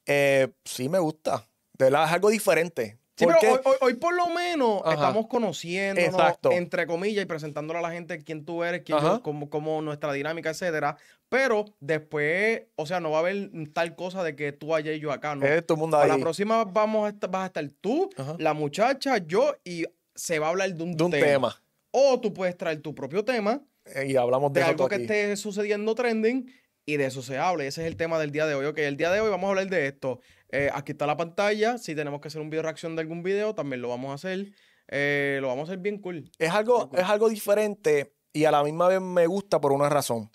Eh, sí me gusta. De verdad, es algo diferente. Sí, porque... pero hoy, hoy, hoy por lo menos Ajá. estamos conociéndonos, Exacto. entre comillas, y presentándole a la gente quién tú eres, quién yo, cómo, cómo nuestra dinámica, etcétera. Pero después, o sea, no va a haber tal cosa de que tú allá y yo acá, ¿no? Es todo el mundo ahí. A la próxima vamos a estar, vas a estar tú, Ajá. la muchacha, yo y... se va a hablar de un, de un tema. tema. O tú puedes traer tu propio tema. Y hablamos de, de algo que aquí. esté sucediendo trending y de eso se habla. Ese es el tema del día de hoy. Ok, el día de hoy vamos a hablar de esto. Eh, aquí está la pantalla. Si tenemos que hacer un video reacción de algún video, también lo vamos a hacer. Eh, lo vamos a hacer bien cool. Es algo, bien cool. Es algo diferente y a la misma vez me gusta por una razón.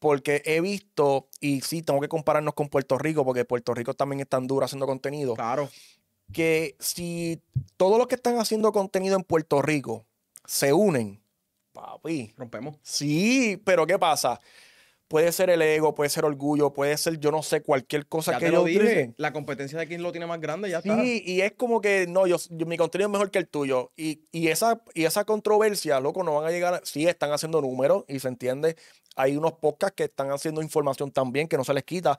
Porque he visto, y sí, tengo que compararnos con Puerto Rico, porque Puerto Rico también es tan duro haciendo contenido. Claro. Que si todos los que están haciendo contenido en Puerto Rico se unen, papi. Rompemos. Sí, pero ¿qué pasa? Puede ser el ego, puede ser orgullo, puede ser yo no sé, cualquier cosa ya que ellos dicen. La competencia de quien lo tiene más grande ya sí, está. Sí, y es como que no, yo, yo, mi contenido es mejor que el tuyo. Y, y, esa, y esa controversia, loco, no van a llegar. A, sí, están haciendo números y se entiende. Hay unos podcasts que están haciendo información también que no se les quita.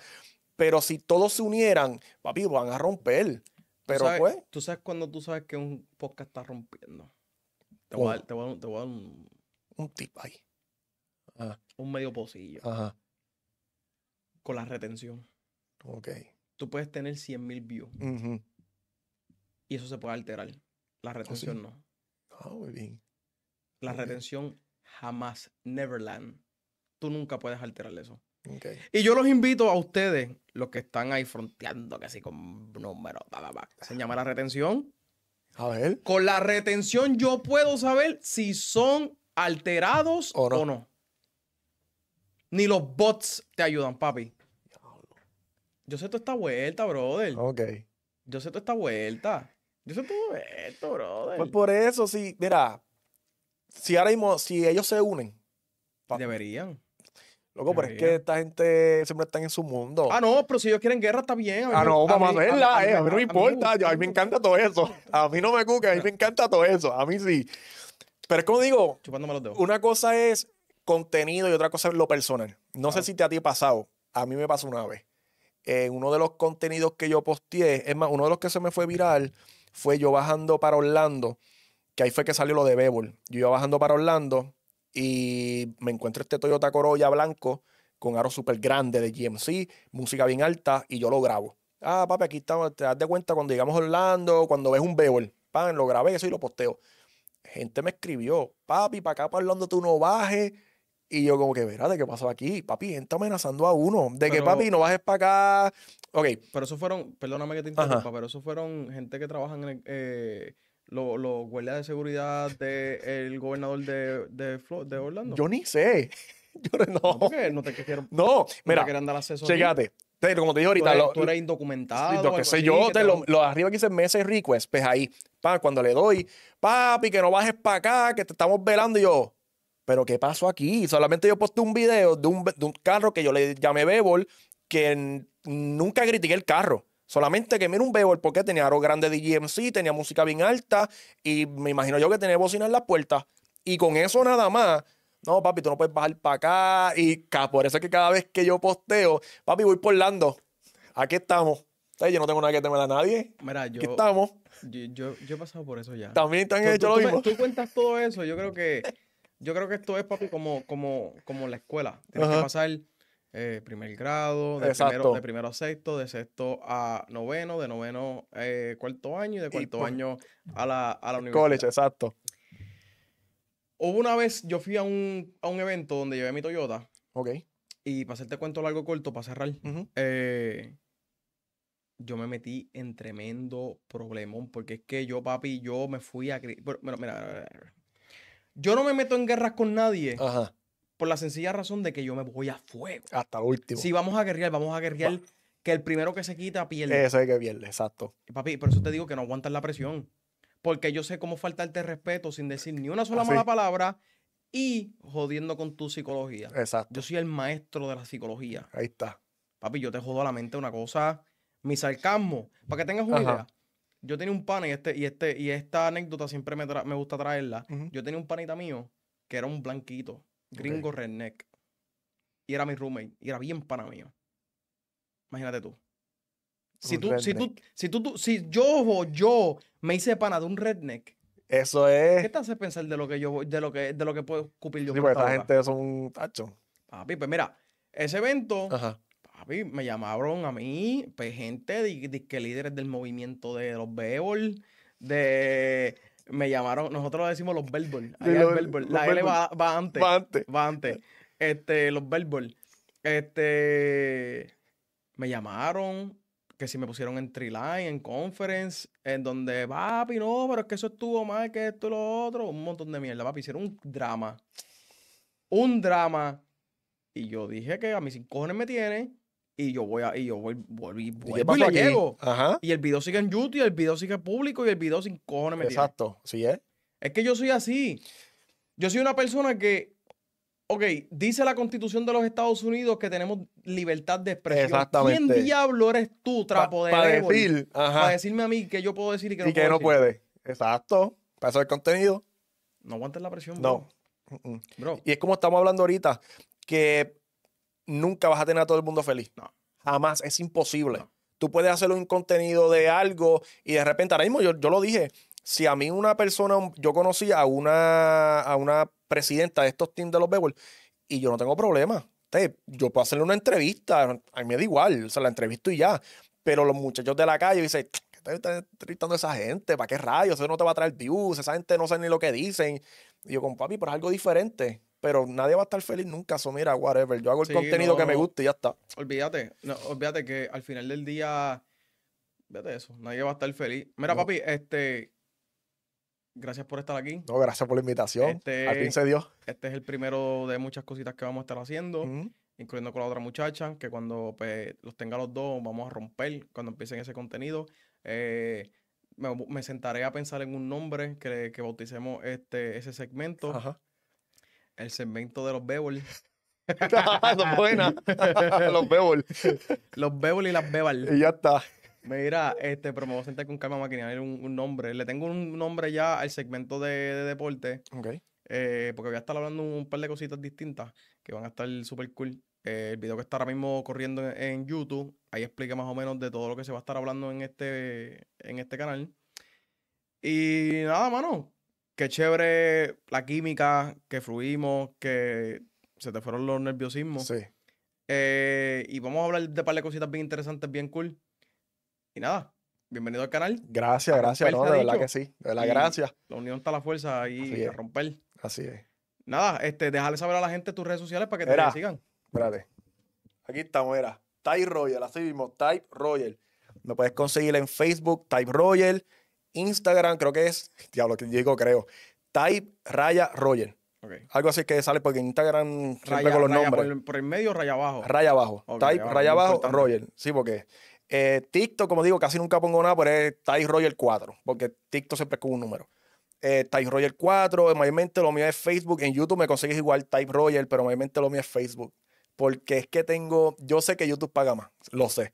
Pero si todos se unieran, papi, van a romper. Pero ¿sabes? Pues, ¿tú sabes cuando tú sabes que un podcast está rompiendo? Te voy, a dar, te, voy a dar, te voy a dar un... Un tip ahí. Ajá. Un medio pocillo. Ajá. Con la retención. Ok. Tú puedes tener cien mil views. Uh-huh. Y eso se puede alterar. La retención oh, sí. no. Ah, oh, muy bien. La okay. retención jamás. Neverland. Tú nunca puedes alterar eso. Okay. Y yo los invito a ustedes, los que están ahí fronteando, que así con números, bla, bla, bla. Se llama la retención. A ver. Con la retención yo puedo saber si son alterados o no. O no. Ni los bots te ayudan, papi. Yo sé toda esta vuelta, brother. Ok. Yo sé toda esta vuelta. Yo sé todo esto, brother. Pues por eso, si, mira, si ahora mismo, si ellos se unen. Papi. Deberían. Loco, pero es que esta gente siempre está en su mundo. Ah, no, pero si ellos quieren guerra, está bien. A ah, no, vamos a verla. A, eh. a mí no me importa. A mí, yo, a mí me encanta todo eso. A mí no me cuca. A mí me encanta todo eso. A mí sí. Pero es como digo, chupándome los dedos. Una cosa es contenido y otra cosa es lo personal. No ah. sé si te a ti ha pasado. A mí me pasó una vez. Eh, uno de los contenidos que yo posteé, es más, uno de los que se me fue viral, fue yo bajando para Orlando, que ahí fue que salió lo de Bebol. Yo iba bajando para Orlando y me encuentro este Toyota Corolla blanco con aro súper grande de G M C, música bien alta, y yo lo grabo. Ah, papi, aquí estamos, te das de cuenta cuando llegamos a Orlando, cuando ves un Bebol, pan, lo grabé eso y lo posteo. Gente me escribió, papi, para acá para Orlando tú no bajes. Y yo como que, verá, ¿de qué pasó aquí? Papi, gente amenazando a uno. De pero, que, papi, no bajes para acá. Ok. Pero eso fueron, perdóname que te interrumpa, Ajá. pero eso fueron gente que trabajan en el... Eh, Los lo guardias de seguridad del de, gobernador de, de, de Orlando. Yo ni sé. Yo no. no porque no te quisieron. No, mira. No dar acceso chécate. Te, como te dije ahorita. Tú eres, lo, tú eres indocumentado. Lo que sé yo. Te te lo, lo arriba que dice message request. Pues ahí. Pa, cuando le doy. Papi, que no bajes para acá. Que te estamos velando. Y yo. Pero ¿qué pasó aquí? Solamente yo posté un video de un, de un carro que yo le llamé Bebol. Que nunca critiqué el carro. Solamente que mira un Bebol porque tenía aro grande de G M C, tenía música bien alta y me imagino yo que tenía bocina en las puertas. Y con eso nada más, no, papi, tú no puedes bajar para acá. Y por eso es que cada vez que yo posteo, papi, voy por Orlando. Aquí estamos. Yo no tengo nada que temer a nadie. Mira, yo, Aquí estamos. Yo, yo, yo he pasado por eso ya. También te han tú, hecho tú, lo tú mismo. Me, tú cuentas todo eso. Yo creo que, yo creo que esto es, papi, como, como, como la escuela. Tienes Ajá. que pasar... eh, primer grado, de primero, de primero a sexto, de sexto a noveno, de noveno eh, cuarto año y de cuarto y, año a la, a la universidad. College, exacto. Hubo una vez, yo fui a un, a un evento donde llevé mi Toyota. Ok. Y para hacerte cuento largo corto, para cerrar, uh-huh. eh, yo me metí en tremendo problemón. Porque es que yo, papi, yo me fui a... Bueno, mira, mira, mira. Yo no me meto en guerras con nadie. Ajá. Por la sencilla razón de que yo me voy a fuego. Hasta lo último. Si vamos a guerrear, vamos a guerrear. Va. Que el primero que se quita pierde. Eso es que pierde, exacto. Papi, por eso te digo que no aguantas la presión. Porque yo sé cómo faltarte respeto sin decir ni una sola Así. mala palabra y jodiendo con tu psicología. Exacto. Yo soy el maestro de la psicología. Ahí está. Papi, yo te jodo a la mente una cosa. Mi sarcasmo. Para que tengas una Ajá. idea. Yo tenía un pana y, este, y, este, y esta anécdota siempre me, tra me gusta traerla. Uh-huh. Yo tenía un panita mío que era un blanquito, gringo okay. redneck. Y era mi roommate. Y era bien pana mío. Imagínate tú. Si tú, si tú, si tú, tú, si yo, yo me hice pana de un redneck. Eso es. ¿Qué te hace pensar de lo que yo, de lo que, de lo que puedo cupir yo? Sí, porque esta gente son tachos. Papi, pues mira, ese evento, Ajá. papi, me llamaron a mí, pues gente, de, de, que líderes del movimiento de los béisbol, de, me llamaron, nosotros lo decimos los béisbol, la L va, va antes, va antes, va antes, este, los béisbol, este, me llamaron. Que si me pusieron en triline, en conference, en donde, papi, no, pero es que eso estuvo mal, que esto y lo otro. Un montón de mierda, papi. Hicieron un drama. Un drama. Y yo dije que a mí sin cojones me tiene. Y yo voy a, y yo voy, voy, voy, ¿Y voy y le llego. Ajá. Y el video sigue en YouTube, el video sigue público y el video sin cojones me Exacto. tiene. Exacto. Sí, ¿eh? Es que yo soy así. Yo soy una persona que... Ok, dice la Constitución de los Estados Unidos que tenemos libertad de expresión. Exactamente. ¿Quién diablo eres tú, trapo de Para pa decir, ajá. Para decirme a mí que yo puedo decir y que no y puedo que no decir. Puede. Exacto. Para eso el contenido. No aguantes la presión, No. Bro. Uh-uh. Bro. Y es como estamos hablando ahorita, que nunca vas a tener a todo el mundo feliz. No. Jamás. Es imposible. No. Tú puedes hacer un contenido de algo y de repente, ahora mismo yo, yo lo dije, si a mí una persona, yo conocí a una, a una presidenta de estos teams de los béisbol y yo no tengo problema. Yo puedo hacerle una entrevista, a mí me da igual, o sea, la entrevisto y ya. Pero los muchachos de la calle dicen, ¿qué estás entrevistando a esa gente? ¿Para qué rayos? Eso no te va a traer views, esa gente no sabe ni lo que dicen. Y yo, con papi, pero es algo diferente. Pero nadie va a estar feliz nunca, eso mira, whatever. Yo hago el sí, contenido no, que me gusta y ya está. Olvídate, no, olvídate que al final del día, olvídate eso, nadie va a estar feliz. Mira, no. papi, este... Gracias por estar aquí. No, gracias por la invitación. Este, Al fin se dio. Este es el primero de muchas cositas que vamos a estar haciendo, uh-huh. incluyendo con la otra muchacha, que cuando pues, los tenga los dos vamos a romper cuando empiecen ese contenido. Eh, me, me sentaré a pensar en un nombre que, que bauticemos este, ese segmento. Ajá. El segmento de los béisbol. Son buenas. Los béisbol. Los béisbol y las bébal. Y ya está. Mira, este, pero me voy a sentar con calma a maquinar un, un nombre. Le tengo un nombre ya al segmento de, de deporte. Ok. Eh, porque voy a estar hablando un par de cositas distintas que van a estar súper cool. Eh, el video que está ahora mismo corriendo en, en YouTube, ahí explica más o menos de todo lo que se va a estar hablando en este, en este canal. Y nada, mano. Qué chévere la química, que fluimos, que se te fueron los nerviosismos. Sí. Eh, y vamos a hablar de un par de cositas bien interesantes, bien cool. Y nada, bienvenido al canal. Gracias, gracias, no, de verdad que sí, de verdad, gracias. La unión está a la fuerza y a romper. Así es. Nada, este, déjale saber a la gente tus redes sociales para que te sigan. Espérate, aquí estamos, era Type Roger, así mismo, Type Roger. Lo puedes conseguir en Facebook, Type Roger, Instagram, creo que es, diablo, que digo, creo, Type Raya Roger. Okay. Algo así que sale porque en Instagram raya, siempre con los raya, nombres. Por el, por el medio, raya abajo. Raya abajo, okay, Type, raya abajo, Roger, sí, porque... Eh, TikTok, como digo, casi nunca pongo nada, pero es Type Roger cuatro, porque TikTok siempre es con un número. Eh, Type Roger cuatro, mayormente lo mío es Facebook. En YouTube me consigues igual Type Roger, pero mayormente lo mío es Facebook. Porque es que tengo, yo sé que YouTube paga más, lo sé.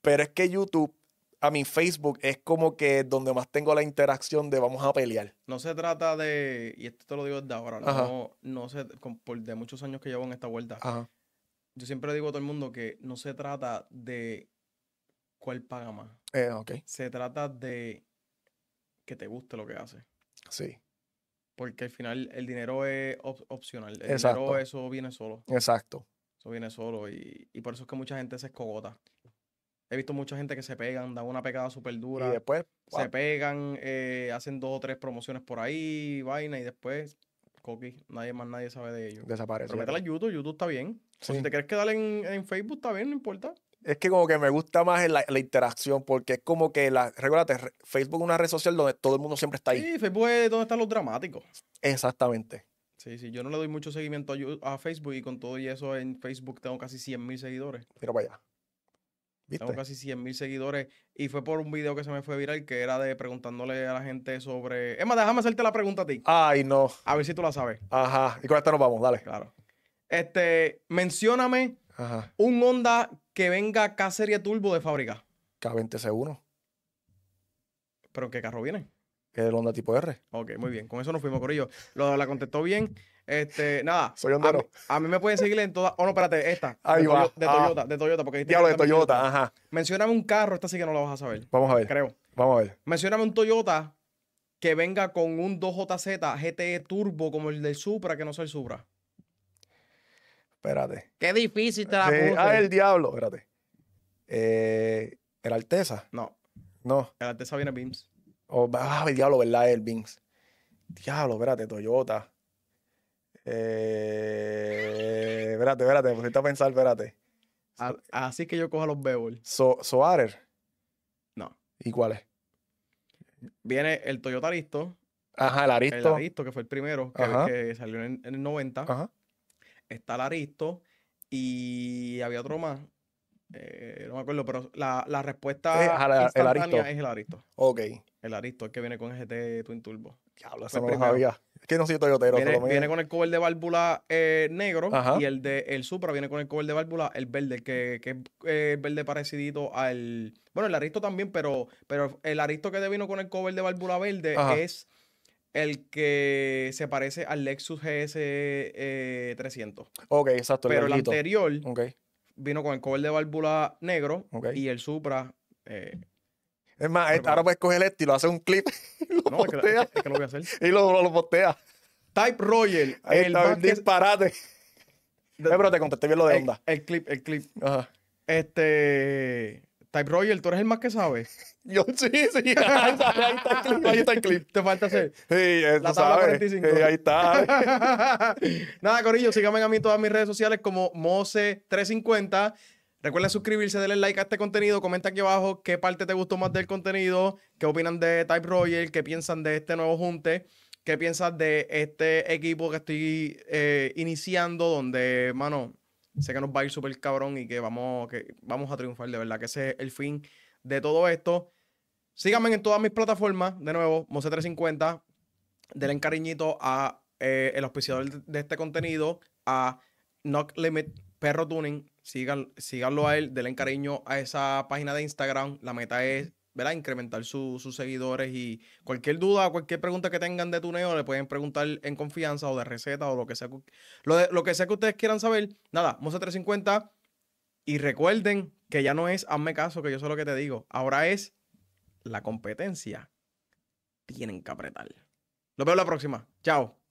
Pero es que YouTube, a mi Facebook, es como que donde más tengo la interacción de vamos a pelear. No se trata de, y esto te lo digo desde ahora, no, no sé, por de muchos años que llevo en esta vuelta. Ajá. Yo siempre digo a todo el mundo que no se trata de... ¿Cuál paga más? Eh, okay. Se trata de que te guste lo que haces. Sí. Porque al final el dinero es op opcional. El Exacto. dinero eso viene solo. Exacto. Eso viene solo y, y por eso es que mucha gente se escogota. He visto mucha gente que se pegan, dan una pegada súper dura. Y después... Wow. Se pegan, eh, hacen dos o tres promociones por ahí, vaina, y después... Coqui, nadie más, nadie sabe de ellos. Desaparece. Pero métela a YouTube, YouTube está bien. Sí. O si te quieres quedar en, en Facebook, está bien, no importa. Es que como que me gusta más la, la interacción, porque es como que, la recuérdate, Facebook es una red social donde todo el mundo siempre está ahí. Sí, Facebook es donde están los dramáticos. Exactamente. Sí, sí, yo no le doy mucho seguimiento a, a Facebook y con todo y eso en Facebook tengo casi cien mil seguidores. Mira para allá. ¿Viste? Tengo casi cien mil seguidores y fue por un video que se me fue viral que era de preguntándole a la gente sobre... Es más, déjame hacerte la pregunta a ti. Ay, no. A ver si tú la sabes. Ajá. Y con esta nos vamos, dale. Claro. Este, mencióname Ajá. un Honda que venga K-Serie Turbo de fábrica. K veinte C uno. ¿Pero en qué carro viene? Que es el Honda tipo R. Ok, muy bien. Con eso nos fuimos, corillo. Lo, la contestó bien. Este, nada. Soy hondero. A mí, a mí me pueden seguir en todas... Oh, no, espérate, esta. Ahí de, va. To de Toyota, ah. de Toyota. Porque diablo de Toyota, Toyota, ajá. Mencióname un carro, esta sí que no la vas a saber. Vamos a ver. Creo. Vamos a ver. Mencióname un Toyota que venga con un dos J Z G T E Turbo como el del Supra, que no sea el Supra. Espérate. Qué difícil te la puse. Eh, ah, el diablo. Espérate. Eh, ¿El Alteza? No. No. El Alteza viene B I M S. Oh, ah, el diablo, ¿verdad? El B I M S. Diablo, espérate, Toyota. Eh, espérate, espérate, me pusiste a pensar, espérate. A, así que yo cojo a los Bebol. So, ¿Soarer? No. ¿Y cuál es? Viene el Toyota Aristo. Ajá, el Aristo. El Aristo, que fue el primero, que, que salió en, en el noventa. Ajá. Está el Aristo y había otro más. Eh, no me acuerdo, pero la, la respuesta es el Aristo. Es el Aristo. Ok. El Aristo, el que viene con G T Twin Turbo. Diablo, eso no lo sabía. Es que no soy toyotero. Viene, viene con el cover de válvula eh, negro. Ajá. Y el de el Supra viene con el cover de válvula, el verde, que, que es eh, verde parecidito al... Bueno, el Aristo también, pero, pero el Aristo que te vino con el cover de válvula verde Ajá. es el que se parece al Lexus G S eh, trescientos. Ok, exacto. Pero el, el anterior... Okay. Vino con el cover de válvula negro okay. y el Supra. Eh, es más, pero, ahora puedes coger este y lo hace un clip. Y lo no, postea. Es que, es que lo voy a hacer. Y lo, lo, lo postea. Type Roger. El está, disparate. De, eh, pero te contesté bien lo de el, Honda. El clip, el clip. Ajá. Este. Type Roger, tú eres el más que sabes. Yo sí, sí. Ahí está, ahí está el clip. Ahí está el clip. Te falta hacer. Sí, la tabla cuarenta y cinco. Sí, ahí está. Nada, corillo, síganme a mí en todas mis redes sociales como Mose tres cincuenta. Recuerden suscribirse, denle like a este contenido. Comenta aquí abajo qué parte te gustó más del contenido, qué opinan de Type Roger, qué piensan de este nuevo junte, qué piensan de este equipo que estoy eh, iniciando, donde, mano... Sé que nos va a ir súper cabrón y que vamos, que vamos a triunfar, de verdad, que ese es el fin de todo esto. Síganme en todas mis plataformas, de nuevo, Mose tres cincuenta. Denle cariñito a eh, el auspiciador de este contenido, a Knock Limit, Perro Tuning. Sígan, síganlo a él, denle cariño a esa página de Instagram. La meta es, ¿verdad?, incrementar su, sus seguidores y cualquier duda, cualquier pregunta que tengan de tuneo, le pueden preguntar en confianza o de receta o lo que sea, lo, de, lo que sea que ustedes quieran saber. Nada, Mose tres cincuenta. Y recuerden que ya no es hazme caso, que yo sé lo que te digo. Ahora es la competencia. Tienen que apretar. Los veo la próxima. Chao.